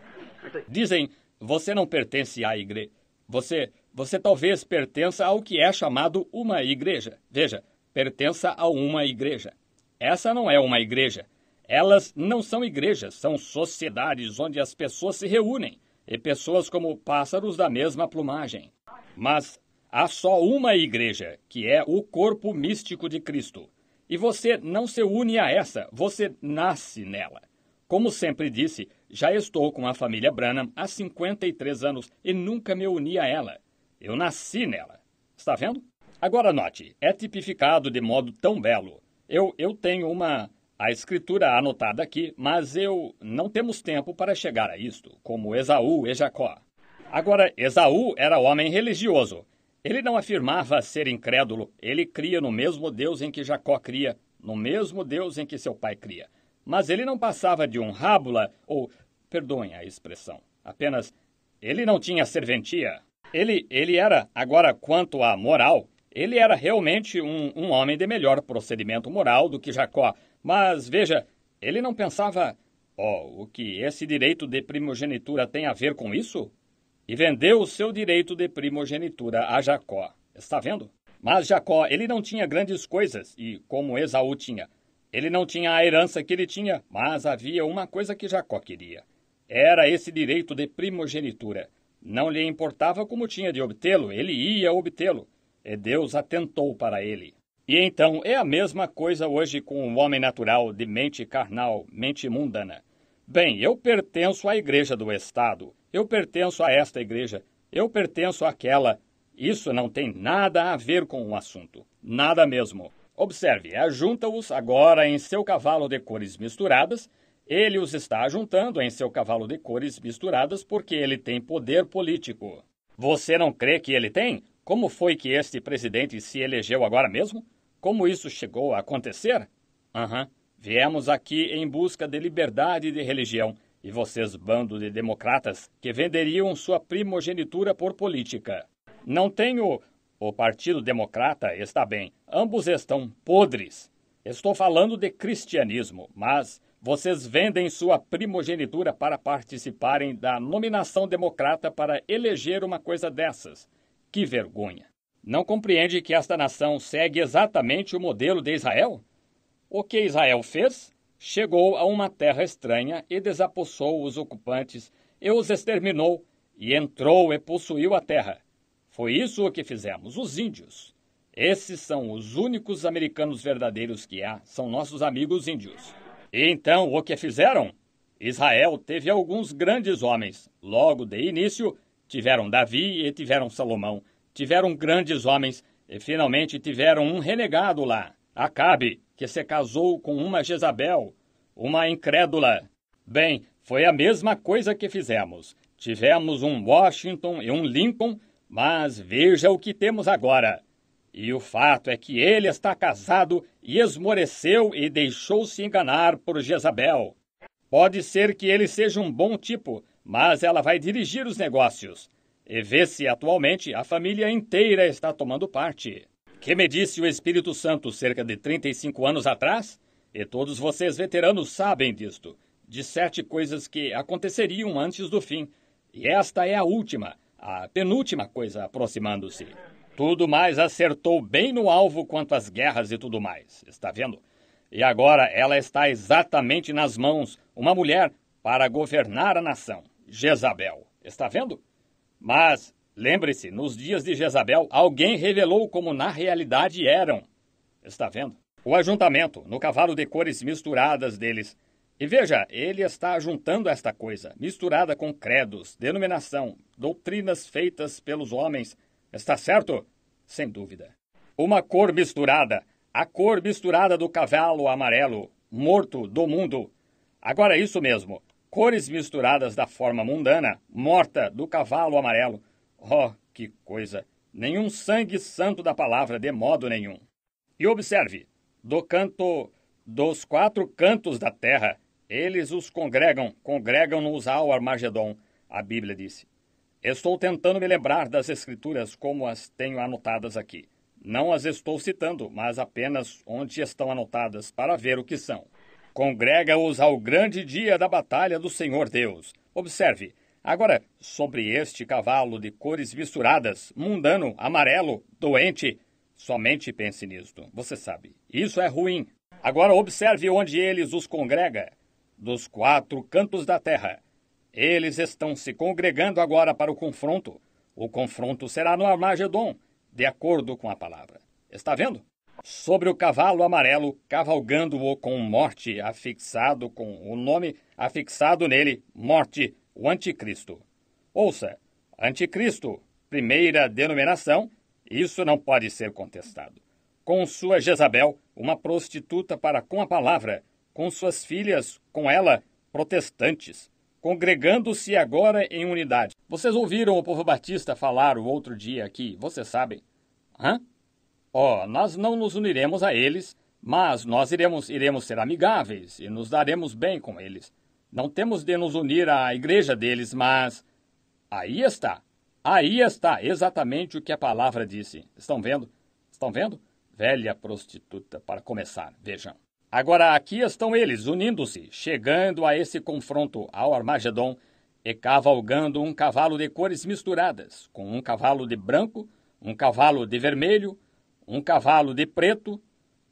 Dizem, você não pertence à igreja. Você, você talvez pertença ao que é chamado uma igreja. Veja, pertença a uma igreja. Essa não é uma igreja. Elas não são igrejas, são sociedades onde as pessoas se reúnem. E pessoas como pássaros da mesma plumagem. Mas há só uma igreja, que é o corpo místico de Cristo. E você não se une a essa, você nasce nela. Como sempre disse, já estou com a família Branham há cinquenta e três anos e nunca me uni a ela. Eu nasci nela. Está vendo? Agora note, é tipificado de modo tão belo. Eu, eu tenho uma... A escritura anotada aqui, mas eu não temos tempo para chegar a isto, como Esaú e Jacó. Agora, Esaú era homem religioso. Ele não afirmava ser incrédulo. Ele cria no mesmo Deus em que Jacó cria, no mesmo Deus em que seu pai cria. Mas ele não passava de um rábula, ou, perdoem a expressão, apenas, ele não tinha serventia. Ele, ele era, agora quanto à moral, ele era realmente um, um homem de melhor procedimento moral do que Jacó. Mas, veja, ele não pensava, oh, o que esse direito de primogenitura tem a ver com isso? E vendeu o seu direito de primogenitura a Jacó. Está vendo? Mas Jacó, ele não tinha grandes coisas, e como Esaú tinha. Ele não tinha a herança que ele tinha, mas havia uma coisa que Jacó queria. Era esse direito de primogenitura. Não lhe importava como tinha de obtê-lo, ele ia obtê-lo. E Deus atentou para ele. E então, é a mesma coisa hoje com o homem natural de mente carnal, mente mundana. Bem, eu pertenço à igreja do Estado. Eu pertenço a esta igreja. Eu pertenço àquela. Isso não tem nada a ver com o assunto. Nada mesmo. Observe, ajunta-os agora em seu cavalo de cores misturadas. Ele os está ajuntando em seu cavalo de cores misturadas porque ele tem poder político. Você não crê que ele tem? Como foi que este presidente se elegeu agora mesmo? Como isso chegou a acontecer? Aham, uhum. Viemos aqui em busca de liberdade de religião, e vocês, bando de democratas, que venderiam sua primogenitura por política. Não tenho... O Partido Democrata está bem. Ambos estão podres. Estou falando de cristianismo, mas vocês vendem sua primogenitura para participarem da nominação democrata para eleger uma coisa dessas. Que vergonha! Não compreende que esta nação segue exatamente o modelo de Israel? O que Israel fez? Chegou a uma terra estranha e desapossou os ocupantes e os exterminou, e entrou e possuiu a terra. Foi isso o que fizemos, os índios. Esses são os únicos americanos verdadeiros que há, são nossos amigos índios. E então, o que fizeram? Israel teve alguns grandes homens. Logo de início, tiveram Davi e tiveram Salomão. Tiveram grandes homens e, finalmente, tiveram um renegado lá, Acabe, que se casou com uma Jezabel, uma incrédula. Bem, foi a mesma coisa que fizemos. Tivemos um Washington e um Lincoln, mas veja o que temos agora. E o fato é que ele está casado e esmoreceu e deixou-se enganar por Jezabel. Pode ser que ele seja um bom tipo, mas ela vai dirigir os negócios. E vê-se atualmente a família inteira está tomando parte. Que me disse o Espírito Santo cerca de trinta e cinco anos atrás? E todos vocês veteranos sabem disto, de sete coisas que aconteceriam antes do fim. E esta é a última. A penúltima coisa aproximando-se. Tudo mais acertou bem no alvo quanto às guerras e tudo mais. Está vendo? E agora ela está exatamente nas mãos, uma mulher, para governar a nação. Jezabel. Está vendo? Mas, lembre-se, nos dias de Jezabel, alguém revelou como na realidade eram. Está vendo? O ajuntamento, no cavalo de cores misturadas deles. E veja, ele está juntando esta coisa, misturada com credos, denominação, doutrinas feitas pelos homens. Está certo? Sem dúvida. Uma cor misturada, a cor misturada do cavalo amarelo, morto do mundo. Agora, isso mesmo, cores misturadas da forma mundana, morta do cavalo amarelo. Oh, que coisa! Nenhum sangue santo da palavra, de modo nenhum. E observe, do canto dos quatro cantos da terra, eles os congregam, congregam-nos ao Armagedon, a Bíblia disse. Estou tentando me lembrar das escrituras como as tenho anotadas aqui. Não as estou citando, mas apenas onde estão anotadas para ver o que são. Congrega-os ao grande dia da batalha do Senhor Deus. Observe, agora, sobre este cavalo de cores misturadas, mundano, amarelo, doente, somente pense nisto, você sabe, isso é ruim. Agora observe onde eles os congrega. Dos quatro cantos da terra. Eles estão se congregando agora para o confronto. O confronto será no Armagedon, de acordo com a palavra. Está vendo? Sobre o cavalo amarelo, cavalgando-o com morte, afixado com o nome, afixado nele, morte, o anticristo. Ouça, anticristo, primeira denominação, isso não pode ser contestado. Com sua Jezabel, uma prostituta para com a palavra, com suas filhas, com ela, protestantes, congregando-se agora em unidade. Vocês ouviram o povo batista falar o outro dia aqui, vocês sabem. Hã? Oh, nós não nos uniremos a eles, mas nós iremos, iremos ser amigáveis e nos daremos bem com eles. Não temos de nos unir à igreja deles, mas... Aí está, aí está exatamente o que a palavra disse. Estão vendo? Estão vendo? Velha prostituta, para começar, vejam. Agora, aqui estão eles, unindo-se, chegando a esse confronto ao Armagedon e cavalgando um cavalo de cores misturadas, com um cavalo de branco, um cavalo de vermelho, um cavalo de preto,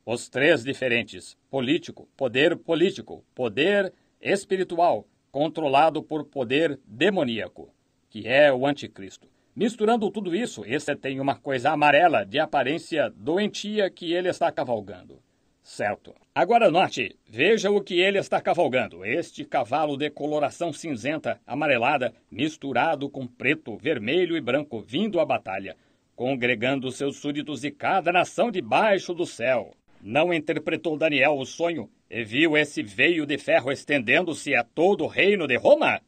os três diferentes, político, poder político, poder espiritual, controlado por poder demoníaco, que é o anticristo. Misturando tudo isso, esse tem uma coisa amarela de aparência doentia que ele está cavalgando. Certo. Agora note, veja o que ele está cavalgando. Este cavalo de coloração cinzenta, amarelada, misturado com preto, vermelho e branco, vindo à batalha, congregando seus súditos de cada nação debaixo do céu. Não interpretou Daniel o sonho e viu esse veio de ferro estendendo-se a todo o reino de Roma?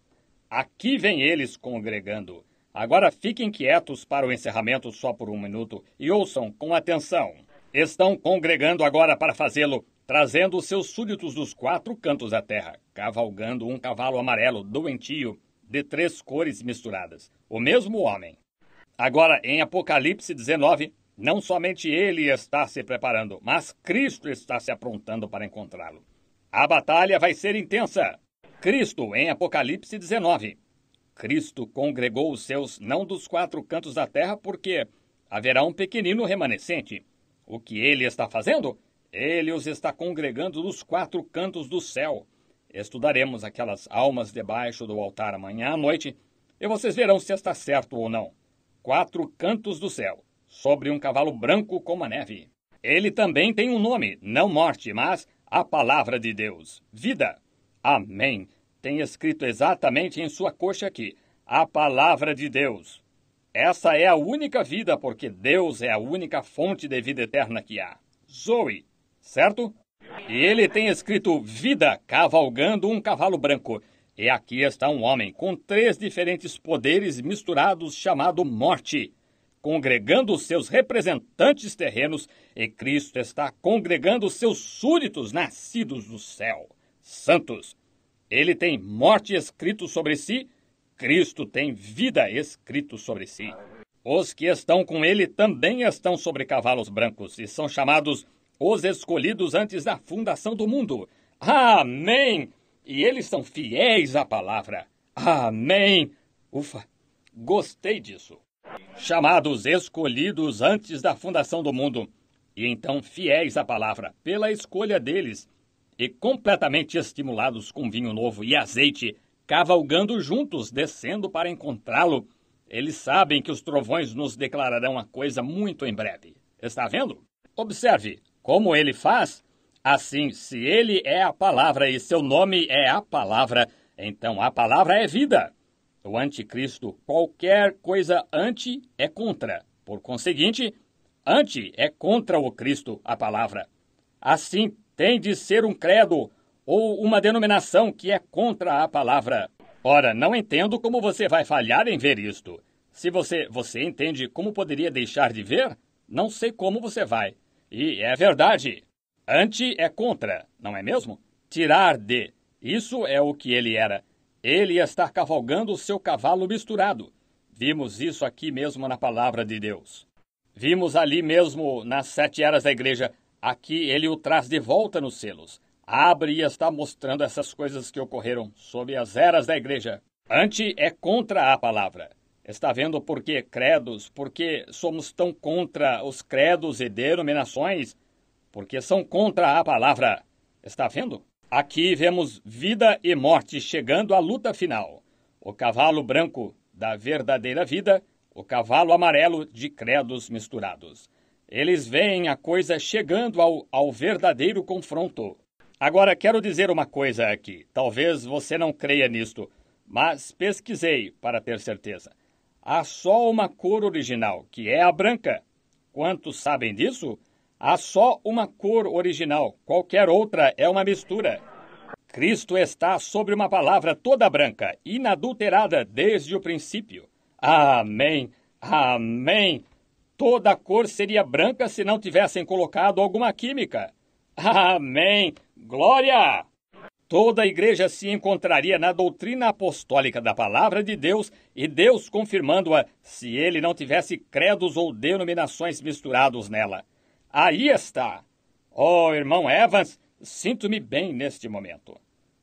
Aqui vem eles congregando. Agora fiquem quietos para o encerramento só por um minuto e ouçam com atenção. Estão congregando agora para fazê-lo trazendo seus súditos dos quatro cantos da terra, cavalgando um cavalo amarelo, doentio, de três cores misturadas, o mesmo homem. Agora, em Apocalipse dezenove, não somente ele está se preparando, mas Cristo está se aprontando para encontrá-lo. A batalha vai ser intensa. Cristo, em Apocalipse dezenove. Cristo congregou os seus não dos quatro cantos da terra, porque haverá um pequenino remanescente. O que ele está fazendo? Ele os está congregando dos quatro cantos do céu. Estudaremos aquelas almas debaixo do altar amanhã à noite, e vocês verão se está certo ou não. Quatro cantos do céu, sobre um cavalo branco como a neve. Ele também tem um nome, não morte, mas a palavra de Deus, vida. Amém. Tem escrito exatamente em sua coxa aqui, a palavra de Deus. Essa é a única vida, porque Deus é a única fonte de vida eterna que há. Zoe, certo? E ele tem escrito vida, cavalgando um cavalo branco. E aqui está um homem com três diferentes poderes misturados, chamado morte, congregando seus representantes terrenos, e Cristo está congregando seus súditos nascidos do céu, santos. Ele tem morte escrito sobre si, Cristo tem vida escrito sobre si. Os que estão com ele também estão sobre cavalos brancos, e são chamados os escolhidos antes da fundação do mundo. Amém! E eles são fiéis à palavra. Amém! Ufa, gostei disso. Chamados escolhidos antes da fundação do mundo, e então fiéis à palavra, pela escolha deles, e completamente estimulados com vinho novo e azeite, cavalgando juntos, descendo para encontrá-lo. Eles sabem que os trovões nos declararão a coisa muito em breve. Está vendo? Observe como ele faz. Assim, se ele é a palavra e seu nome é a palavra, então a palavra é vida. O anticristo, qualquer coisa anti é contra. Por conseguinte, anti é contra o Cristo, a palavra. Assim, tem de ser um credo ou uma denominação que é contra a palavra. Ora, não entendo como você vai falhar em ver isto. Se você, você entende como poderia deixar de ver, não sei como você vai. E é verdade. Anti é contra, não é mesmo? Tirar de. Isso é o que ele era. Ele está cavalgando o seu cavalo misturado. Vimos isso aqui mesmo na palavra de Deus. Vimos ali mesmo nas sete eras da igreja. Aqui ele o traz de volta nos selos. Abre e está mostrando essas coisas que ocorreram sob as eras da igreja. Anti é contra a palavra. Está vendo por que credos, por que somos tão contra os credos e denominações? Porque são contra a palavra. Está vendo? Aqui vemos vida e morte chegando à luta final. O cavalo branco da verdadeira vida, o cavalo amarelo de credos misturados. Eles veem a coisa chegando ao, ao verdadeiro confronto. Agora, quero dizer uma coisa aqui. Talvez você não creia nisto, mas pesquisei para ter certeza. Há só uma cor original, que é a branca. Quantos sabem disso? Há só uma cor original. Qualquer outra é uma mistura. Cristo está sobre uma palavra toda branca, inadulterada desde o princípio. Amém! Amém! Toda cor seria branca se não tivessem colocado alguma química. Amém! Glória! Toda a igreja se encontraria na doutrina apostólica da palavra de Deus e Deus confirmando-a se ele não tivesse credos ou denominações misturados nela. Aí está. Oh, irmão Evans, sinto-me bem neste momento.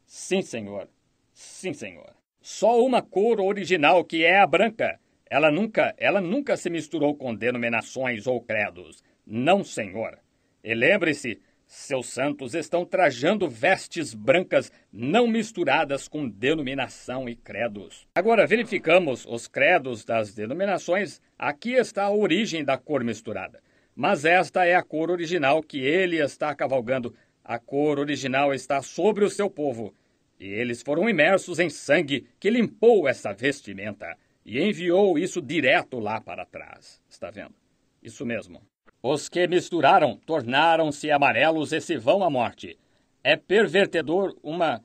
Sim, senhor. Sim, senhor. Só uma cor original que é a branca. Ela nunca, ela nunca se misturou com denominações ou credos. Não, senhor. E lembre-se, seus santos estão trajando vestes brancas não misturadas com denominação e credos. Agora verificamos os credos das denominações. Aqui está a origem da cor misturada. Mas esta é a cor original que ele está cavalgando. A cor original está sobre o seu povo. E eles foram imersos em sangue que limpou essa vestimenta e enviou isso direto lá para trás. Está vendo? Isso mesmo. Os que misturaram tornaram-se amarelos e se vão à morte. É pervertedor, uma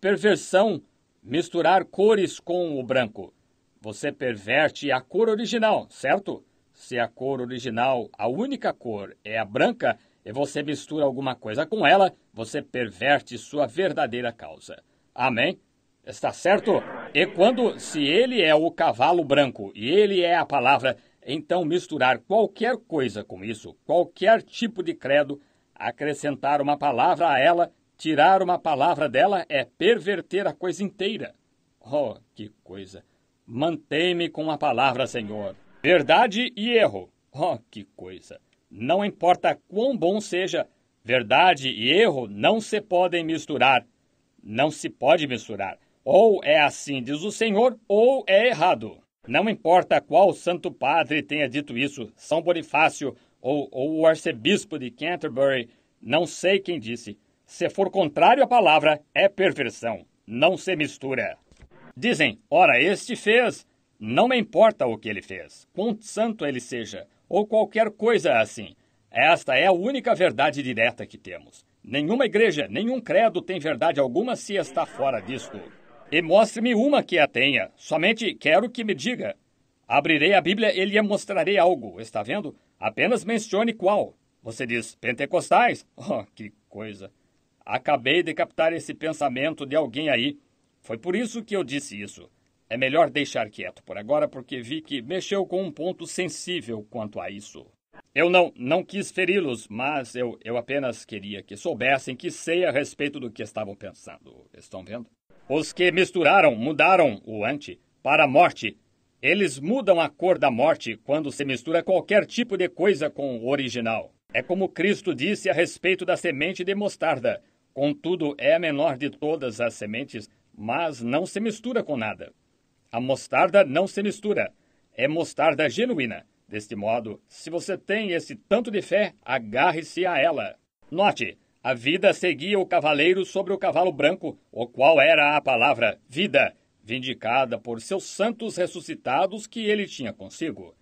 perversão, misturar cores com o branco. Você perverte a cor original, certo? Se a cor original, a única cor, é a branca, e você mistura alguma coisa com ela, você perverte sua verdadeira causa. Amém? Está certo? E quando, se ele é o cavalo branco e ele é a palavra, então misturar qualquer coisa com isso, qualquer tipo de credo, acrescentar uma palavra a ela, tirar uma palavra dela é perverter a coisa inteira. Oh, que coisa! Mantém-me com a palavra, Senhor. Verdade e erro. Oh, que coisa! Não importa quão bom seja, verdade e erro não se podem misturar. Não se pode misturar. Ou é assim, diz o Senhor, ou é errado. Não importa qual santo padre tenha dito isso, São Bonifácio ou, ou o arcebispo de Canterbury, não sei quem disse. Se for contrário à palavra, é perversão. Não se mistura. Dizem, ora, este fez. Não me importa o que ele fez, quão santo ele seja, ou qualquer coisa assim. Esta é a única verdade direta que temos. Nenhuma igreja, nenhum credo tem verdade alguma se está fora disto. E mostre-me uma que a tenha. Somente quero que me diga. Abrirei a Bíblia e lhe mostrarei algo. Está vendo? Apenas mencione qual. Você diz, pentecostais? Oh, que coisa. Acabei de captar esse pensamento de alguém aí. Foi por isso que eu disse isso. É melhor deixar quieto por agora, porque vi que mexeu com um ponto sensível quanto a isso. Eu não, não quis feri-los, mas eu, eu apenas queria que soubessem que sei a respeito do que estavam pensando. Estão vendo? Os que misturaram, mudaram o ante para a morte. Eles mudam a cor da morte quando se mistura qualquer tipo de coisa com o original. É como Cristo disse a respeito da semente de mostarda. Contudo, é a menor de todas as sementes, mas não se mistura com nada. A mostarda não se mistura. É mostarda genuína. Deste modo, se você tem esse tanto de fé, agarre-se a ela. Note, a vida seguia o cavaleiro sobre o cavalo branco, o qual era a palavra vida, vindicada por seus santos ressuscitados que ele tinha consigo.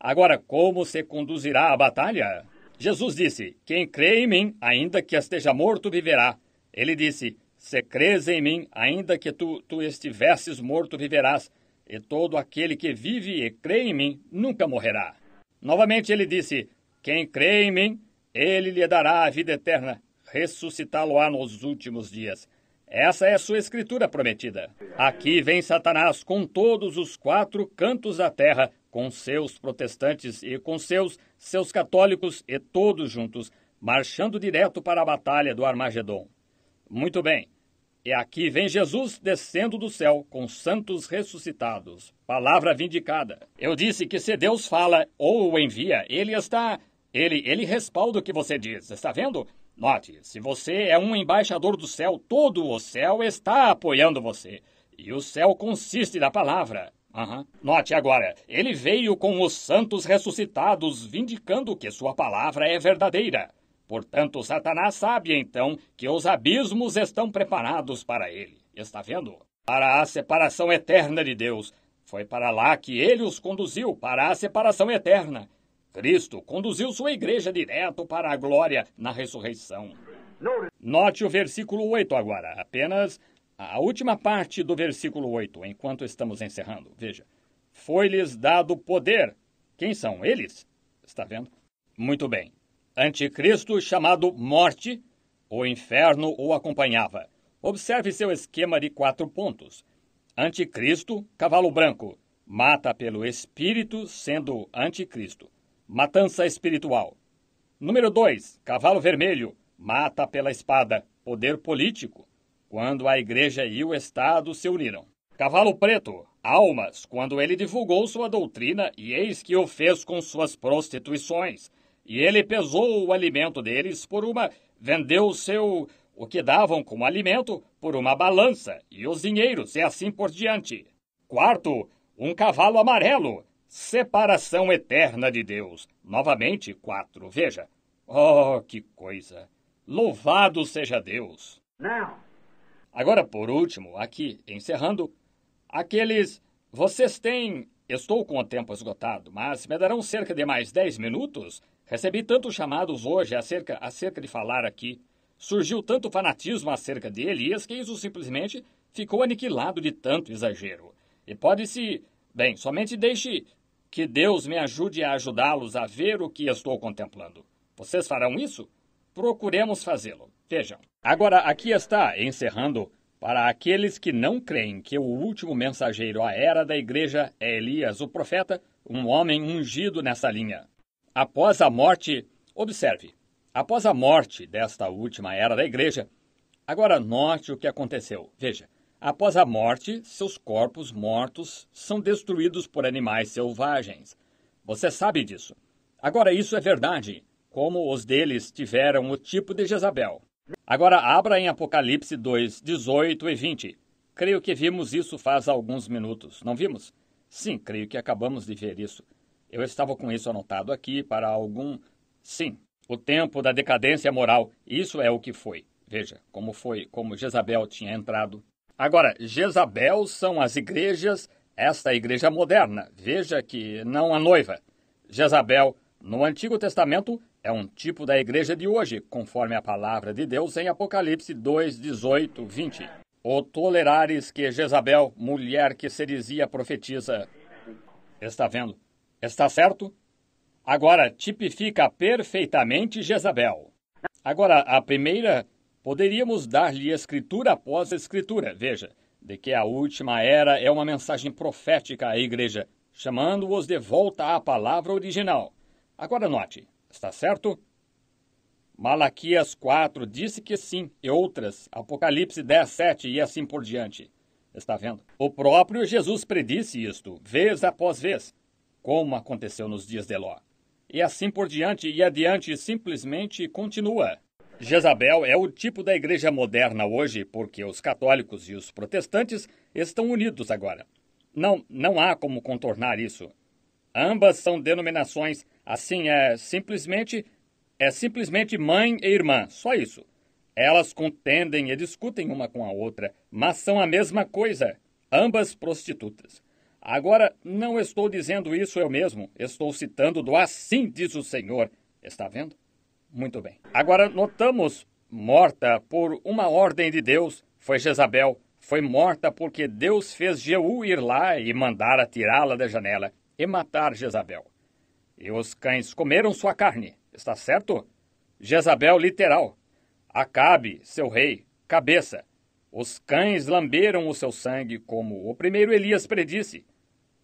Agora, como se conduzirá a batalha? Jesus disse, quem crê em mim, ainda que esteja morto, viverá. Ele disse, se crês em mim, ainda que tu, tu estivesses morto, viverás. E todo aquele que vive e crê em mim, nunca morrerá. Novamente ele disse, quem crê em mim, ele lhe dará a vida eterna. Ressuscitá-lo-á nos últimos dias. Essa é a sua escritura prometida. Aqui vem Satanás com todos os quatro cantos da terra, com seus protestantes e com seus, seus católicos e todos juntos, marchando direto para a batalha do Armagedon. Muito bem. E aqui vem Jesus descendo do céu com santos ressuscitados. Palavra vindicada. Eu disse que se Deus fala ou o envia, ele está... Ele, ele respalda o que você diz. Está vendo? Note, se você é um embaixador do céu, todo o céu está apoiando você. E o céu consiste da palavra. Uhum. Note agora, ele veio com os santos ressuscitados, vindicando que sua palavra é verdadeira. Portanto, Satanás sabe, então, que os abismos estão preparados para ele. Está vendo? Para a separação eterna de Deus. Foi para lá que ele os conduziu, para a separação eterna. Cristo conduziu sua igreja direto para a glória na ressurreição. Note o versículo oito agora, apenas a última parte do versículo oito, enquanto estamos encerrando. Veja, foi-lhes dado poder. Quem são eles? Está vendo? Muito bem. Anticristo, chamado Morte, o inferno o acompanhava. Observe seu esquema de quatro pontos. Anticristo, cavalo branco, mata pelo espírito, sendo anticristo. Matança espiritual. Número dois, cavalo vermelho, mata pela espada, poder político, quando a igreja e o Estado se uniram. Cavalo preto, almas, quando ele divulgou sua doutrina, e eis que o fez com suas prostituições. E ele pesou o alimento deles por uma... Vendeu seu, o que davam como alimento por uma balança. E os dinheiros, e assim por diante. Quarto, um cavalo amarelo. Separação eterna de Deus. Novamente, quatro. Veja. Oh, que coisa. Louvado seja Deus. Não. Agora, por último, aqui, encerrando. Aqueles... Vocês têm... Estou com o tempo esgotado, mas me darão cerca de mais dez minutos... Recebi tantos chamados hoje acerca, acerca de falar aqui. Surgiu tanto fanatismo acerca de Elias que isso simplesmente ficou aniquilado de tanto exagero. E pode-se... Bem, somente deixe que Deus me ajude a ajudá-los a ver o que estou contemplando. Vocês farão isso? procuremos fazê-lo. Vejam. Agora, aqui está, encerrando, para aqueles que não creem que o último mensageiro à era da igreja é Elias, o profeta, um homem ungido nessa linha. Após a morte, observe, após a morte desta última era da igreja, agora note o que aconteceu. Veja, após a morte, seus corpos mortos são destruídos por animais selvagens. Você sabe disso. Agora, isso é verdade, como os deles tiveram o tipo de Jezabel. Agora, abra em Apocalipse dois, dezoito e vinte. Creio que vimos isso faz alguns minutos. Não vimos? Sim, creio que acabamos de ver isso. Eu estava com isso anotado aqui para algum... Sim, o tempo da decadência moral. Isso é o que foi. Veja como foi, como Jezabel tinha entrado. Agora, Jezabel são as igrejas, esta igreja moderna. Veja que não a noiva. Jezabel, no Antigo Testamento... é um tipo da igreja de hoje, conforme a palavra de Deus em Apocalipse dois, dezoito, vinte. O tolerares que Jezabel, mulher que se dizia profetiza... Está vendo? Está certo? Agora, tipifica perfeitamente Jezabel. Agora, a primeira, poderíamos dar-lhe escritura após escritura. Veja, de que a última era é uma mensagem profética à igreja, chamando-os de volta à palavra original. Agora, note... Está certo? Malaquias quatro disse que sim, e outras, Apocalipse dez, sete e assim por diante. Está vendo? O próprio Jesus predisse isto, vez após vez, como aconteceu nos dias de Ló. E assim por diante e adiante, simplesmente continua. Jezabel é o tipo da igreja moderna hoje, porque os católicos e os protestantes estão unidos agora. Não, não há como contornar isso. Ambas são denominações, assim, é simplesmente, é simplesmente mãe e irmã, só isso. Elas contendem e discutem uma com a outra, mas são a mesma coisa, ambas prostitutas. Agora, não estou dizendo isso eu mesmo, estou citando do assim diz o Senhor. Está vendo? Muito bem. Agora, notamos, morta por uma ordem de Deus, foi Jezabel, foi morta porque Deus fez Jeú ir lá e mandar atirá-la da janela. E matar Jezabel. E os cães comeram sua carne, está certo? Jezabel literal. Acabe, seu rei, cabeça. Os cães lamberam o seu sangue como o primeiro Elias predisse.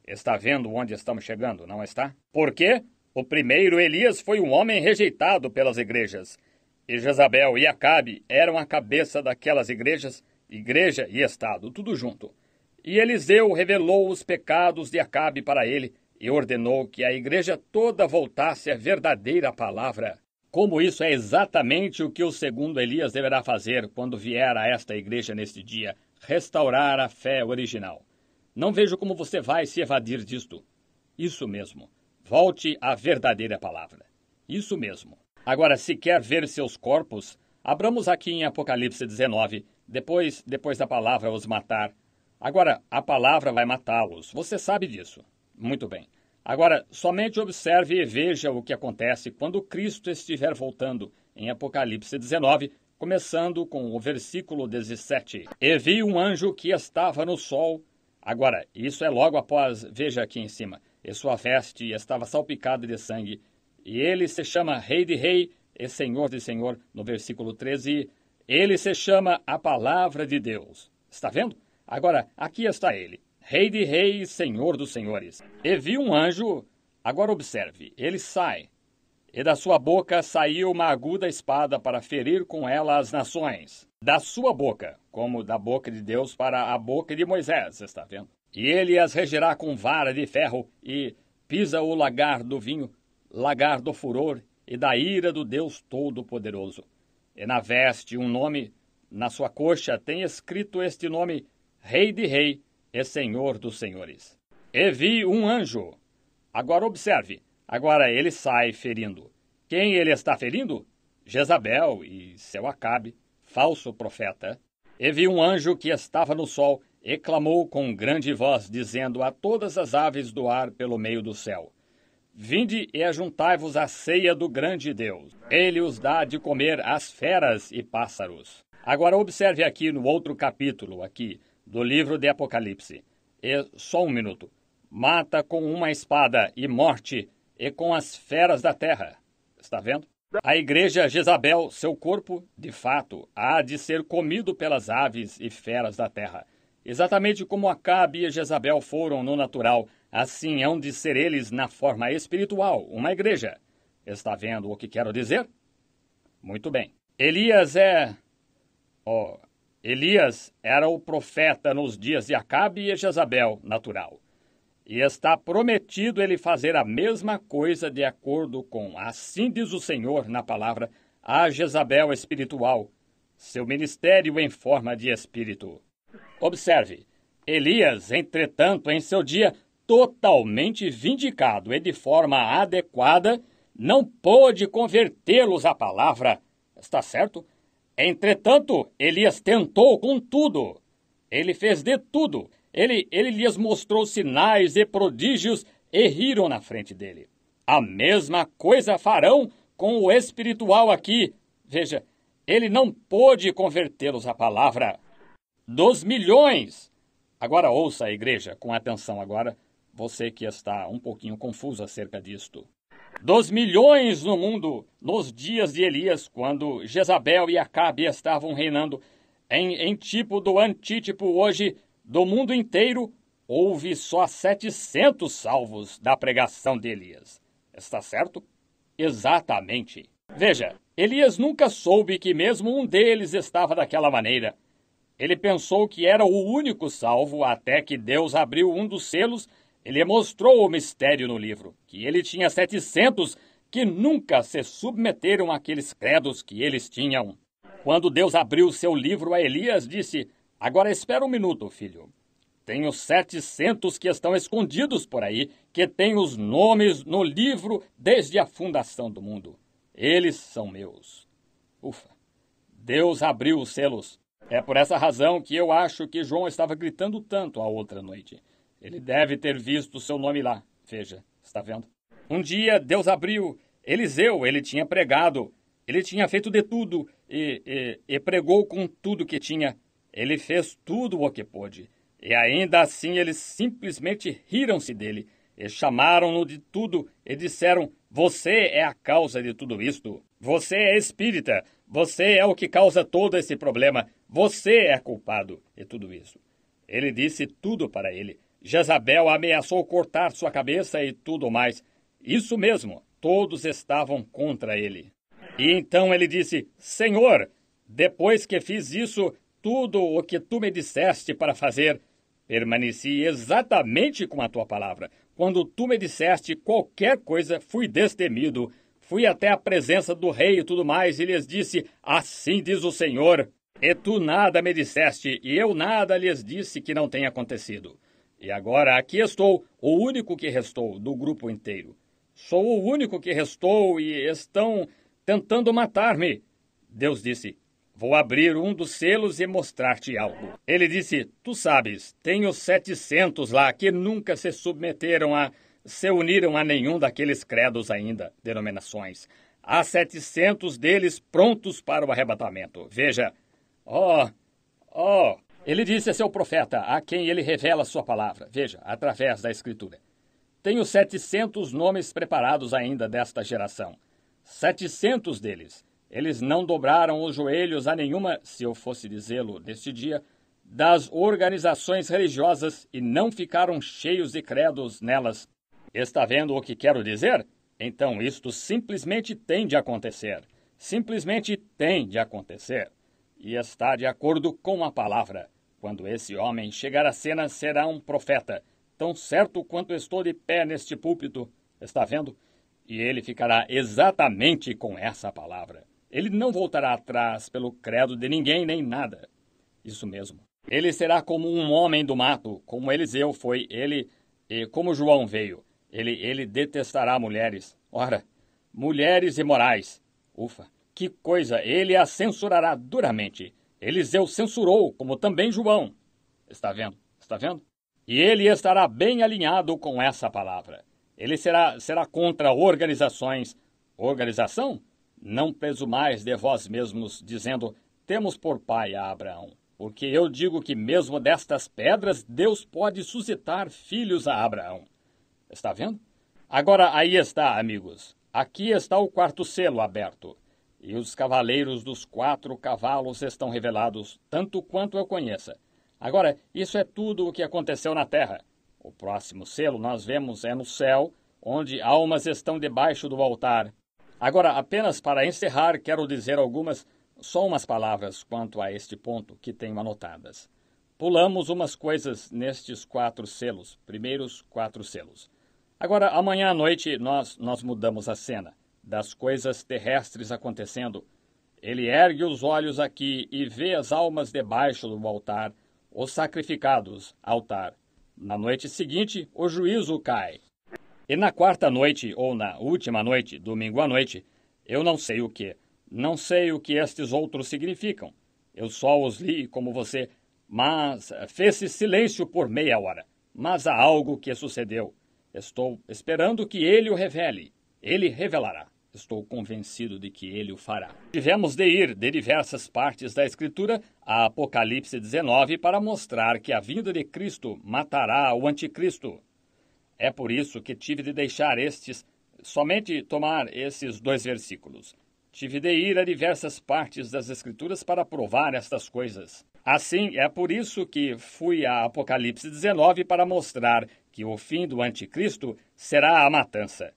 Está vendo onde estamos chegando, não está? Porque o primeiro Elias foi um homem rejeitado pelas igrejas. E Jezabel e Acabe eram a cabeça daquelas igrejas, igreja e Estado, tudo junto. E Eliseu revelou os pecados de Acabe para ele e ordenou que a igreja toda voltasse à verdadeira palavra. Como isso é exatamente o que o segundo Elias deverá fazer quando vier a esta igreja neste dia, restaurar a fé original. Não vejo como você vai se evadir disto. Isso mesmo. Volte à verdadeira palavra. Isso mesmo. Agora, se quer ver seus corpos, abramos aqui em Apocalipse dezenove, depois, depois da palavra os matar. Agora, a palavra vai matá-los. Você sabe disso. Muito bem. Agora, somente observe e veja o que acontece quando Cristo estiver voltando, em Apocalipse dezenove, começando com o versículo dezessete. E vi um anjo que estava no sol. Agora, isso é logo após, veja aqui em cima, e sua veste estava salpicada de sangue. E ele se chama Rei de Rei e Senhor de Senhor, no versículo treze. Ele se chama a Palavra de Deus. Está vendo? Agora, aqui está ele, Rei de Reis, Senhor dos Senhores. E vi um anjo, agora observe, ele sai. E da sua boca saiu uma aguda espada para ferir com ela as nações. Da sua boca, como da boca de Deus para a boca de Moisés, está vendo? E ele as regerá com vara de ferro e pisa o lagar do vinho, lagar do furor e da ira do Deus Todo-Poderoso. E na veste um nome, na sua coxa tem escrito este nome, Rei de Rei e Senhor dos Senhores. E vi um anjo. Agora observe. Agora ele sai ferindo. Quem ele está ferindo? Jezabel e seu Acabe, falso profeta. E vi um anjo que estava no sol e clamou com grande voz, dizendo a todas as aves do ar pelo meio do céu: Vinde e ajuntai-vos à ceia do grande Deus. Ele os dá de comer às feras e pássaros. Agora observe aqui no outro capítulo, aqui, do livro de Apocalipse. E só um minuto. Mata com uma espada e morte e com as feras da terra. Está vendo? A igreja Jezabel, seu corpo, de fato, há de ser comido pelas aves e feras da terra. Exatamente como Acabe e Jezabel foram no natural, assim hão de ser eles na forma espiritual, uma igreja. Está vendo o que quero dizer? Muito bem. Elias é... Oh, Elias era o profeta nos dias de Acabe e Jezabel, natural. E está prometido ele fazer a mesma coisa de acordo com, assim diz o Senhor na palavra, a Jezabel espiritual, seu ministério em forma de espírito. Observe, Elias, entretanto, em seu dia, totalmente vindicado e de forma adequada, não pôde convertê-los à palavra, está certo? Entretanto, Elias tentou com tudo. Ele fez de tudo. Ele, ele lhes mostrou sinais e prodígios e riram na frente dele. A mesma coisa farão com o espiritual aqui. Veja, ele não pôde convertê-los à palavra. Dos milhões. Agora ouça a igreja, com atenção agora, você que está um pouquinho confuso acerca disto. Dos milhões no mundo, nos dias de Elias, quando Jezabel e Acabe estavam reinando, em, em tipo do antítipo hoje, do mundo inteiro, houve só setecentos salvos da pregação de Elias. Está certo? Exatamente. Veja, Elias nunca soube que mesmo um deles estava daquela maneira. Ele pensou que era o único salvo até que Deus abriu um dos selos. Ele mostrou o mistério no livro, que ele tinha setecentos que nunca se submeteram àqueles credos que eles tinham. Quando Deus abriu seu livro a Elias, disse, agora espera um minuto, filho. Tenho setecentos que estão escondidos por aí, que têm os nomes no livro desde a fundação do mundo. Eles são meus. Ufa! Deus abriu os selos. É por essa razão que eu acho que João estava gritando tanto a outra noite. Ele deve ter visto o seu nome lá. Veja, está vendo? Um dia, Deus abriu. Eliseu, ele tinha pregado. Ele tinha feito de tudo e, e, e pregou com tudo que tinha. Ele fez tudo o que pôde. E ainda assim, eles simplesmente riram-se dele. E chamaram-no de tudo e disseram, você é a causa de tudo isto. Você é espírita. Você é o que causa todo esse problema. Você é culpado de tudo isso. Ele disse tudo para ele. Jezabel ameaçou cortar sua cabeça e tudo mais. Isso mesmo, todos estavam contra ele. E então ele disse, Senhor, depois que fiz isso, tudo o que tu me disseste para fazer, permaneci exatamente com a tua palavra. Quando tu me disseste qualquer coisa, fui destemido. Fui até a presença do rei e tudo mais e lhes disse, assim diz o Senhor. E tu nada me disseste e eu nada lhes disse que não tenha acontecido. E agora aqui estou, o único que restou do grupo inteiro. Sou o único que restou e estão tentando matar-me. Deus disse, vou abrir um dos selos e mostrar-te algo. Ele disse, tu sabes, tenho setecentos lá que nunca se submeteram a, se uniram a nenhum daqueles credos ainda, denominações. Há setecentos deles prontos para o arrebatamento. Veja, ó, ó... Ele disse a seu profeta, a quem ele revela sua palavra, veja, através da Escritura. Tenho setecentos nomes preparados ainda desta geração. setecentos deles. Eles não dobraram os joelhos a nenhuma, se eu fosse dizê-lo neste dia, das organizações religiosas e não ficaram cheios de credos nelas. Está vendo o que quero dizer? Então isto simplesmente tem de acontecer. Simplesmente tem de acontecer. E está de acordo com a palavra. Quando esse homem chegar à cena, será um profeta, tão certo quanto estou de pé neste púlpito. Está vendo? E ele ficará exatamente com essa palavra. Ele não voltará atrás pelo credo de ninguém nem nada. Isso mesmo. Ele será como um homem do mato, como Eliseu foi, ele e como João veio. Ele, ele detestará mulheres. Ora, mulheres imorais. Ufa! Que coisa! Ele a censurará duramente. Eliseu censurou, como também João. Está vendo? Está vendo? E ele estará bem alinhado com essa palavra. Ele será, será contra organizações. Organização? Não presumais de vós mesmos, dizendo, temos por pai a Abraão. Porque eu digo que mesmo destas pedras, Deus pode suscitar filhos a Abraão. Está vendo? Agora, aí está, amigos. Aqui está o quarto selo aberto, e os cavaleiros dos quatro cavalos estão revelados, tanto quanto eu conheça. Agora, isso é tudo o que aconteceu na terra. O próximo selo nós vemos é no céu, onde almas estão debaixo do altar. Agora, apenas para encerrar, quero dizer algumas, só umas palavras quanto a este ponto que tenho anotadas. Pulamos umas coisas nestes quatro selos, primeiros quatro selos. Agora, amanhã à noite, nós, nós mudamos a cena das coisas terrestres acontecendo. Ele ergue os olhos aqui e vê as almas debaixo do altar, os sacrificados, altar. Na noite seguinte, o juízo cai. E na quarta noite, ou na última noite, domingo à noite, eu não sei o que. Não sei o que estes outros significam. Eu só os li como você, mas fez-se silêncio por meia hora. Mas há algo que sucedeu. Estou esperando que ele o revele. Ele revelará. Estou convencido de que ele o fará. Tivemos de ir de diversas partes da Escritura a Apocalipse dezenove para mostrar que a vinda de Cristo matará o anticristo. É por isso que tive de deixar estes, somente tomar esses dois versículos. Tive de ir a diversas partes das Escrituras para provar estas coisas. Assim, é por isso que fui a Apocalipse dezenove para mostrar que o fim do anticristo será a matança.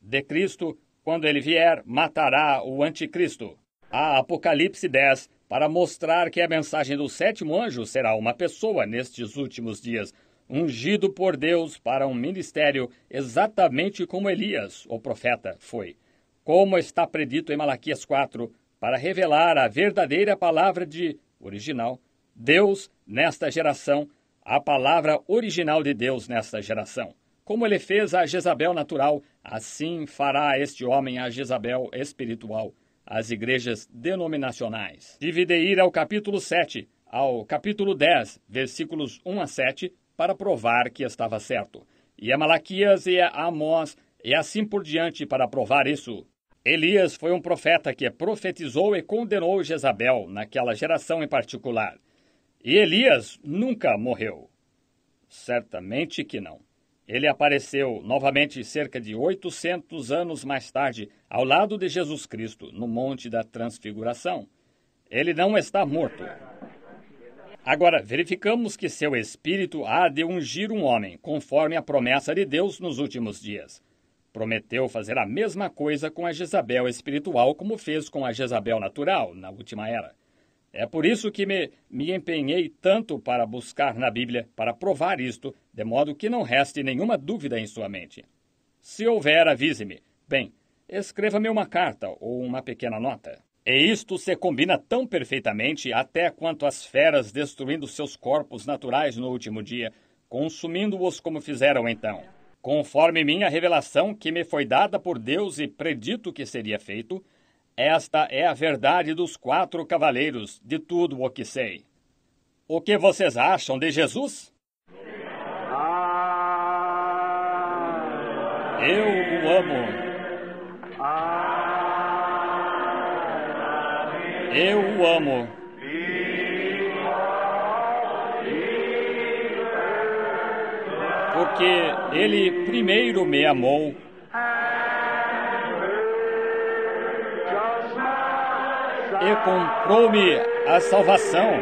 De Cristo, quando ele vier, matará o anticristo. A Apocalipse dez, para mostrar que a mensagem do sétimo anjo será uma pessoa nestes últimos dias, ungido por Deus para um ministério exatamente como Elias, o profeta, foi. Como está predito em Malaquias quatro, para revelar a verdadeira palavra de, original, Deus nesta geração, a palavra original de Deus nesta geração. Como ele fez a Jezabel natural, assim fará este homem a Jezabel espiritual, as igrejas denominacionais. Tive de ir ao capítulo sete, ao capítulo dez, versículos um a sete, para provar que estava certo. E a Malaquias e a Amós, e assim por diante, para provar isso. Elias foi um profeta que profetizou e condenou Jezabel, naquela geração em particular. E Elias nunca morreu. Certamente que não. Ele apareceu novamente cerca de oitocentos anos mais tarde, ao lado de Jesus Cristo, no Monte da Transfiguração. Ele não está morto. Agora, verificamos que seu espírito há de ungir um homem, conforme a promessa de Deus nos últimos dias. Prometeu fazer a mesma coisa com a Jezabel espiritual como fez com a Jezabel natural, na última era. É por isso que me, me empenhei tanto para buscar na Bíblia, para provar isto, de modo que não reste nenhuma dúvida em sua mente. Se houver, avise-me. Bem, escreva-me uma carta ou uma pequena nota. E isto se combina tão perfeitamente até quanto as feras destruindo seus corpos naturais no último dia, consumindo-os como fizeram então. Conforme minha revelação que me foi dada por Deus e predito que seria feito, esta é a verdade dos quatro cavaleiros, de tudo o que sei. O que vocês acham de Jesus? Eu o amo. Eu o amo. Porque ele primeiro me amou. E comprou-me a salvação.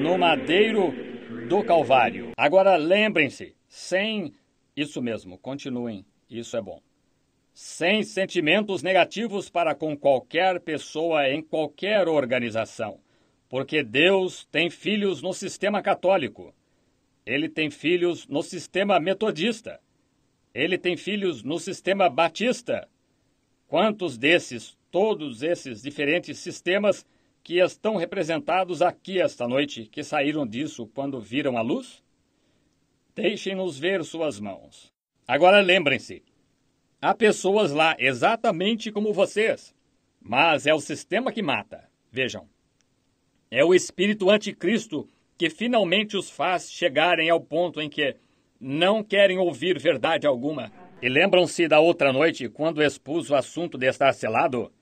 No madeiro do Calvário. Agora lembrem-se, sem... Isso mesmo, continuem, isso é bom. Sem sentimentos negativos para com qualquer pessoa em qualquer organização. Porque Deus tem filhos no sistema católico. Ele tem filhos no sistema metodista. Ele tem filhos no sistema batista. Quantos desses, todos esses diferentes sistemas que estão representados aqui esta noite, que saíram disso quando viram a luz? Deixem-nos ver suas mãos. Agora lembrem-se, há pessoas lá exatamente como vocês, mas é o sistema que mata. Vejam, é o espírito anticristo que finalmente os faz chegarem ao ponto em que não querem ouvir verdade alguma. E lembram-se da outra noite, quando expus o assunto de estar selado?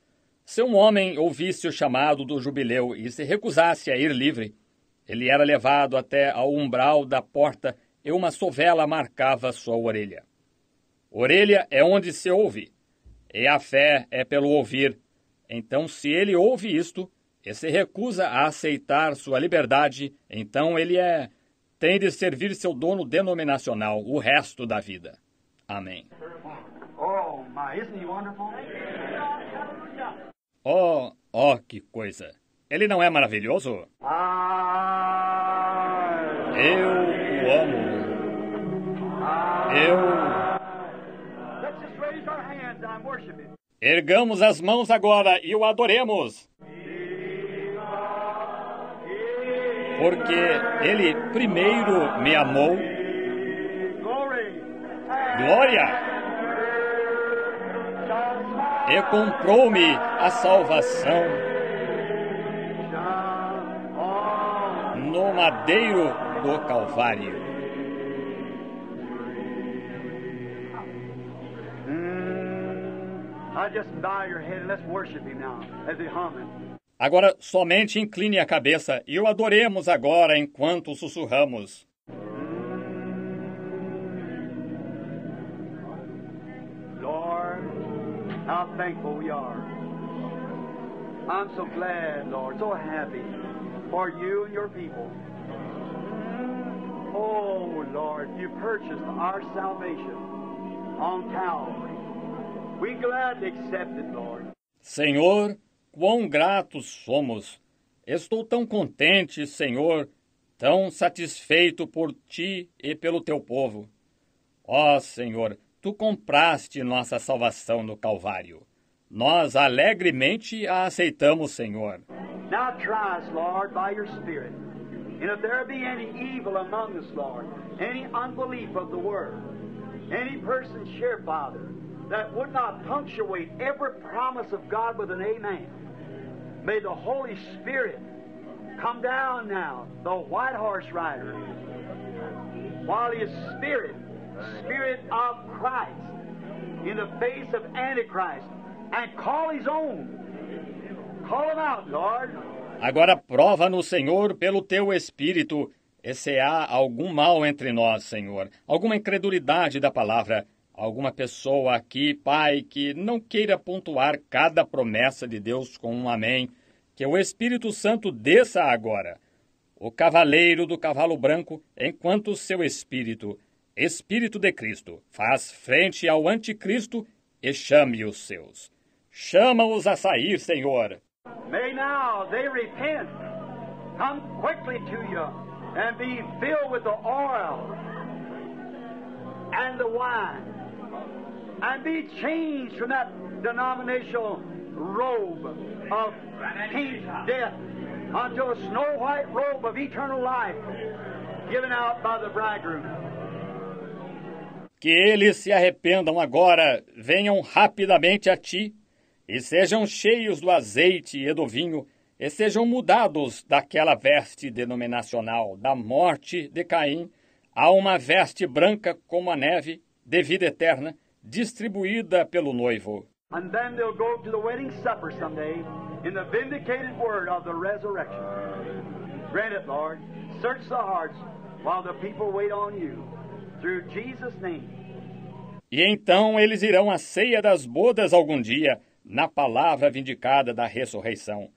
Se um homem ouvisse o chamado do jubileu e se recusasse a ir livre, ele era levado até ao umbral da porta e uma sovela marcava sua orelha. Orelha é onde se ouve, e a fé é pelo ouvir. Então, se ele ouve isto e se recusa a aceitar sua liberdade, então ele é... tem de servir seu dono denominacional o resto da vida. Amém. Oh, oh, que coisa! Ele não é maravilhoso? Eu o amo. Eu... Ergamos as mãos agora e o adoremos. Porque Ele primeiro me amou. Glória! E comprou-me a salvação no madeiro do Calvário. Agora, somente incline a cabeça e o adoremos agora enquanto sussurramos. Lord, how thankful we are. I'm so glad, Lord, so happy for you and your people. Oh, Lord, you purchased our salvation on Calvary. We gladly accept it, Lord. Senhor, quão gratos somos! Estou tão contente, Senhor, tão satisfeito por Ti e pelo Teu povo. Ó, Senhor, Tu compraste nossa salvação no Calvário. Nós alegremente a aceitamos, Senhor. Now try us, Lord, by Your Spirit. And if there be any evil among us, Lord, any unbelief of the word, any person's here, Father, that would not punctuate every promise of God with an amen. May the Holy Spirit come down now, the white horse rider, while His Spirit, Spirit of Christ, in the face of Antichrist, and call His own. Call Him out, Lord. Agora prova no Senhor pelo Teu Espírito, e se há algum mal entre nós, Senhor, alguma incredulidade da palavra, alguma pessoa aqui, Pai, que não queira pontuar cada promessa de Deus com um amém, que o Espírito Santo desça agora, o cavaleiro do cavalo branco, enquanto seu Espírito, Espírito de Cristo, faz frente ao anticristo e chame os seus. Chama-os a sair, Senhor. May now they repent, come quickly to you, and be filled with the oil and the wine. And be changed from that denominational robe of pain, death, unto a snow-white robe of eternal life, given out by the bridegroom. Que eles se arrependam agora, venham rapidamente a Ti, e sejam cheios do azeite e do vinho, e sejam mudados daquela veste denominacional da morte de Caim a uma veste branca como a neve, de vida eterna, distribuída pelo noivo. E então eles irão à ceia das bodas algum dia, na palavra vindicada da ressurreição.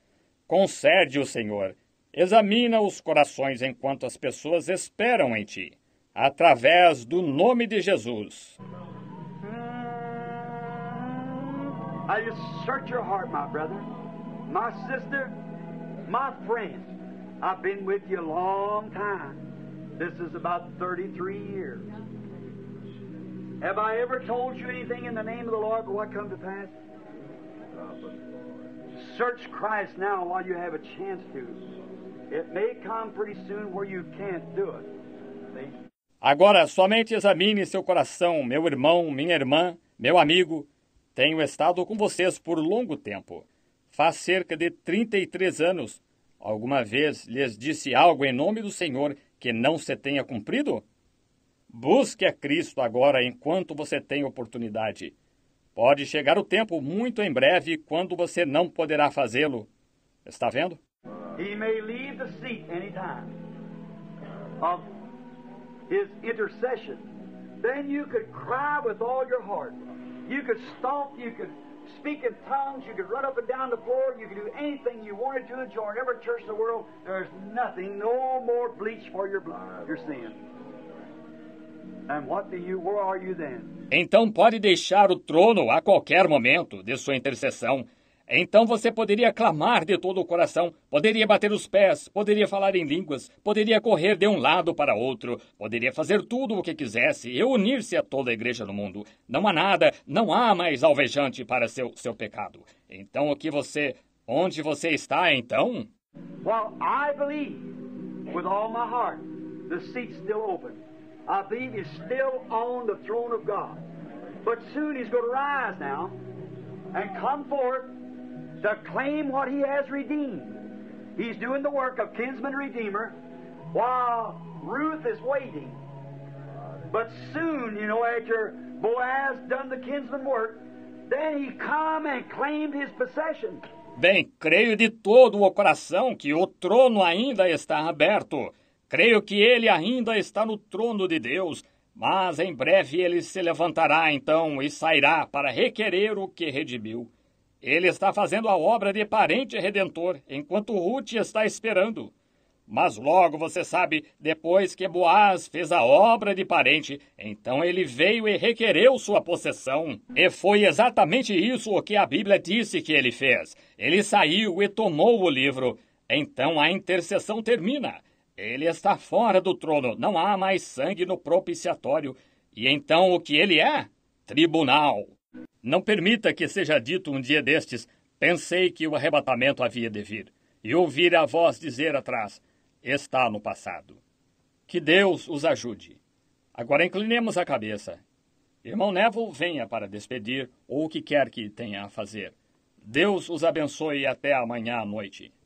Concede-o, Senhor. Examina os corações enquanto as pessoas esperam em Ti, através do nome de Jesus. I just search your heart, my brother, my sister, my friends. I've been with you a long time. This is about thirty-three years. Have I ever told you anything in the name of the Lord but what come to pass? Search Christ now while you have a chance to. It may come pretty soon where you can't do it. See? Agora, somente examine seu coração, meu irmão, minha irmã, meu amigo. Tenho estado com vocês por longo tempo. Faz cerca de trinta e três anos. Alguma vez lhes disse algo em nome do Senhor que não se tenha cumprido? Busque a Cristo agora enquanto você tem oportunidade. Pode chegar o tempo muito em breve quando você não poderá fazê-lo. Está vendo? Ele pode deixar o lugar a qualquer tempo. His intercession. Then you could cry with all your heart. You could stomp, you could speak in tongues, you could run up and down the floor, you could do anything you wanted to and join every church in the world. There's nothing, no more bleach for your blood, your sin. And what do you, where are you then? Então pode deixar o trono a qualquer momento de sua intercessão. Então você poderia clamar de todo o coração, poderia bater os pés, poderia falar em línguas, poderia correr de um lado para outro, poderia fazer tudo o que quisesse e unir-se a toda a igreja no mundo. Não há nada, não há mais alvejante para seu, seu pecado. Então o que você, onde você está então? Well, I believe with all my heart the seat's still open. I believe he's still on the throne of God. But soon he's going to rise now and come forth to claim what he has redeemed. He's doing the work of kinsman redeemer while Ruth is waiting. But soon, you know, after Boaz done the kinsman work, then he come and claimed his possession. Bem, creio de todo o coração que o trono ainda está aberto. Creio que ele ainda está no trono de Deus, mas em breve ele se levantará então e sairá para requerer o que redimiu. Ele está fazendo a obra de parente redentor, enquanto Ruth está esperando. Mas logo, você sabe, depois que Boaz fez a obra de parente, então ele veio e requereu sua possessão. E foi exatamente isso o que a Bíblia disse que ele fez. Ele saiu e tomou o livro. Então a intercessão termina. Ele está fora do trono, não há mais sangue no propiciatório. E então o que ele é? Tribunal. Não permita que seja dito um dia destes, pensei que o arrebatamento havia de vir, e ouvir a voz dizer atrás, está no passado. Que Deus os ajude. Agora inclinemos a cabeça. Irmão Neville, venha para despedir ou o que quer que tenha a fazer. Deus os abençoe até amanhã à noite.